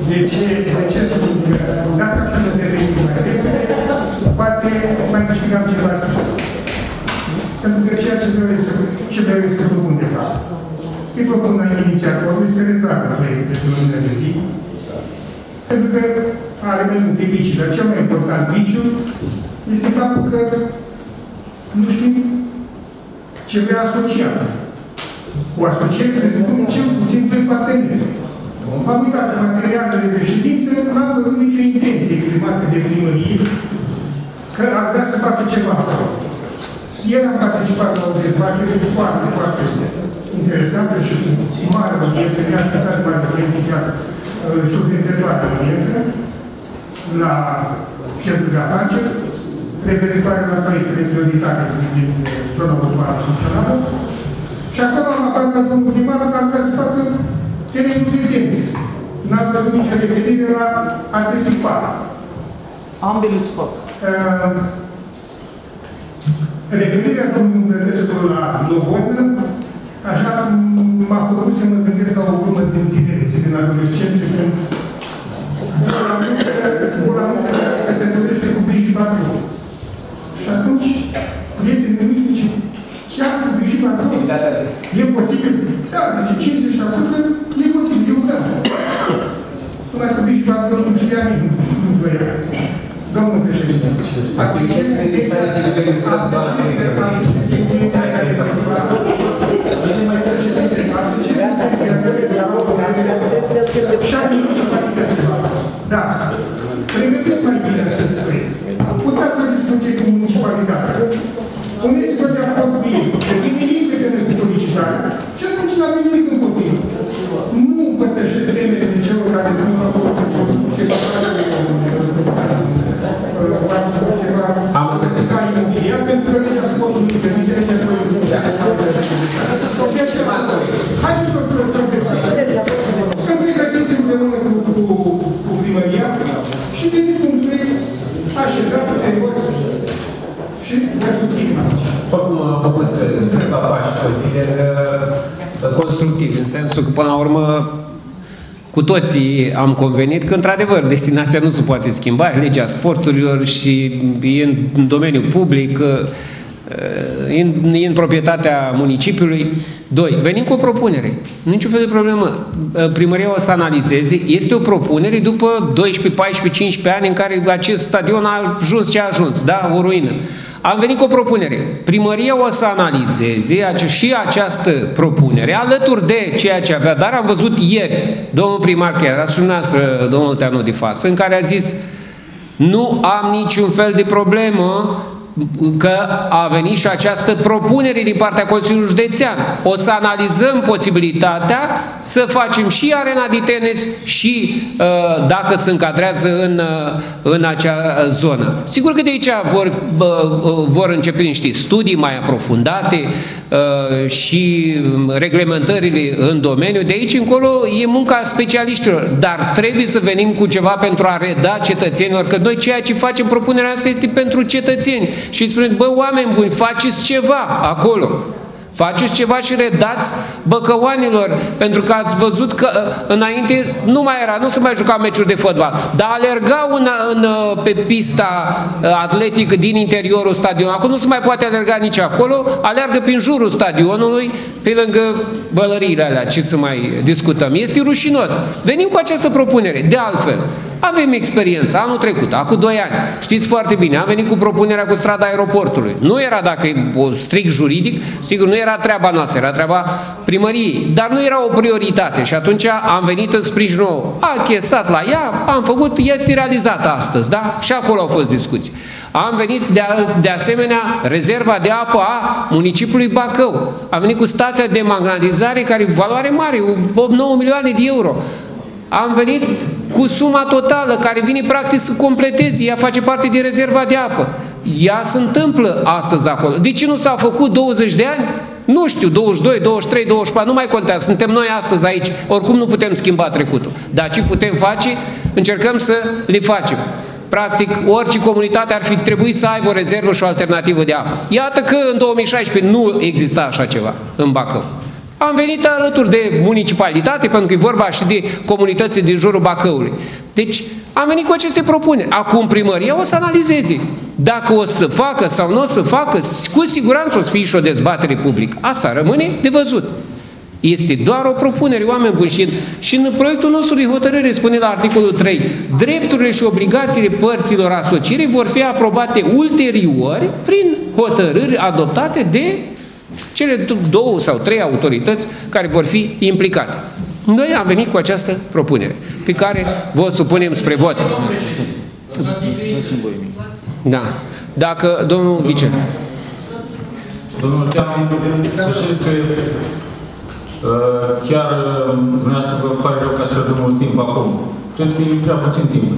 de ce spun că dacă așa ne devenim mai repede, poate mai câștigam ceva. Pentru că ceea ce trebuie să propun de fapt. Îi propun la inițiatorului să retragă proiectul de lună de zi, pentru că are mai multe vicii, dar cel mai important viciu este faptul că nu știm ce vrea asociat. Cu asociat se spune cel puțin pe parteneri. M-am uitat pe materialele de ședință, n-am văzut nicio intenție exprimată de primărie că ar vrea să facă ceva. Ieri am participat la o dezbatere foarte, foarte interesantă și cu mare audiență, ne-a așteptat mai prezențiat surprinzătoare audiență la centrul de afaceri, referitoare la proiectele prioritate din zona urbană funcțională. Și acum am aflat la Sfântul Primar că ar vrea să facă terenul de tenis. N-ați văzut nicio referire la atleticul. Ambele sport. Referirea domnului Gândescu la Logodnă, așa m-a făcut să mă gândesc la o glumă din tinerețe, din adolescență, când că se întâlnește cu Brigitte Bardot. Și atunci, prietenii mei zice, chiar cu Brigitte Bardot? E posibil? Da, zice, 50% e posibil, e udat. Numai că Brigitte Bardot nu știa nimeni, nu doia. Domnul președinte, apreciez intenția de da, pregătiți mai bine acest proiect. Puteți să discuție cu municipalitatea. Puneți-vă de acord cu ei, că ei se gândesc cu solicitarea și atunci nu avem nimic în copii. Nu împărtășesc temele din celor care nu au făcut se am să imobiliar pentru că legea scopului permite legea scopului. Haideți să lăsăm pe să pregătiți împreună cu primăria și veniți cu un proiect așezat, serios și vă susținem. Am făcut câteva pași, consider, constructiv, în sensul că, până la urmă, cu toții am convenit că, într-adevăr, destinația nu se poate schimba, legea sporturilor și e în domeniul public, e în proprietatea municipiului. Doi, venim cu o propunere. Niciun fel de problemă. Primăria o să analizeze. Este o propunere după 12, 14, 15 ani în care acest stadion a ajuns ce a ajuns, da? O ruină. Am venit cu o propunere. Primăria o să analizeze și această propunere, alături de ceea ce avea. Dar am văzut ieri, domnul primar, chiar era și dumneavoastră, domnul Teanu, de față, în care a zis, nu am niciun fel de problemă că a venit și această propunere din partea Consiliului Județean. O să analizăm posibilitatea să facem și arena de tenis și dacă se încadrează în acea zonă. Sigur că de aici vor începe niște studii mai aprofundate și reglementările în domeniu. De aici încolo e munca specialiștilor, dar trebuie să venim cu ceva pentru a reda cetățenilor, că noi ceea ce facem, propunerea asta este pentru cetățeni. Și îi spuneți, bă, oameni buni, faceți ceva acolo. Faceți ceva și redați băcăoanilor, pentru că ați văzut că înainte nu mai era, nu se mai juca meciuri de fotbal, dar alergau pe pista atletică din interiorul stadionului. Acum nu se mai poate alerga nici acolo, alergă prin jurul stadionului, pe lângă bălăriile alea, ce să mai discutăm. Este rușinos. Venim cu această propunere. De altfel, Avem experiență. Anul trecut, acum 2 ani, știți foarte bine, am venit cu propunerea cu strada aeroportului. Nu era, dacă e strict juridic, sigur, nu era treaba noastră, era treaba primăriei, dar nu era o prioritate și atunci am venit în sprijinul, a chestat la ea, am făcut, este realizată astăzi, da? Și acolo au fost discuții. Am venit de asemenea rezerva de apă a municipiului Bacău. Am venit cu stația de magnetizare care e valoare mare, 8-9 milioane de euro. Am venit cu suma totală care vine practic să completeze, ea face parte din rezerva de apă. Ea se întâmplă astăzi acolo. De ce nu s-a făcut 20 de ani? Nu știu, 22, 23, 24, nu mai contează. Suntem noi astăzi aici, oricum nu putem schimba trecutul. Dar ce putem face? Încercăm să le facem. Practic, orice comunitate ar fi trebuit să aibă o rezervă și o alternativă de apă. Iată că în 2016 nu exista așa ceva în Bacău. Am venit alături de municipalitate, pentru că e vorba și de comunitățile din jurul Bacăului. Deci, am venit cu aceste propuneri. Acum primăria o să analizeze. Dacă o să facă sau nu o să facă, cu siguranță o să fie și o dezbatere publică. Asta rămâne de văzut. Este doar o propunere, oameni buni, și în proiectul nostru de hotărâre spune la articolul 3, drepturile și obligațiile părților asociere vor fi aprobate ulterior prin hotărâri adoptate de cele 2 sau 3 autorități care vor fi implicate. Noi am venit cu această propunere pe care vă supunem spre vot. Da. Dacă, domnul vice. Domnul Team, să știți că chiar dumneavoastră vă pare rău că ați pierdut mult timp acum. Cred că e prea puțin timp.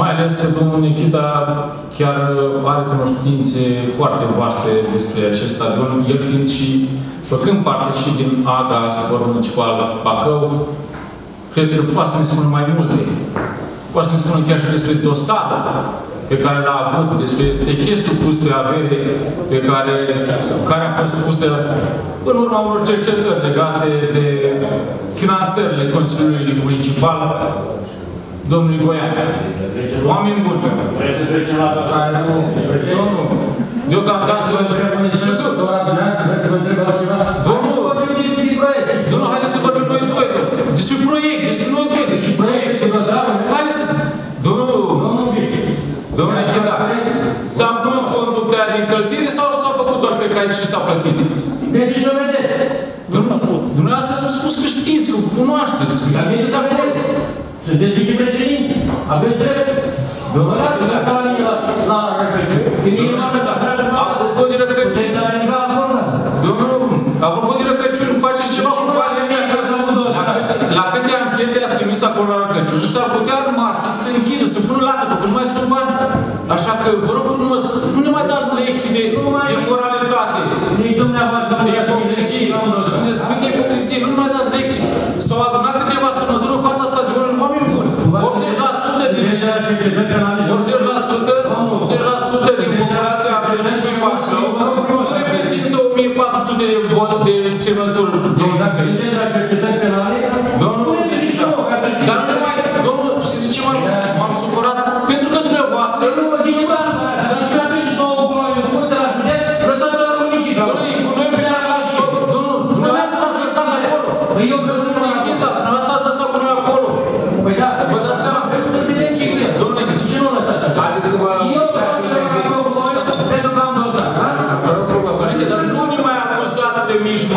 Mai ales că domnul Nechita chiar are cunoștințe foarte vaste despre acest stadion, el fiind și, făcând parte și din AGA, Sportul Municipal Bacău, cred că poate să ne spună mai multe. Poate să ne spună chiar și despre dosarul pe care l-a avut, despre sechestrul pus pe avere, pe care a fost pusă în urma unor cercetări legate de finanțările Consiliului Municipal, domnului Goian. Oameni buni. Vreți să trecem la dosare? Nu. Nu. Deocamdată... Vreți să vă întreb altceva? Domnul! Domnul, haideți să vorbim noi doi. Despre proiect, despre noi doi, despre proiect. Haideți să... Domnul! Domnule Chida, s-a pus conducta aia de încălzire sau s-a făcut doar pe caiet și s-a plătit? Deci, o vedeți. Dumneavoastră a spus că știți, că cunoașteți. Dar vedeți la proiect. Sunteți vicepreședinte, aveți drept. Domnule, dacă a venit la răcăciune, când e una plătat, apropo de răcăciune, apropo de răcăciune, faceți ceva cu banii ăștia, la câte anchete ați trimis acolo la răcăciune, s-ar putea în martie să închidă, să pună lacătă, că nu mai sunt bani. Așa că, vă rog frumos, nu ne mai dați lecții de moralitate, de ecocrisie, spuneți cât de ecocrisie, nu ne mai dați lecții. S-au adunat câteva sănături în fața stadionului, oameni buni. 80% din populația municipiului Bacău nu reprezintă 1400 de semnături. Domnul, dar nu mai, domnul, știți ce m-am supărat? Pentru că dumneavoastră nu vă diștați.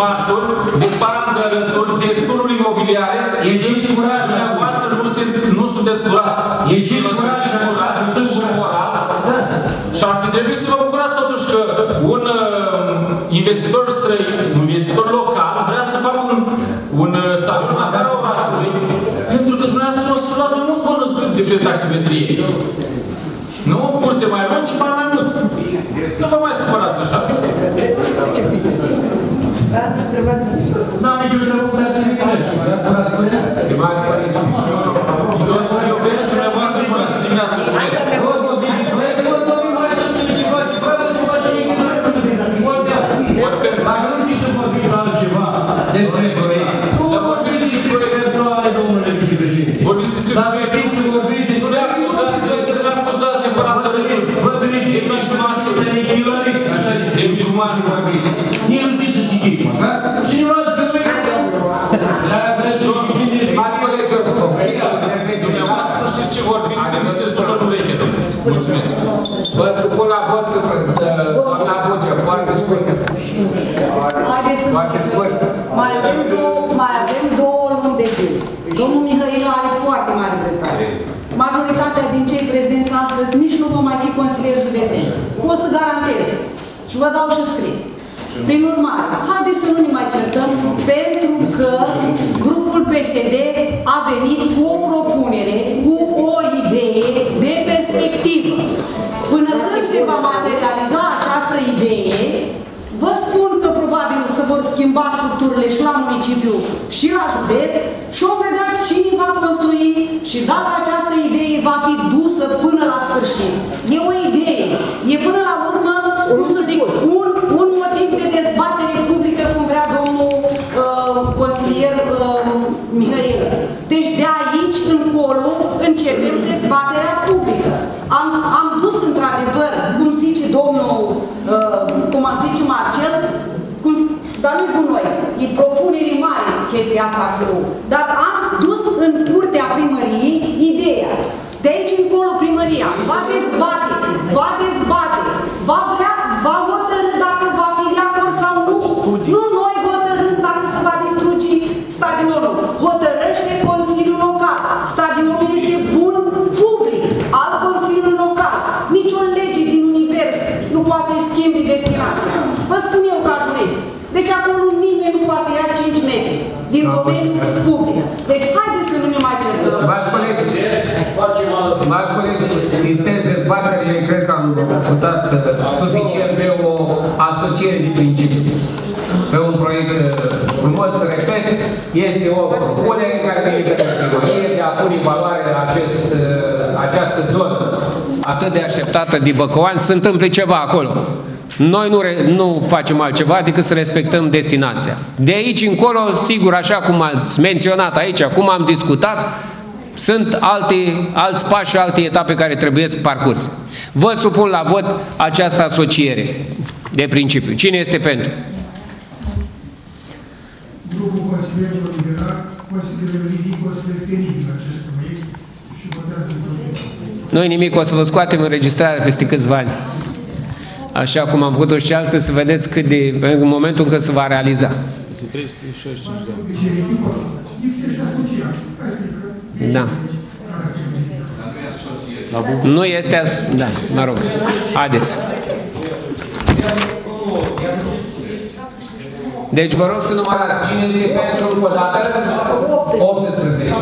Mașuri, buparandărători, de tunuri imobiliare, dumneavoastră nu sunteți curat. Ești curat, și moral. Și ar fi trebuit să vă bucurați totuși că un investitor străin, un investitor local, vrea să facă un stadion în afara orașului, pentru că dumneavoastră o să luați mulți bonus de pe taximetrie. Nu curse mai lungi, ci mai mulți. Nu vă mai supărați așa. Nu am nicio întrebări, dar să ne colegi. Stimați colegi, eu vreau dumneavoastră până asta dimineață. Oricând. Dar nu știți să vorbiți la altceva. Dar vorbiți din proiect. Vorbiți despre proiect. Nu le acuzați, nu le acuzați de parantărături. De mișmașul. De mișmașul. Nici nu știți să citiți, măcar. Și nu luați pe noi. Dragi colegi, dumneavoastră, știți Mulțumesc. Vă supun la vot, doamna Buge, foarte scurt. Foarte scurt. Mai avem două luni de zile. Domnul Mihăilu are foarte mare dreptate. Majoritatea din cei prezenți astăzi nici nu vom mai fi consilieri județeni. Pot să garantez. Și vă dau și scris. Prin urmare, haideți să nu ne mai certăm, pentru că grupul PSD a venit cu o propunere, cu o idee de perspectivă. Până când se va materializa această idee, vă spun că probabil se vor schimba structurile și la municipiu și la județ și vom vedea cine va construi și dacă această idee va fi dusă până la sfârșit. E o idee, e până la urmă, cum să zic, un motiv de dezbatere publică, cum vrea domnul consilier Mihăil. Deci de aici încolo începem dezbaterea publică. Am dus într-adevăr, cum zice domnul, cum a zice Marcel, dar nu cu noi, e propunere mare chestia asta acolo. Dar am dus în curtea primăriei ideea. De aici încolo primăria va hotărî dacă va fi de acord sau nu. Nu noi hotărâm dacă se va distruge stadionul. Hotărăște Consiliul Local. Stadionul este bun public al Consiliului Local. Nici o lege din univers nu poate să-i schimbe destinația. Vă spun eu ca jurist. Deci acolo nimeni nu poate să ia 5 metri din domeniul public. Deci haideți să nu ne mai cercăm. Stimați colegi, sistem dezbaterile, cred că am discutat suficient pe o asociere de principii. Pe un proiect frumos, repet, este o propunere care permite categorie de a pune valoare în această zonă atât de așteptată de băcăuani, să întâmple ceva acolo. Noi nu facem altceva decât să respectăm destinația. De aici încolo, sigur, așa cum ați menționat aici, cum am discutat, sunt alți pași și alte etape care trebuie să parcurse. Vă supun la vot această asociere de principiu. Cine este pentru? Grupul consilierilor liberali consideră nimic o să referiți la acest proiect și votează pentru. Nu-i nimic, o să vă scoatem înregistrarea peste câțiva ani. Așa cum am făcut-o și alții, să vedeți cât de, în momentul în care se va realiza. Da. Nu este as... Da, mă rog. Haideți. Deci vă rog să numărați. Cine este pentru încă o dată? 18.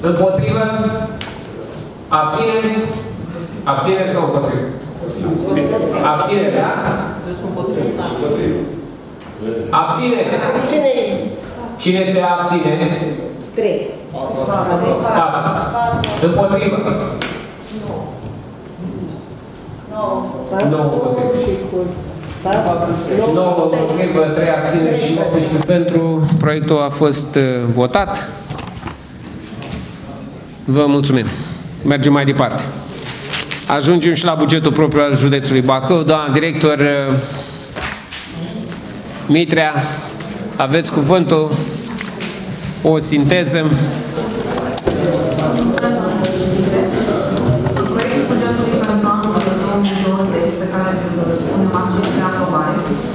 Împotrivă? Abținere? Abținere sau împotrivă? Abținere, da? Abținere? Cine se abține? 3. 4. Împotrivă? 9 împotrivă. 9 împotrivă, 3 abțineri și 18 pentru. Proiectul a fost votat. Vă mulțumim. Mergem mai departe. Ajungem și la bugetul propriu al județului Bacău. Doamna director Mitrea, aveți cuvântul, o sinteză. Proiectul bugetului pentru anul 2020, pe care îl spunem astăzi spre aprobare,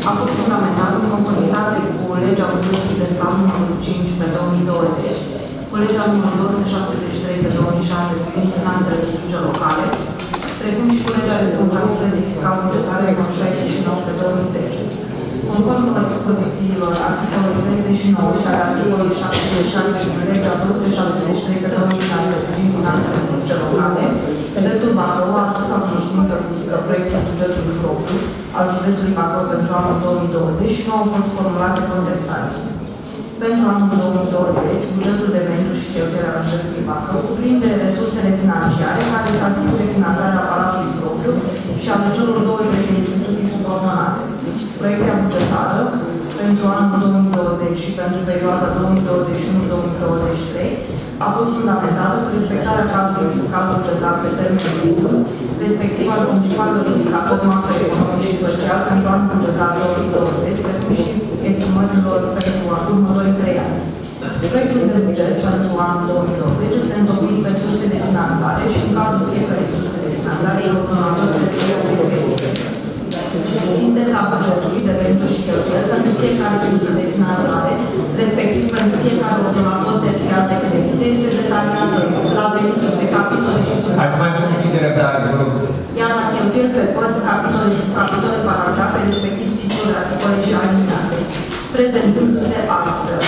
a fost fundamentat în conformitate cu legea bugetului de stat numărul 5 pe 2020, cu legea numărul 273 pe 2006 privind finanțele publice locale, precum și cu legea responsabilității fiscale bugetare numărul 69 pe 2010. Conform dispozițiilor articolului 39 și al articolului 76 din legea 273 pe 2006 privind finanțele publice locale, județul Bacău a adus la cunoștință publică proiectul bugetului propriu al județului Bacău pentru anul 2020 și nu au fost formulate contestații. Pentru anul 2020, bugetul de mediu și cheltuielile al județului Bacău cuprinde resursele financiare care se asigure finanțarea palatului propriu și al celor 20 de instituții subordonate. Proiecția bugetară pentru anul 2020 și pentru perioada 2021-2023 a fost fundamentată cu respectarea cadrului fiscal bugetar pe termen lung, respectiv al principalului indicator macroeconomic și social pentru anul bugetar 2020, precum și estimărilor pentru următorii 3 ani. Proiectul de buget pentru anul 2020 este îndobit Ați mai pus de reperare, vă rog. Iar la cheltuieli pe părți, capitole, subcapitole, paragrafe, respectiv titluri, articole și alineate, prezentându-se astfel.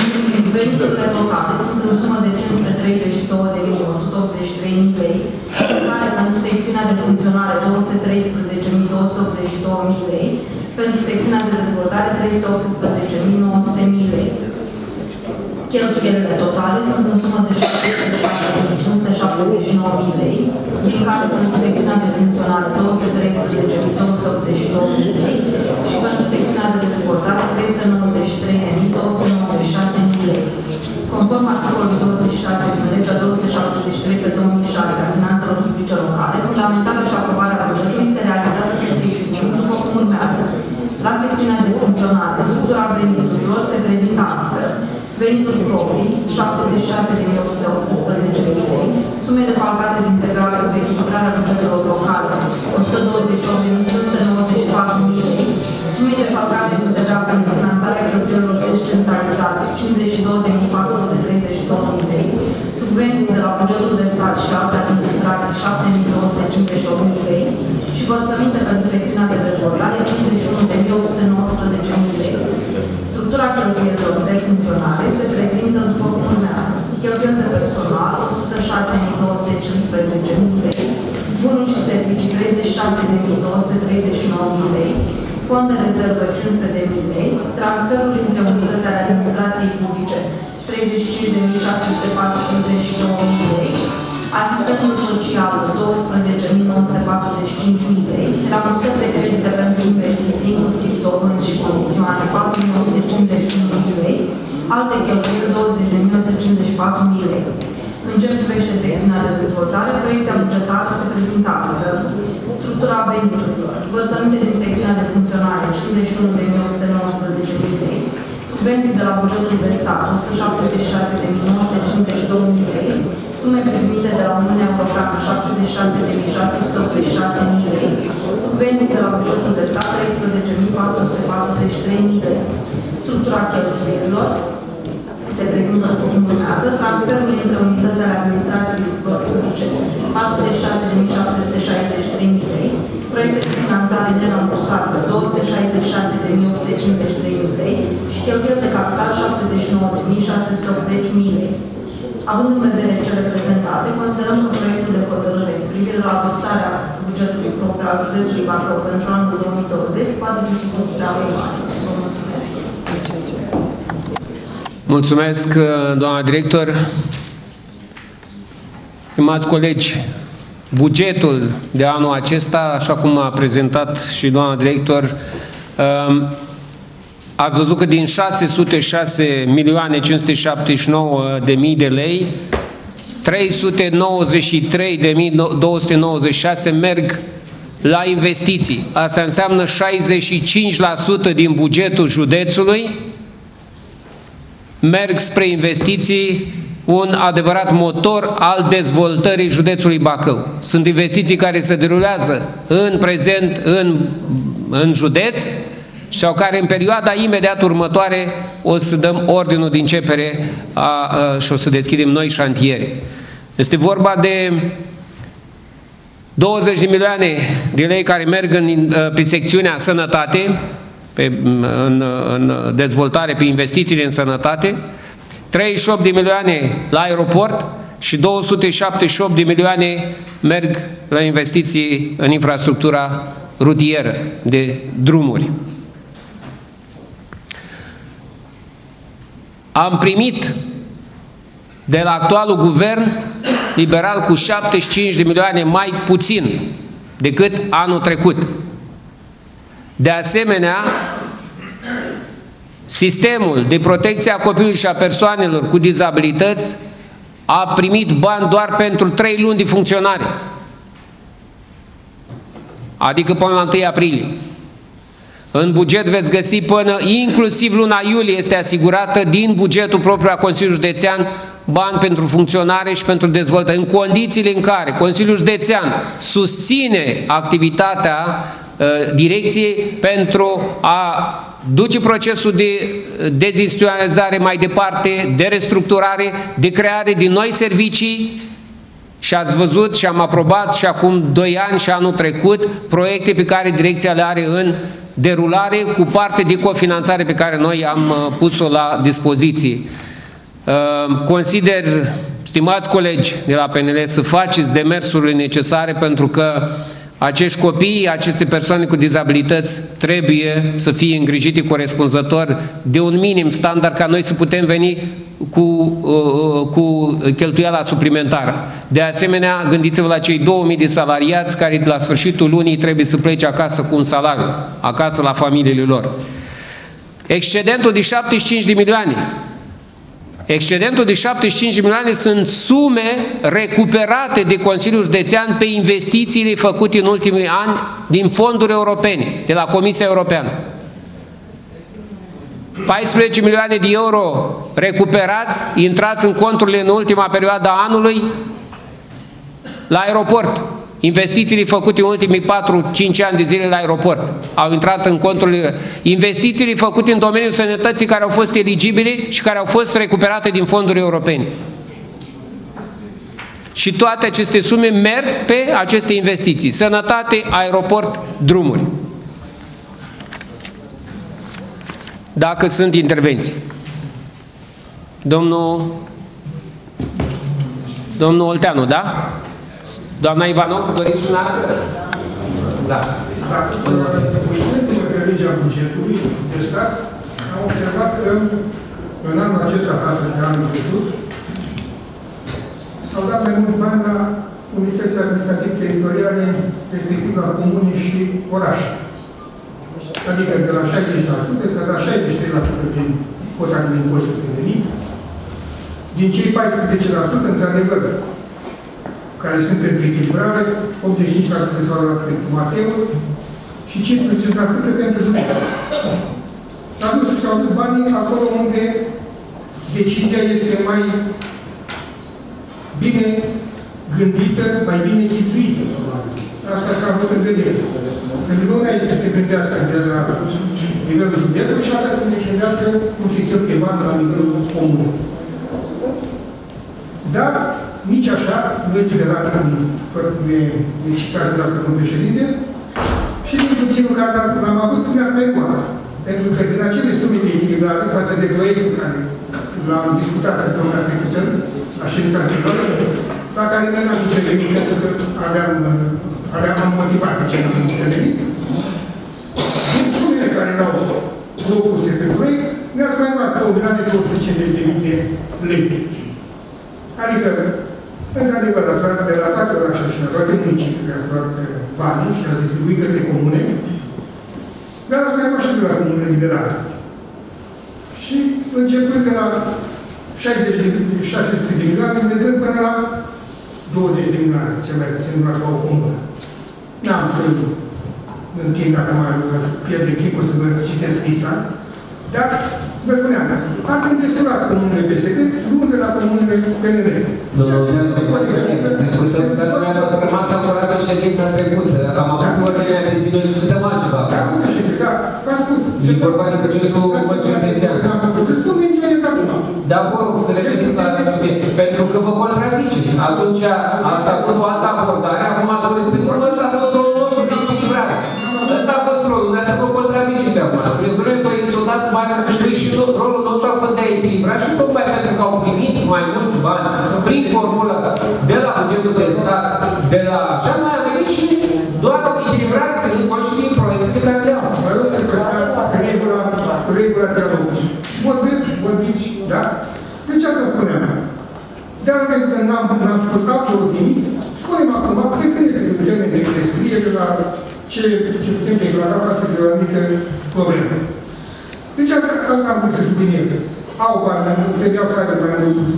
Veniturile totale sunt în sumă de 532.183.000 lei, care pentru secțiunea de funcționare 213.282.000 lei, pentru secțiunea de dezvoltare 318.900.000 lei. Cheltuielile totale sunt în sumă de 76.579.000 lei, din care pentru secțiunea de funcționare 213.282.000 lei și pentru secțiunea de dezvoltare 393.296.000 lei. Conform articolului 26 din legea 273/2006 a finanțelor publice locale, fundamentarea și aprobarea bugetului se realizează pe secțiuni după cum urmează. La secțiunea de funcționare, structura veniturilor se prezintă astfel. Venituri proprii, 76.118.000 lei, sume defalcate din TVA pentru echilibrarea bugetelor locale, 128.594.000 lei, sume defalcate din TVA pentru finanțarea cheltuielilor descentralizate, 52.432.000 lei, subvenții de la bugetul de stat și alte administrații, 7.258.000 lei și vărsăminte pentru secțiunea de dezvoltare, 51.819.000 lei. Structura cheltuielilor de funcționare se prezintă după cum urmează. Cheltuieli de personal, 106.215.000 lei, bunuri și servicii, 36.239.000 lei, fond de rezervă, 500.000 lei, transferuri între unități ale administrației publice, 35.642.000 lei, asistentul social, 12.945.000 lei, rambursări de credite pentru investiții, inclusiv dobânzi și comisioane, 4.951.000 lei, alte cheltuieli, 20.154.000 lei. În ce privește secțiunea de dezvoltare, proiecția bugetară se prezintă astfel. Structura veniturilor, vărsăminte din secțiunea de funcționare, 51.119.000 lei, subvenții de la bugetul de stat, 176.952.000 lei, sume primite de la Uniunea Europeană, 76.686.000 lei, subvenții de la bugetul de stat, 13.443.000 lei. Structura cheltuielilor se prezintă după cum urmează. Transferul între unități ale administrației publice, 46.763.000 lei, proiecte de finanțare nerambursate, 266.853.000 lei și cheltuieli de capital, 79.680.000 lei. Având în vedere cele prezentate, considerăm că proiectul de hotărâre cu privire la adoptarea bugetului propriu al județului Bacău pentru anul 2020 poate fi supositat urmare. Vă mulțumesc! Mulțumesc, doamna director! Stimați colegi, bugetul de anul acesta, așa cum a prezentat și doamna director, ați văzut că din 606.579.000 de lei, 393.296 merg la investiții. Asta înseamnă 65% din bugetul județului merg spre investiții, un adevărat motor al dezvoltării județului Bacău. Sunt investiții care se derulează în prezent în județ, sau care în perioada imediat următoare o să dăm ordinul de începere și o să deschidem noi șantiere. Este vorba de 20 de milioane de lei care merg pe secțiunea sănătate, în dezvoltare, pe investițiile în sănătate, 38 de milioane la aeroport și 278 de milioane merg la investiții în infrastructura rutieră de drumuri. Am primit de la actualul guvern liberal cu 75 de milioane mai puțin decât anul trecut. De asemenea, sistemul de protecție a copilului și a persoanelor cu dizabilități a primit bani doar pentru 3 luni de funcționare, adică până la 1 aprilie. În buget veți găsi până, inclusiv luna iulie este asigurată din bugetul propriu a Consiliului Județean bani pentru funcționare și pentru dezvoltare, în condițiile în care Consiliul Județean susține activitatea direcției pentru a duce procesul de dezinstituționalizare mai departe, de restructurare, de creare de noi servicii Și ați văzut și am aprobat și acum 2 ani și anul trecut proiecte pe care direcția le are în derulare cu parte de cofinanțare pe care noi am pus-o la dispoziție. Consider, stimați colegi de la PNL, să faceți demersurile necesare pentru că acești copii, aceste persoane cu dizabilități trebuie să fie îngrijite corespunzător de un minim standard ca noi să putem veni cu cheltuiala suplimentară. De asemenea, gândiți-vă la cei 2000 de salariați care la sfârșitul lunii trebuie să plece acasă cu un salariu, acasă la familiile lor. Excedentul de 75 de milioane. Excedentul de 75 milioane sunt sume recuperate de Consiliul Județean pe investițiile făcute în ultimii ani din fonduri europene, de la Comisia Europeană. 14 milioane de euro recuperați, intrați în conturile în ultima perioadă a anului la aeroport. Investițiile făcute în ultimii 4-5 ani de zile la aeroport au intrat în conturile. Investițiile făcute în domeniul sănătății care au fost eligibile și care au fost recuperate din fonduri europene. Și toate aceste sume merg pe aceste investiții. Sănătate, aeroport, drumuri. Dacă sunt intervenții. Domnul Olteanu, da? Doamna Ivanov, doriți și noastră? Da. Uitându-mă pe legea bugetului de stat, am observat că în anul acesta, față de anul trecut, s-au dat mai mulți bani la unități administrativ-teritoriale, respectiv la comune și orașe. Adică de la 60% sau la 63% din cota din impozitul pe venit, din cei 14%, într-adevăr, care sunt pentru echilibrare, 85% s-au luat pentru Mateu și 15% pentru județul. S-au dus banii acolo unde decizia este mai bine gândită, mai bine chițuită. Asta s-a avut în vedere. Pentru că una este să se gândească de la nivelul județului și alta să se gândească cum se cheltuie banii la nivelul comun. Dar nici așa, noi liberali ne citați de la domnul președinte și din puținul care l-am avut, dumneavoastră mai mult. Pentru că din acele sume de echilibrare față de proiectul care l-am discutat săptămâna trecută, la ședința anterioară, la care noi n-am intervenit, pentru că aveam motivat de ce n-am intervenit. Din sumele care l-au propuse pe proiect, ne-ați mai luat 2.850.000 de lei. Adică, într-adevăr, ați luat de la toate orașele și la toate municipiile, ați luat banii și ați distribuit către comune, dar ați mai luat și de la comune liberale. Și începând de la 600 de milioane, ne dăm până la 20 de milioane, cel mai puțin luat la o comună. N-am să în timp, dacă mai pierde timpul să vă citesc lista, dar vă spuneam, ați îndesturat comunele PSD, luând de la comunele PNL. Discutăm că ați rămas saturat în ședința trecută. Am avut ordinea de zi, noi discutăm altceva. Da, da, v-am spus. E vorba de bugetul județean. Da, vă rog să reveniți la subiect, pentru că vă contraziceți. Atunci ați avut o altă abordare, acum ați spus pentru că ăsta a fost rolul nostru de echilibrare. Ăsta a fost rolul, dar să vă contraziceți acum. Spuneți, noi proiectul dat banii și rolul nostru a fost de a echilibra și tocmai pentru că au primit mai mulți bani prin formula de la bugetul de stat, de la așa, mai a venit și doar echilibrarea ținând bani și din proiectele care le-au. Vă rog să păstrați regula dialogului. Vorbiți, da? Deci asta spuneam. Dar pentru că n-am spus absolut nimic, spunem acum, pe când este de termen de prescriere la ce putem declara față de o anumită problemă. Deci asta am vrut să subliniez. Au bani, trebuiau să aibă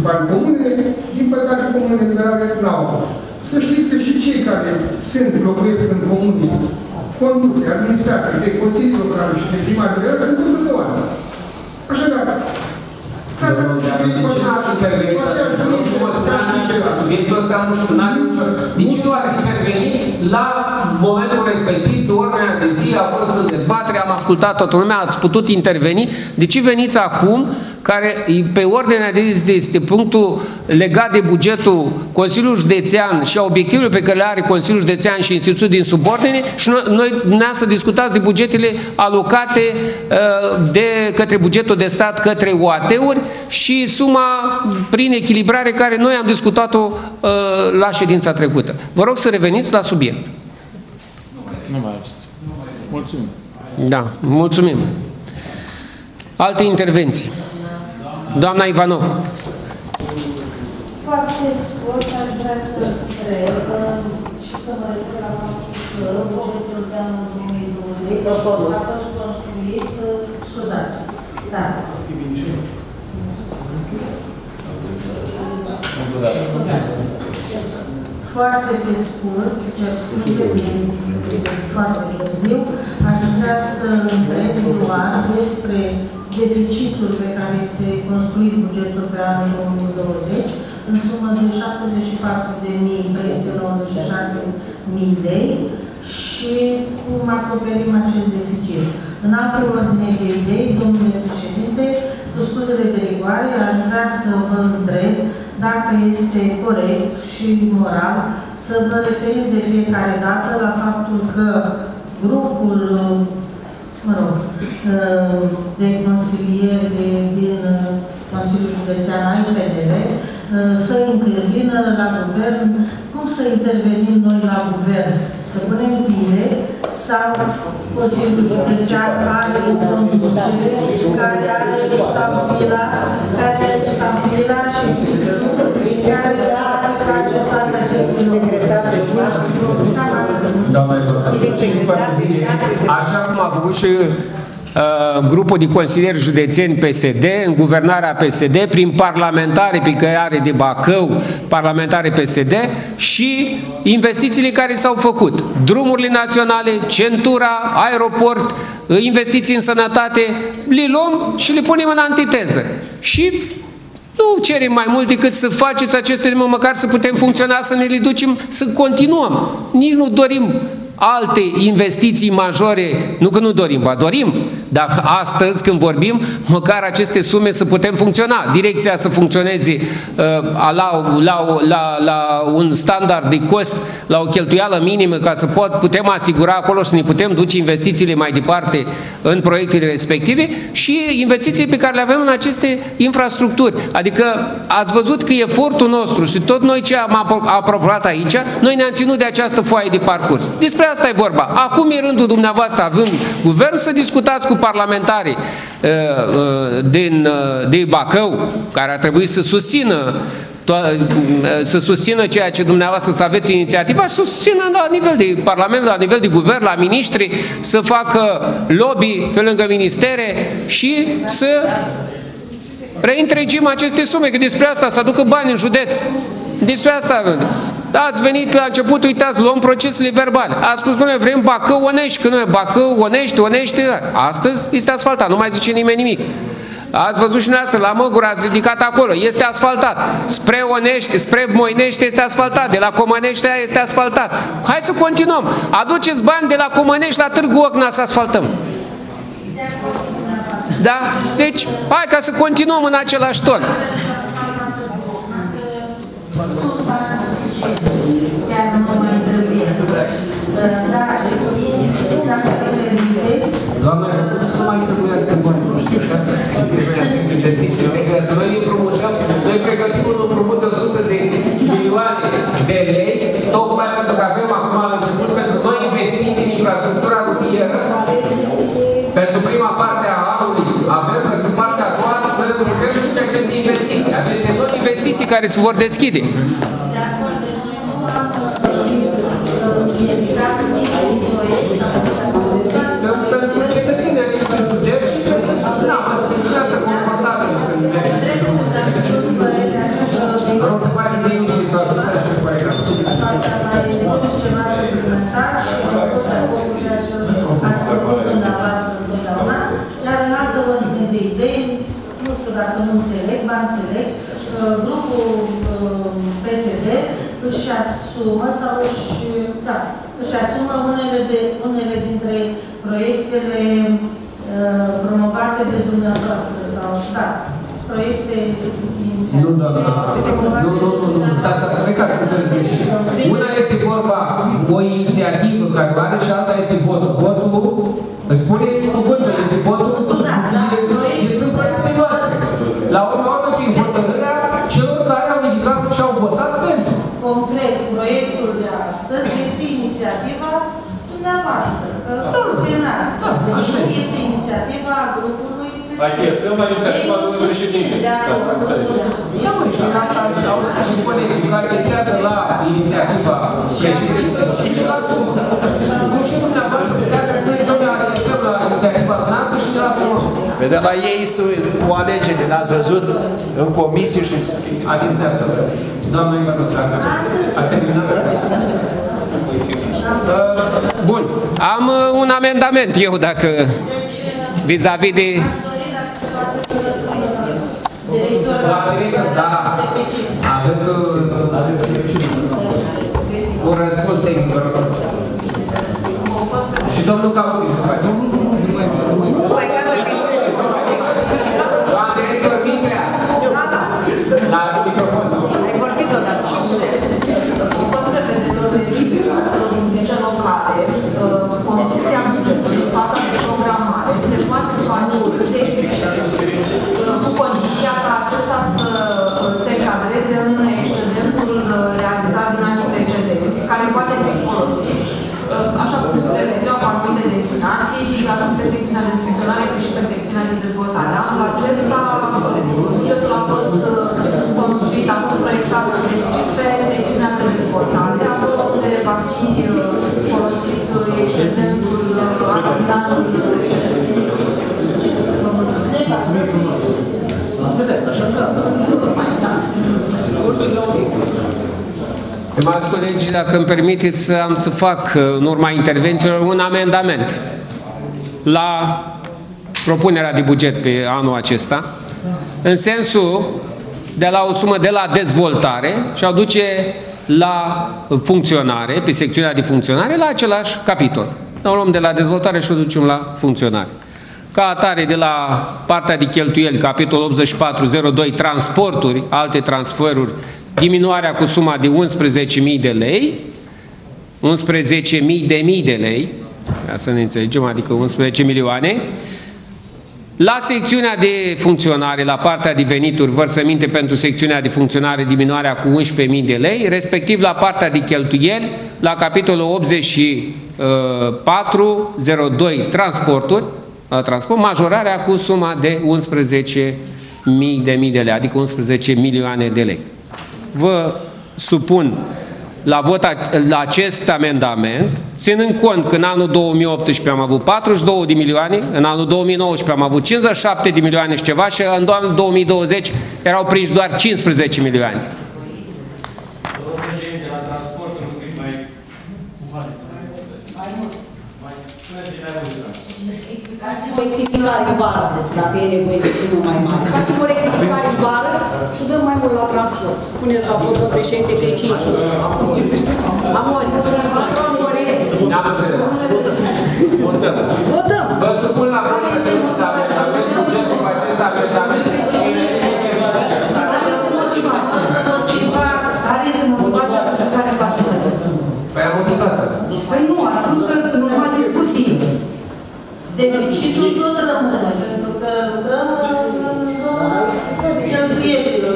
bani comune, din păcate comune liberale n-au. Să știți că și cei care sunt, locuiesc în comune, conduse, administrate, de consilii locale și de primarii de sunt în de oameni. Așadar, subiectul ăsta nu știu, n-am nicio. Deci tu ați intervenit la în momentul respectiv, pe ordinea de zi a fost în dezbatere, am ascultat toată lumea, ați putut interveni. De ce veniți acum, care pe ordinea de zi este punctul legat de bugetul Consiliului Județean și a obiectivelor pe care le are Consiliul Județean și instituții din subordine, și noi să discutați de bugetele alocate de către bugetul de stat către OAT-uri și suma prin echilibrare care noi am discutat-o la ședința trecută. Vă rog să reveniți la subiect. Nu mai este. Mulțumim. Da, mulțumim. Alte intervenții? Doamna Ivanov. Foarte scurt, aș vrea să întreb și să mă refer la faptul că bugetul de anul 2020 a fost construit, scuzați, da. Foarte pe scurt, ce scuze, foarte târziu, aș vrea să întreb despre deficitul pe care este construit bugetul pe anul 2020, în sumă de 74.396.000 lei și cum acoperim acest deficit. În alte ordine de idei, domnule președinte, cu scuzele de rigoare, aș vrea să vă întreb dacă este corect și moral să vă referiți de fiecare dată la faptul că grupul, mă rog, de consilieri din Consiliul Județean al IPDV să intervină la guvern. Cum să intervenim noi la guvern? Să punem bine sau Consiliul Județean are un conducere care are stabila, și care are face toate aceste lucruri. Așa cum a făcut și grupul de consilieri județeni PSD, în guvernarea PSD, prin parlamentare pe care are de Bacău, parlamentare PSD și investițiile care s-au făcut. Drumurile naționale, centura, aeroport, investiții în sănătate, le luăm și le punem în antiteză. Și nu cerem mai mult decât să faceți aceste lucruri, măcar să putem funcționa, să ne le ducem, să continuăm. Nici nu dorim alte investiții majore, nu că nu dorim, ba dorim, dar astăzi când vorbim, măcar aceste sume să putem funcționa, direcția să funcționeze la un standard de cost, la o cheltuială minimă, ca să putem asigura acolo și ne putem duce investițiile mai departe în proiectele respective și investițiile pe care le avem în aceste infrastructuri. Adică ați văzut că efortul nostru și tot noi ce am aprobat aici, noi ne-am ținut de această foaie de parcurs. Despre asta e vorba. Acum e rândul dumneavoastră, având guvern, să discutați cu parlamentarii de Bacău, care ar trebui să susțină ceea ce dumneavoastră să aveți inițiativa și să susțină la nivel de parlament, la nivel de guvern, la miniștri, să facă lobby pe lângă ministere și să reîntregim aceste sume, că despre asta se aducă bani în județ. Despre asta ați venit la început, uitați, luăm procesele verbale. Ați spus, noi vrem Bacău-Onești, că nu e Bacău-Onești. Astăzi este asfaltat, nu mai zice nimeni nimic. Ați văzut și noastră, la Măgura ați ridicat acolo, este asfaltat. Spre Onești, spre Moinești este asfaltat, de la Comănești este asfaltat. Hai să continuăm. Aduceți bani de la Comănești la Târgu Ocna să asfaltăm. Da? Deci, hai ca să continuăm în același ton. Chiar nu mai trebuie să Doamne, cum să mai trebuiască bani noștri? Noi îi promutăm, noi pregătim un împrumut de 100 de milioane de lei, tocmai pentru că avem acum la început pentru noi investiții în infrastructura rutieră. Pentru prima parte a anului avem, pentru partea a doua să putem duce aceste investiții, aceste noi investiții care se vor deschide. Sunt pentru cetățenii acestui județ și pentru asta confortabil sunt de rog să faci din infrastructura și cu aia. Ați făcut dumneavoastră întotdeauna, iar în altă ordine de idei, nu știu dacă nu înțeleg, ba înțeleg, grupul PSD își asumă sau își asumă unele dintre proiectele promovate de dumneavoastră sau proiecte inițiale. Nu, doamna, nu. Una este vorba o inițiativă care o are și alta este votul. Votul, îți spune cuvântul, este votul. Sunt proiecte noastre. La urmă, fiind hotărârea celor care au ridicat și au votat pentru. Concret, proiectul de astăzi este inițiativa dumneavoastră. Toți semnați. Deci nu este inițiativa grupului. Dacă e semnă inițiativa domnului președinte, ca să înțelegeți. Și colegii care găsează la inițiativa președinte, și dumneavoastră putează să nu-i dăm la inițiativa noastră și de la frumos. Vedem la ei cu alegeri, n-ați văzut în comisie și... Adiți de asta, doamna Ivanostrană, a terminat rău. Bun, am un amendament eu, dacă... vis-a-vis de... Da, aveți un răspuns tehnic, vă rog. Și domnul Caucuri, după aceea. Doamne, director Vindrea, la microfon. Ai vorbit odată. După prevederile legii locale, construcția bugetului în fața de programare se face cu anul de execuție cu condiția ca acesta să se încadreze în excedentul realizat din anii precedenți, care poate fi folosit așa cum se rețeau anumite destinații, atât pe secțiunea de funcționare cât și pe secțiunea de dezvoltare. Anul acesta, bugetul a fost construit, a fost proiectat pe secțiunea de dezvoltare, acolo unde va fi folosit excedentul Stimați colegi, dacă îmi permiteți să am să fac în urma intervențiilor un amendament la propunerea de buget pe anul acesta, în sensul de la o sumă de la dezvoltare și a duce la funcționare, pe secțiunea de funcționare, la același capitol. O luăm de la dezvoltare și o ducem la funcționare. Ca atare de la partea de cheltuieli, capitolul 8402, transporturi, alte transferuri, diminuarea cu suma de 11.000 de lei, 11.000 de lei, ca să ne înțelegem, adică 11 milioane, la secțiunea de funcționare, la partea de venituri, vărsăminte pentru secțiunea de funcționare, diminuarea cu 11.000 de lei, respectiv la partea de cheltuieli, la capitolul 8402, transporturi, la transport, majorarea cu suma de 11.000 de lei, adică 11 milioane de lei. Vă supun la vot la acest amendament, ținând cont că în anul 2018 am avut 42 de milioane, în anul 2019 am avut 57 de milioane și ceva și în anul 2020 erau prinși doar 15 milioane. Rectificare vară, dacă e nevoie de sumă mai mare. Facem o rectificare vară și dăm mai mult la transport. Spuneți la vot, domnul președinte, că e 5. Amori, și eu amori. Votăm. Votăm. Vă supun la vot acest amendament, bugetul acesta amendament. Care este motivați? Care este motivația pentru care faci totuși? Păi am votat asta. Păi nu, a spus că în urma discuții. Deficitul tot rămâne, pentru că rămâne în zona cheltuielilor.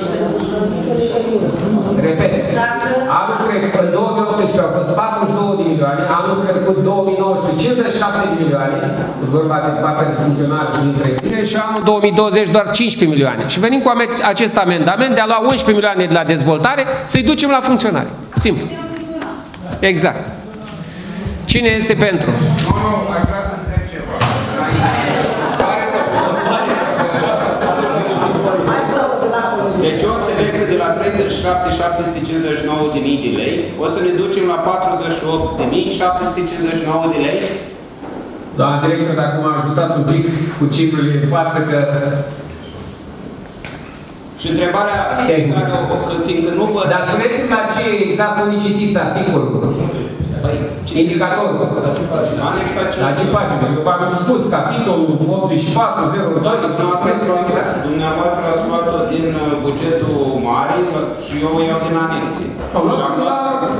Repet, anul trecut, în 2018 au fost 42 de milioane, anul trecut, 2019, 57 de milioane, vorba de partea de funcționare și dintre ține, și anul 2020 doar 15 milioane. Și venim cu acest amendament de a lua 11 milioane de la dezvoltare, să-i ducem la funcționare. Simplu. Exact. Cine este pentru? Deci eu înțeleg că de la 37.759 de mii de lei o să ne ducem la 48.759 de lei. Doamna director, dacă mă ajutați un pic cu cifrele în față, că... Și întrebarea care o cât nu văd... Dar spuneți-mi la ce exact unii citiți articolul? Indicatorul. La ce pagină? V-am spus capitolul 8402. Dumneavoastră ați luat-o din bugetul mare și eu o iau din anexe.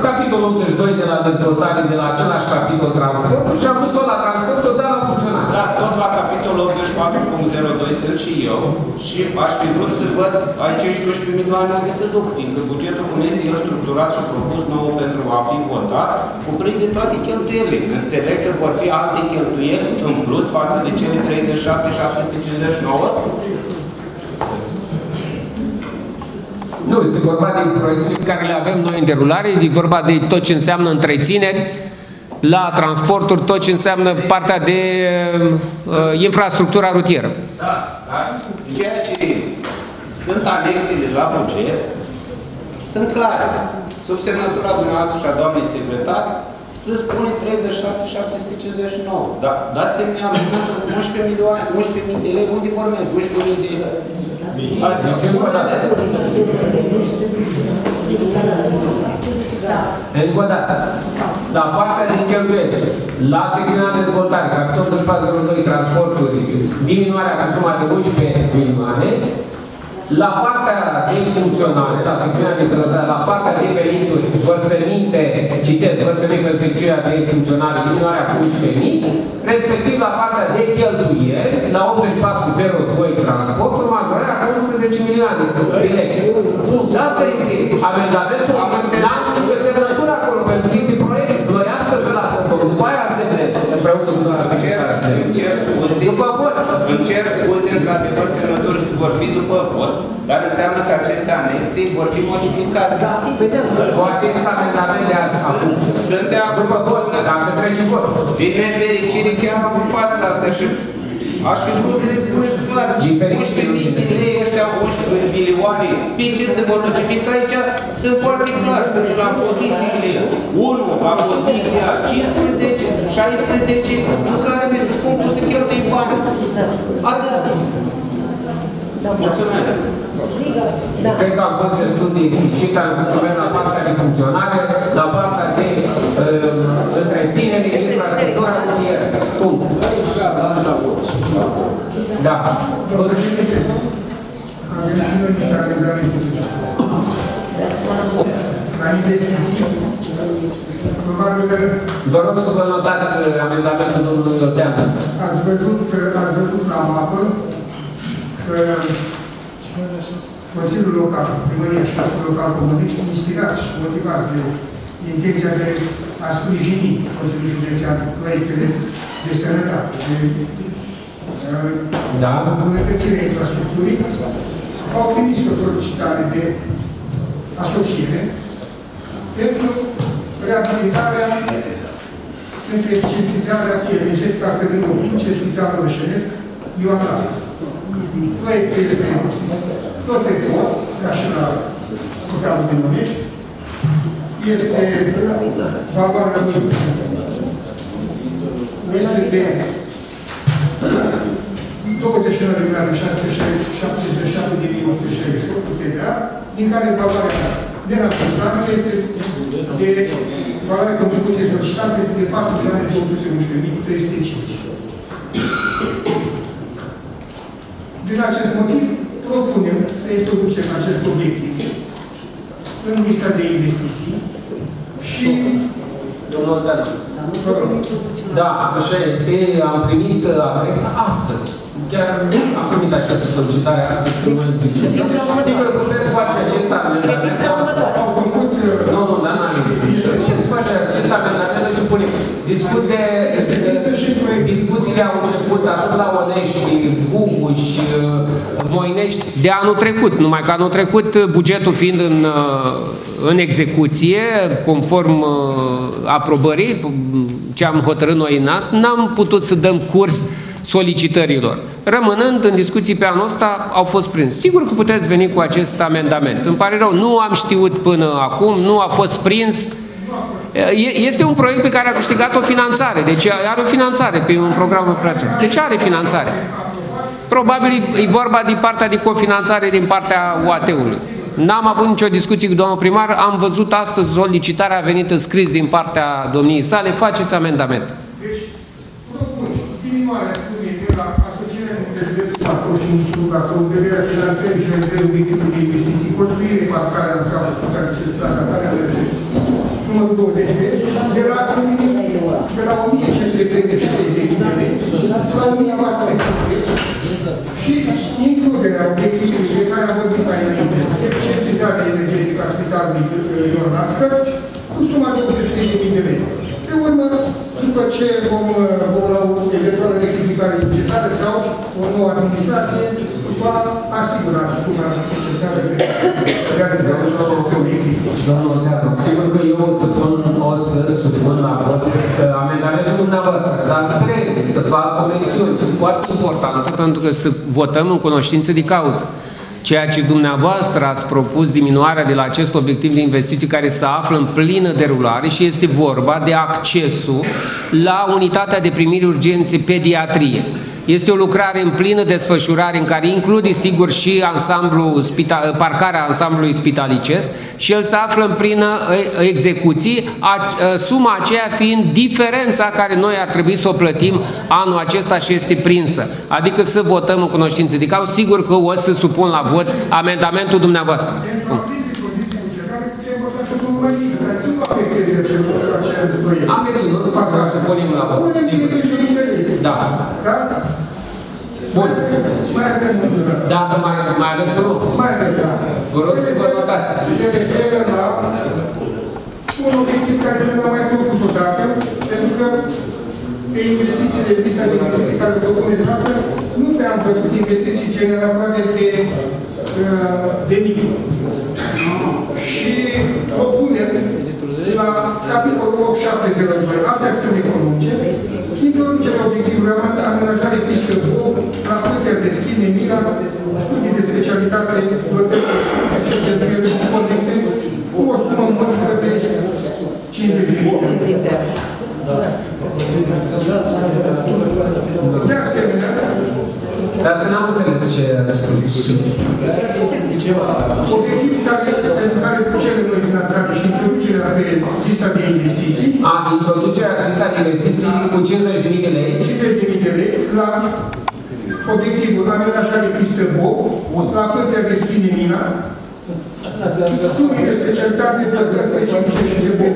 Capitolul 82 de la dezvoltare, de la același capitol transport, și am dus-o la transport, dar la funcționare. Da, tot la capitolul 84.02 sunt și eu și aș fi vrut să văd acești 12 milioane unde se duc, fiindcă bugetul, cum este el structurat și propus nou pentru a fi votat, cuprinde toate cheltuielile. Înțeleg că vor fi alte cheltuieli în plus față de cele 37.759. Nu, este vorba de proiectele pe care le avem noi în derulare, e vorba de tot ce înseamnă întrețineri la transporturi, tot ce înseamnă partea de infrastructura rutieră. Da, da. Ceea ce sunt anexele la buget sunt clare. Sub semnătura dumneavoastră și a doamnei secretar se spune 37.759. Da, dați-mi amendamentul 11.000 de lei, unde vor merge? 11.000 de lei. Asta e încă o dată. Încă o dată. La partea din cheltuieli, la secțiunea dezvoltare, capitolul 2402, transporturi, diminuarea cu suma de 11 milioane, la partea de funcționare, la secțiunea de dezvoltare, la partea de venituri, vărsăminte, citesc, vărsăminte în secțiunea de funcționare, diminuarea cu 11.000, respectiv la partea de cheltuieli, la 8402 transport, majorarea cu 11 milioane de lei. Asta este amendamentul, lanțul și o semnătură acolo, pentru că este proiect, noi să vă la făcut, după aia semnătură, împreună cu doamna secretară. Îmi cer scuze, într-adevăr, semnături vor fi după vot, dar înseamnă că aceste anexe vor fi modificate. Da, si, vedem. Poate examenare de azi. Sunt de după vot, dacă trece vot. Din nefericire, chiar am avut față asta și aș fi vrut să le spuneți clar. 11.000 de lei ăștia, 11 milioane, pe ce se vor duce? Fiindcă aici sunt foarte clar, sunt la pozițiile 1, la poziția 15, 16, în care mi se spun cum se cheltuie bani. Atât. Mulțumesc. Cred că am fost destul de implicit, am zis că avem la partea de funcționare, la partea de întreținere, infrastructura rutieră. Cum? Da. Avem și noi niște agregare la investiții. Probabil că... Vă rog să vă notați amendamentul domnului Iotean. Ați văzut la mapă că Consiliul Local, Primăria și Consiliul Local Comuniști, inspirați și motivați de intenția de a sprijini Consiliul Județean proiectele de sănătate, de îmbunătățirea infrastructurii, au primit o solicitare de asociere pentru reabilitarea între centrizarea energetică a Cădălăului și Spitalul Rășenesc Ioan Rasa. Proiectul este tot pe tot, ca și la programul de Mănești, este valoarea de 21.677.168 TVA, din care valoarea de rambursabilă este de valoarea contribuției solicitată este de 4.211.305. Din acest motiv, propunem să introducem acest obiectiv în lista de investiții și... Da, așa este. Am primit adresa astăzi. Chiar am primit această solicitare astăzi. Sigur, puteți face acest amendament. Au făcut... Nu, nu, dar n-am primit. Puteți face acest amendament, noi supunem. Discuțiile au început atât la Onești, Bucuș, Moinești, de anul trecut. Numai că anul trecut, bugetul fiind în execuție, conform aprobării, ce am hotărât noi în ASN, n-am putut să dăm curs solicitărilor. Rămânând în discuții pe anul ăsta, au fost prins. Sigur că puteți veni cu acest amendament. Îmi pare rău, nu am știut până acum, nu a fost prins. Este un proiect pe care a câștigat o finanțare. Deci are o finanțare pe un program operațional. Deci are finanțare. Probabil e vorba de partea de cofinanțare din partea UAT-ului. N-am avut nicio discuție cu domnul primar, am văzut astăzi solicitarea venită scris din partea domniei sale, faceți amendament. Deci, propun, stimularea studiei de la Asocierea Universității Acolo și Institutul Acolo, prevederea finanțării și rețelului echipul de investiții, construire parcarea în sală, studiați și strada, care aveți numărul 20, de la 1533 de milioane, la 1450 și includerea obiectului de care am văzut mai înainte, eficientizarea energetică a Spitalului Ion Nască, cu suma de 83.000 de lei. Pe urmă, după ce vom la o eventuală rectificare bugetară sau o nouă administrație, va asigura suma necesară de realizarea și la orice obiectiv. Domnul Oseanu, sigur că eu o să supun la vot amendamentul dumneavoastră, dar trebuie să fac o mențiune foarte importantă, pentru că să votăm în cunoștință de cauză. Ceea ce dumneavoastră ați propus diminuarea de la acest obiectiv de investiții care se află în plină derulare și este vorba de accesul la unitatea de primire urgențe pediatrie. Este o lucrare în plină desfășurare în care include, sigur, și parcarea ansamblului spitalicesc și el se află în plină execuție, suma aceea fiind diferența care noi ar trebui să o plătim anul acesta și este prinsă. Adică să votăm în cunoștință de cauză, sigur că o să supun la vot amendamentul dumneavoastră. Am reținut, ca să punem la vot, sigur. Da. Bun. Dacă mai aveți un lucru, vă rog să vă notați. Se referă la un obiectiv care nu l-am mai propus odată, pentru că pe investițiile lista de investiții care vă puneți noastră, nu te-am văzut investiții generatoare de venituri. Și propunem la capitolul 8.7.02, alte acțiuni economice, introducerea obiectivului amenajare pistă vouă, raportări de schine, mira, studii de specialitate, cercetările cu contexe, cu o sumă mărită de 50.000 de lei. De asemenea, dar să n-am înțeles ce ați spus. Obiectivul pentru care cerem noi finanțare și introducerea pe lista de investiții. A, introducerea pe lista de investiții cu 50.000 de lei. 50.000 de lei la obiectivul amenajare pistă vouă, la plătea de schine mina, studii de specialitate, plătăți de 50.000 de lei.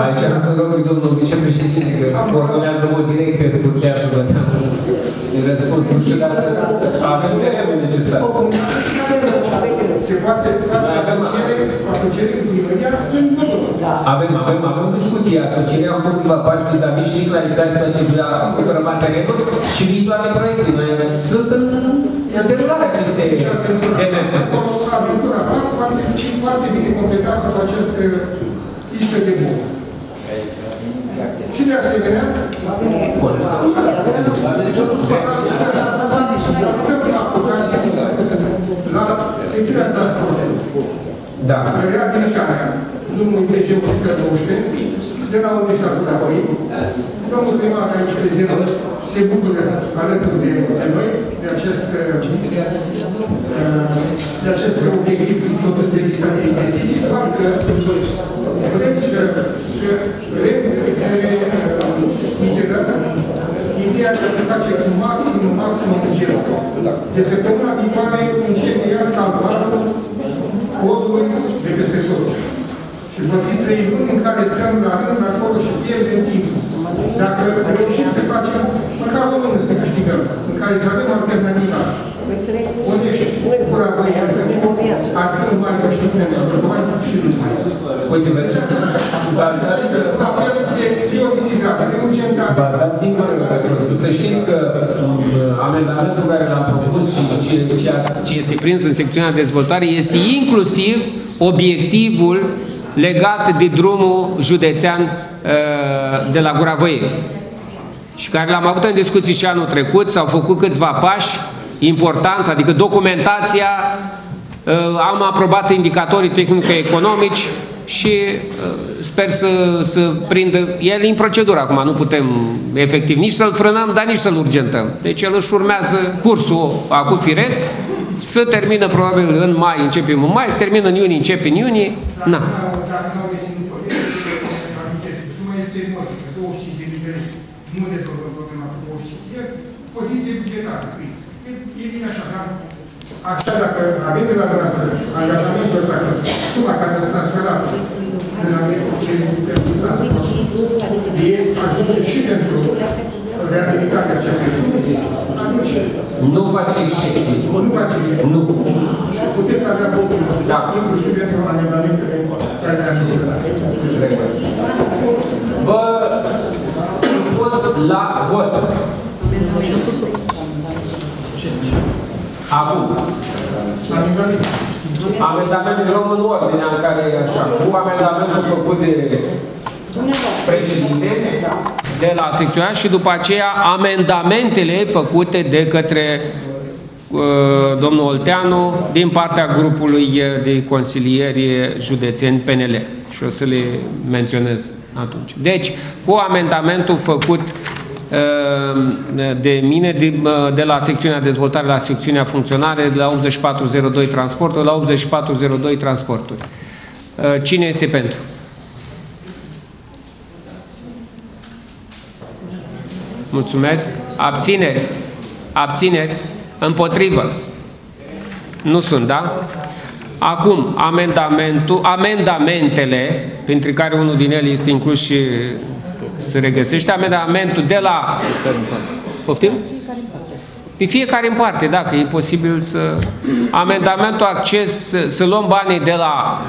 Aici am să dau lui domnul vicepreședinte, că coordonează mult direct, cred că putea să vă dea un răspuns. Avem termenul necesar. Se poate face asociere cu primăria, sunt totul. Avem discuții, asocierea cu câteva pași vis-a-vis și claritate să facem la câteva materialuri și viitoare proiecte. Noi sunt în derulare aceste demersuri. Aventura poate fi foarte bine completată cu aceste liste de bune. Și de asemenea, la reabilitarea numărul DG 112 de la Universitatea Savoie, domnul primar aici prezent se bucură alături de noi de acest obiectiv totuși de lista de investiții, doar că vrem să reintegrăm ideea că se face cu maximum urgență. De săptămâna viitoare începe iar salvarul codului de peste tot. Și vor fi 3 luni în care stăm la rând acolo și pierdem timp. Dacă reușim să facem, măcar o lună să câștigăm, în care să avem alternativa. Unde și cura băiață, atât mai câștig pentru urmări și lumea. Uite, vedeți? Asta este prioritizată, de urgentată. V-ați dat singură răspunsul. Să știți că amendamentul care l-am propus și ce este prins în secțiunea dezvoltare este inclusiv obiectivul legat de drumul județean de la Gura Văiei și care l-am avut în discuții și anul trecut, s-au făcut câțiva pași importanți, adică documentația, am aprobat indicatorii tehnico-economici, și sper să prindă. El e în procedură acum, nu putem efectiv nici să-l frânăm, dar nici să-l urgentăm. Deci el își urmează cursul acum firesc, se termină probabil în mai, începem în mai, se termină în iunie, începem în iunie. Na. Așa, dacă aveți la trasă angajamentul ăsta, că suma care ați transferat de la ei, e asumit și pentru reabilitatea acestei chestii. Nu face excepții. Nu face excepții. Nu. Puteți avea votul, inclusiv pentru angajamentele care le-ați transferat. Vă supun la vot. Acum, amendamentul luăm în ordinea în care e așa. Cu amendamentul făcut de președinte de la secțiunea și după aceea amendamentele făcute de către domnul Olteanu din partea grupului de consilieri județeni PNL. Și o să le menționez atunci. Deci, cu amendamentul făcut de mine, de la secțiunea dezvoltare la secțiunea funcționare, de la 8402 transporturi la 8402 transporturi. Cine este pentru? Mulțumesc. Abțineri? Abțineri? Împotrivă? Nu sunt, da? Acum, amendamentele, printre care unul din ele este inclus și se regăsește amendamentul de la... Poftim? Pe fiecare în parte, dacă e posibil să... Amendamentul acces, să luăm banii de la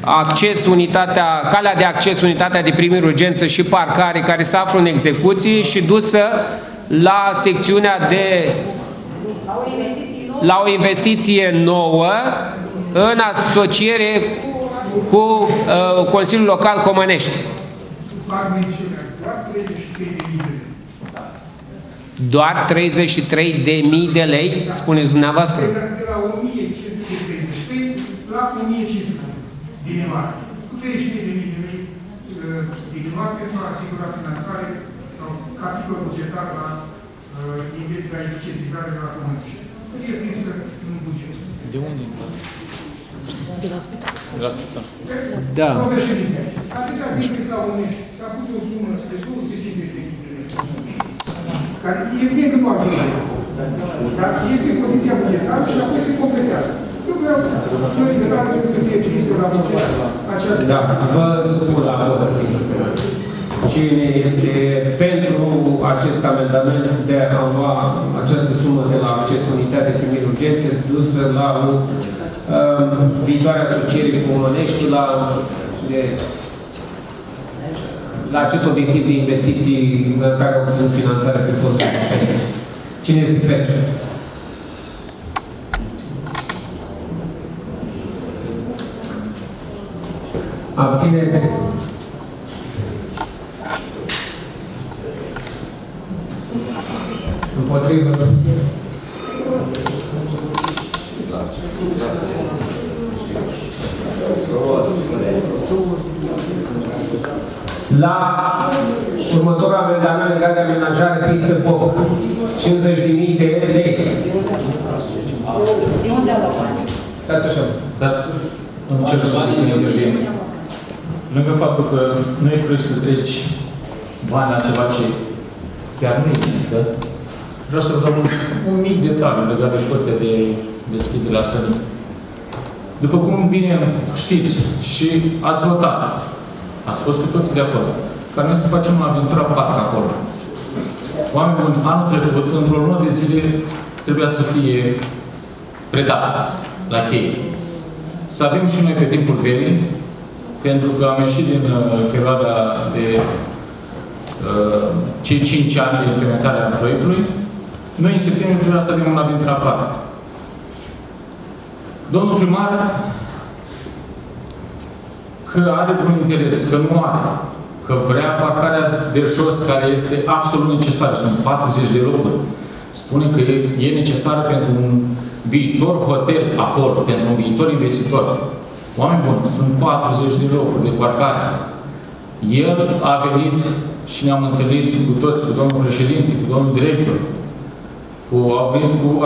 acces, unitatea, calea de acces, unitatea de primire urgență și parcare care se află în execuție și dusă la secțiunea de... la o investiție nouă în asociere cu Consiliul Local Comănești. Doar 33.000 de lei, spuneți dumneavoastră? De la 1.533 la 1.500 din evaluare. Cu 33.000 de lei din evaluare pentru a asigura finanțare sau capitol bugetar la eficientizare de la comunăție. Nu e prinsă în buget. De unde? De la spital. De la spital. Da. Atâta timp cât la Onești s-a pus o sumă spre 250.000 care evident că nu ajunge. Dar este poziția bugetară și apoi se completează. Eu vreau să fie prinsă la buget aceasta. Da, vă supun la vot. Cine este pentru acest amendament de a lua această sumă de la acest unitate de primiri urgențe dusă la viitoarea asociere cu Onești la acest obiectiv de investiții care au obținut finanțare pe fonduri. Cine este pentru? Abține. Împotrivă. La următorul amendament legat de amenajare fiscă POP, 50.000 de lei. De unde a luat banii? Stați așa, dați lângă faptul că nu e corect să treci bani la ceva ce chiar nu există, vreau să vă dau un mic detaliu legat de partea de deschidere la străină. După cum bine știți și ați votat, ați fost cu toți de acord, că noi să facem un aventura parc acolo. Oamenii buni, anul trecut, într-o lună de zile, trebuia să fie predat la cheie. Să avem și noi pe timpul verii, pentru că am ieșit din perioada de cei 5 ani de implementare a proiectului, noi în septembrie trebuia să avem un aventura parc. Domnul primar, că are vreun interes, că nu are, că vrea parcarea de jos, care este absolut necesară, sunt 40 de locuri, spune că e necesară pentru un viitor hotel acolo, pentru un viitor investitor. Oameni buni, sunt 40 de locuri de parcare. El a venit și ne-am întâlnit cu toți, cu domnul președinte, cu domnul director,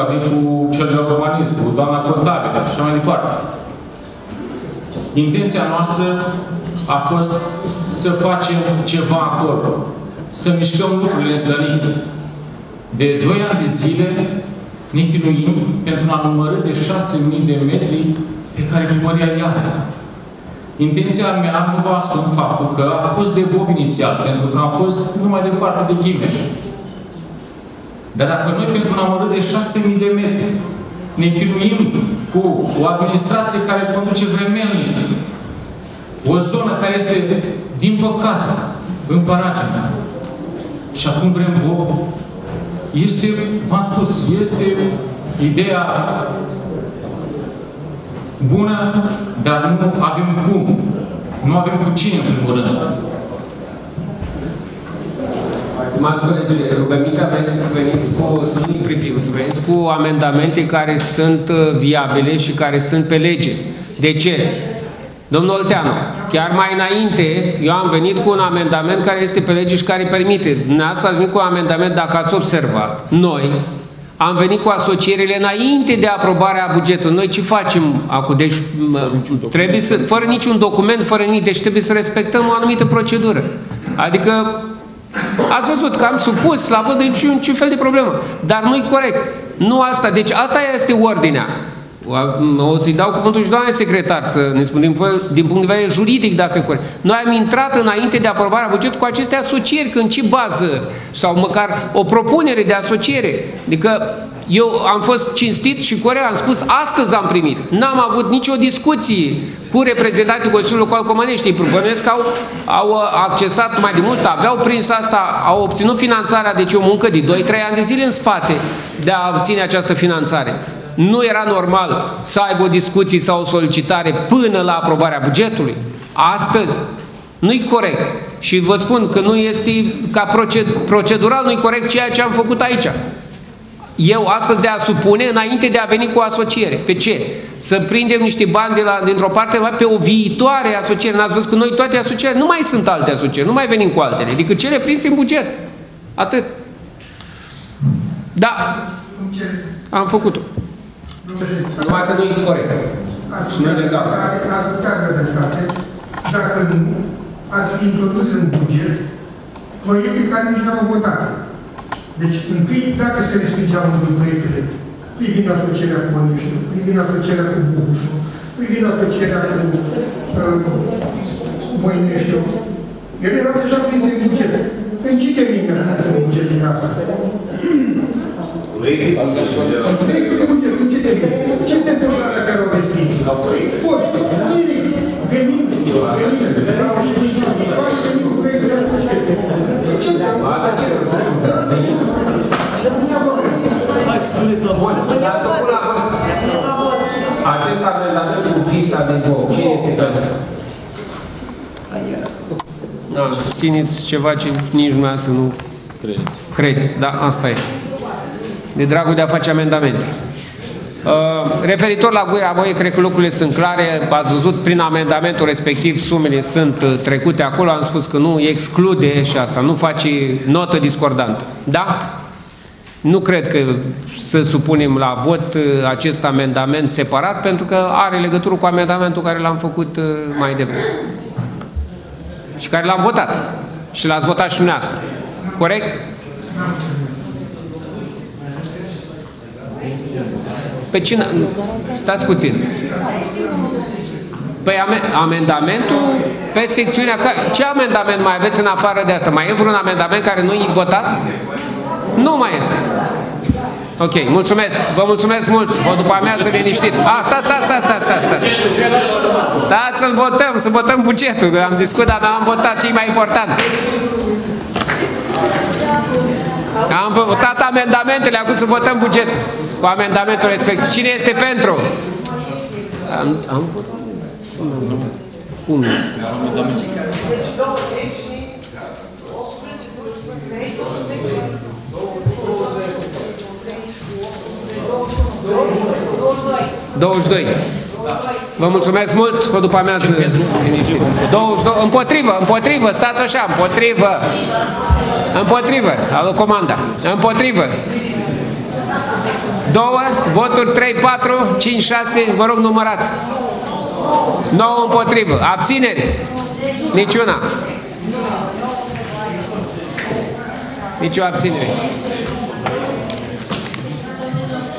a venit cu cel de urbanism, cu doamna contabilă și așa mai departe. Intenția noastră a fost să facem ceva acolo, să mișcăm lucrurile în Slănică. De 2 ani de zile ne chinuim pentru a numărât de 6.000 de metri pe care primăria i-are. Intenția mea, nu vă ascund faptul că a fost de Bob inițial, pentru că am fost numai departe de Ghimeș. Dar dacă noi pentru un amărât de 6.000 de metri ne chinuim cu o administrație care conduce vremelnic, o zonă care este, din păcate, în paracină. Și acum vrem Bob. Este, v-am spus, este ideea bună, dar nu avem cum. Nu avem cu cine, în primul rând. Stimați colegi, rugămintea mea este să veniți cu, să veniți cu amendamente care sunt viabile și care sunt pe lege. De ce? Domnul Olteanu, chiar mai înainte, eu am venit cu un amendament care este pe lege și care permite. Dumneavoastră ați venit cu un amendament, dacă ați observat. Noi am venit cu asocierile înainte de aprobarea bugetului. Noi ce facem acum? Deci trebuie să, fără niciun document, fără nimic, deci trebuie să respectăm o anumită procedură. Adică ați văzut că am supus la vot niciun fel de problemă. Dar nu-i corect. Nu asta. Deci asta este ordinea. O să-i dau cuvântul și doamnei secretar să ne spun din punct de vedere juridic dacă e corect. Noi am intrat înainte de aprobarea bugetului cu aceste asocieri, când ce bază sau măcar o propunere de asociere. Adică eu am fost cinstit și corect, am spus astăzi am primit. N-am avut nicio discuție cu reprezentanții Consiliului Local Comănești. Ei propuneți că au accesat mai de mult, aveau prins asta, au obținut finanțarea, deci o muncă de 2-3 ani de zile în spate de a obține această finanțare. Nu era normal să aibă o discuție sau o solicitare până la aprobarea bugetului. Astăzi nu-i corect. Și vă spun că nu este, ca procedural, nu-i corect ceea ce am făcut aici. Eu astăzi de a supune înainte de a veni cu o asociere. Pe ce? Să prindem niște bani dintr-o parte pe o viitoare asociere. N-ați văzut că noi toate asocierile, nu mai sunt alte asocieri, nu mai venim cu altele. Adică cele prinse în buget. Atât. Da. Am făcut-o. Numai că nu e corect. Și nu e legal. Ați putea dreptate, dacă nu, ați introdus în buget proiecte care nici nu au votat. Deci, întâi, dacă se respingeau în proiectele privind asocierea cu Măniștiu, privind asocierea cu Bucușu, privind asocierea cu Măineștiu, ele erau deja prinse în buget. În ce termine sunt în bugetul asta? Ce se întâmplă la care o vestiți? Pot, venim la o știință, venim cu proiectul de asociere. Ce trebuie să facem? Hai să spuneți la bun. Acesta are la fel cu pista de zbor. Cine este cadrul? Susțineți ceva ce nici noi să nu credeți. Da, asta e. De dragul de a face amendamente. Referitor la Guira Boie, cred că lucrurile sunt clare. Ați văzut prin amendamentul respectiv, sumele sunt trecute acolo. Am spus că nu exclude și asta, nu face notă discordantă. Da? Nu cred că să supunem la vot acest amendament separat, pentru că are legătură cu amendamentul care l-am făcut mai devreme. Și care l-am votat. Și l-ați votat și dumneavoastră. Corect? Pe cine? Stați puțin. Păi amendamentul pe secțiunea... Ce amendament mai aveți în afară de asta? Mai e vreun amendament care nu e votat? Nu mai este. Ok, mulțumesc. Vă mulțumesc mult. O după amiază liniștit. Stați. Stați să votăm bugetul. Am discutat, dar am votat ce e mai important. Am votat amendamentele, acum să votăm bugetul. Cu amendamentul respectiv. Cine este pentru? Am votat. Unul. Vă mulțumesc mult că după amiază. 22. Împotrivă, împotrivă, stați așa, împotrivă. Împotrivă, alo comanda. Împotrivă. 2 voturi, 3, 4, 5, 6, vă rog numărați. 9 împotrivă. Abțineri? Niciuna. Nici o abținere.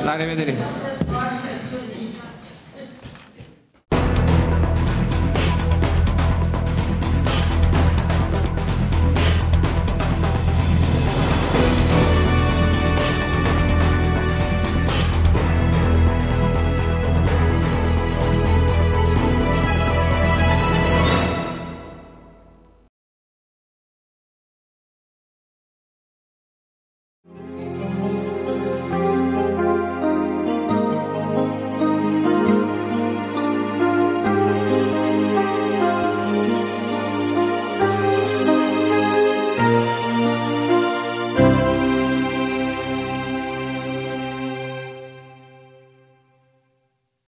La revedere.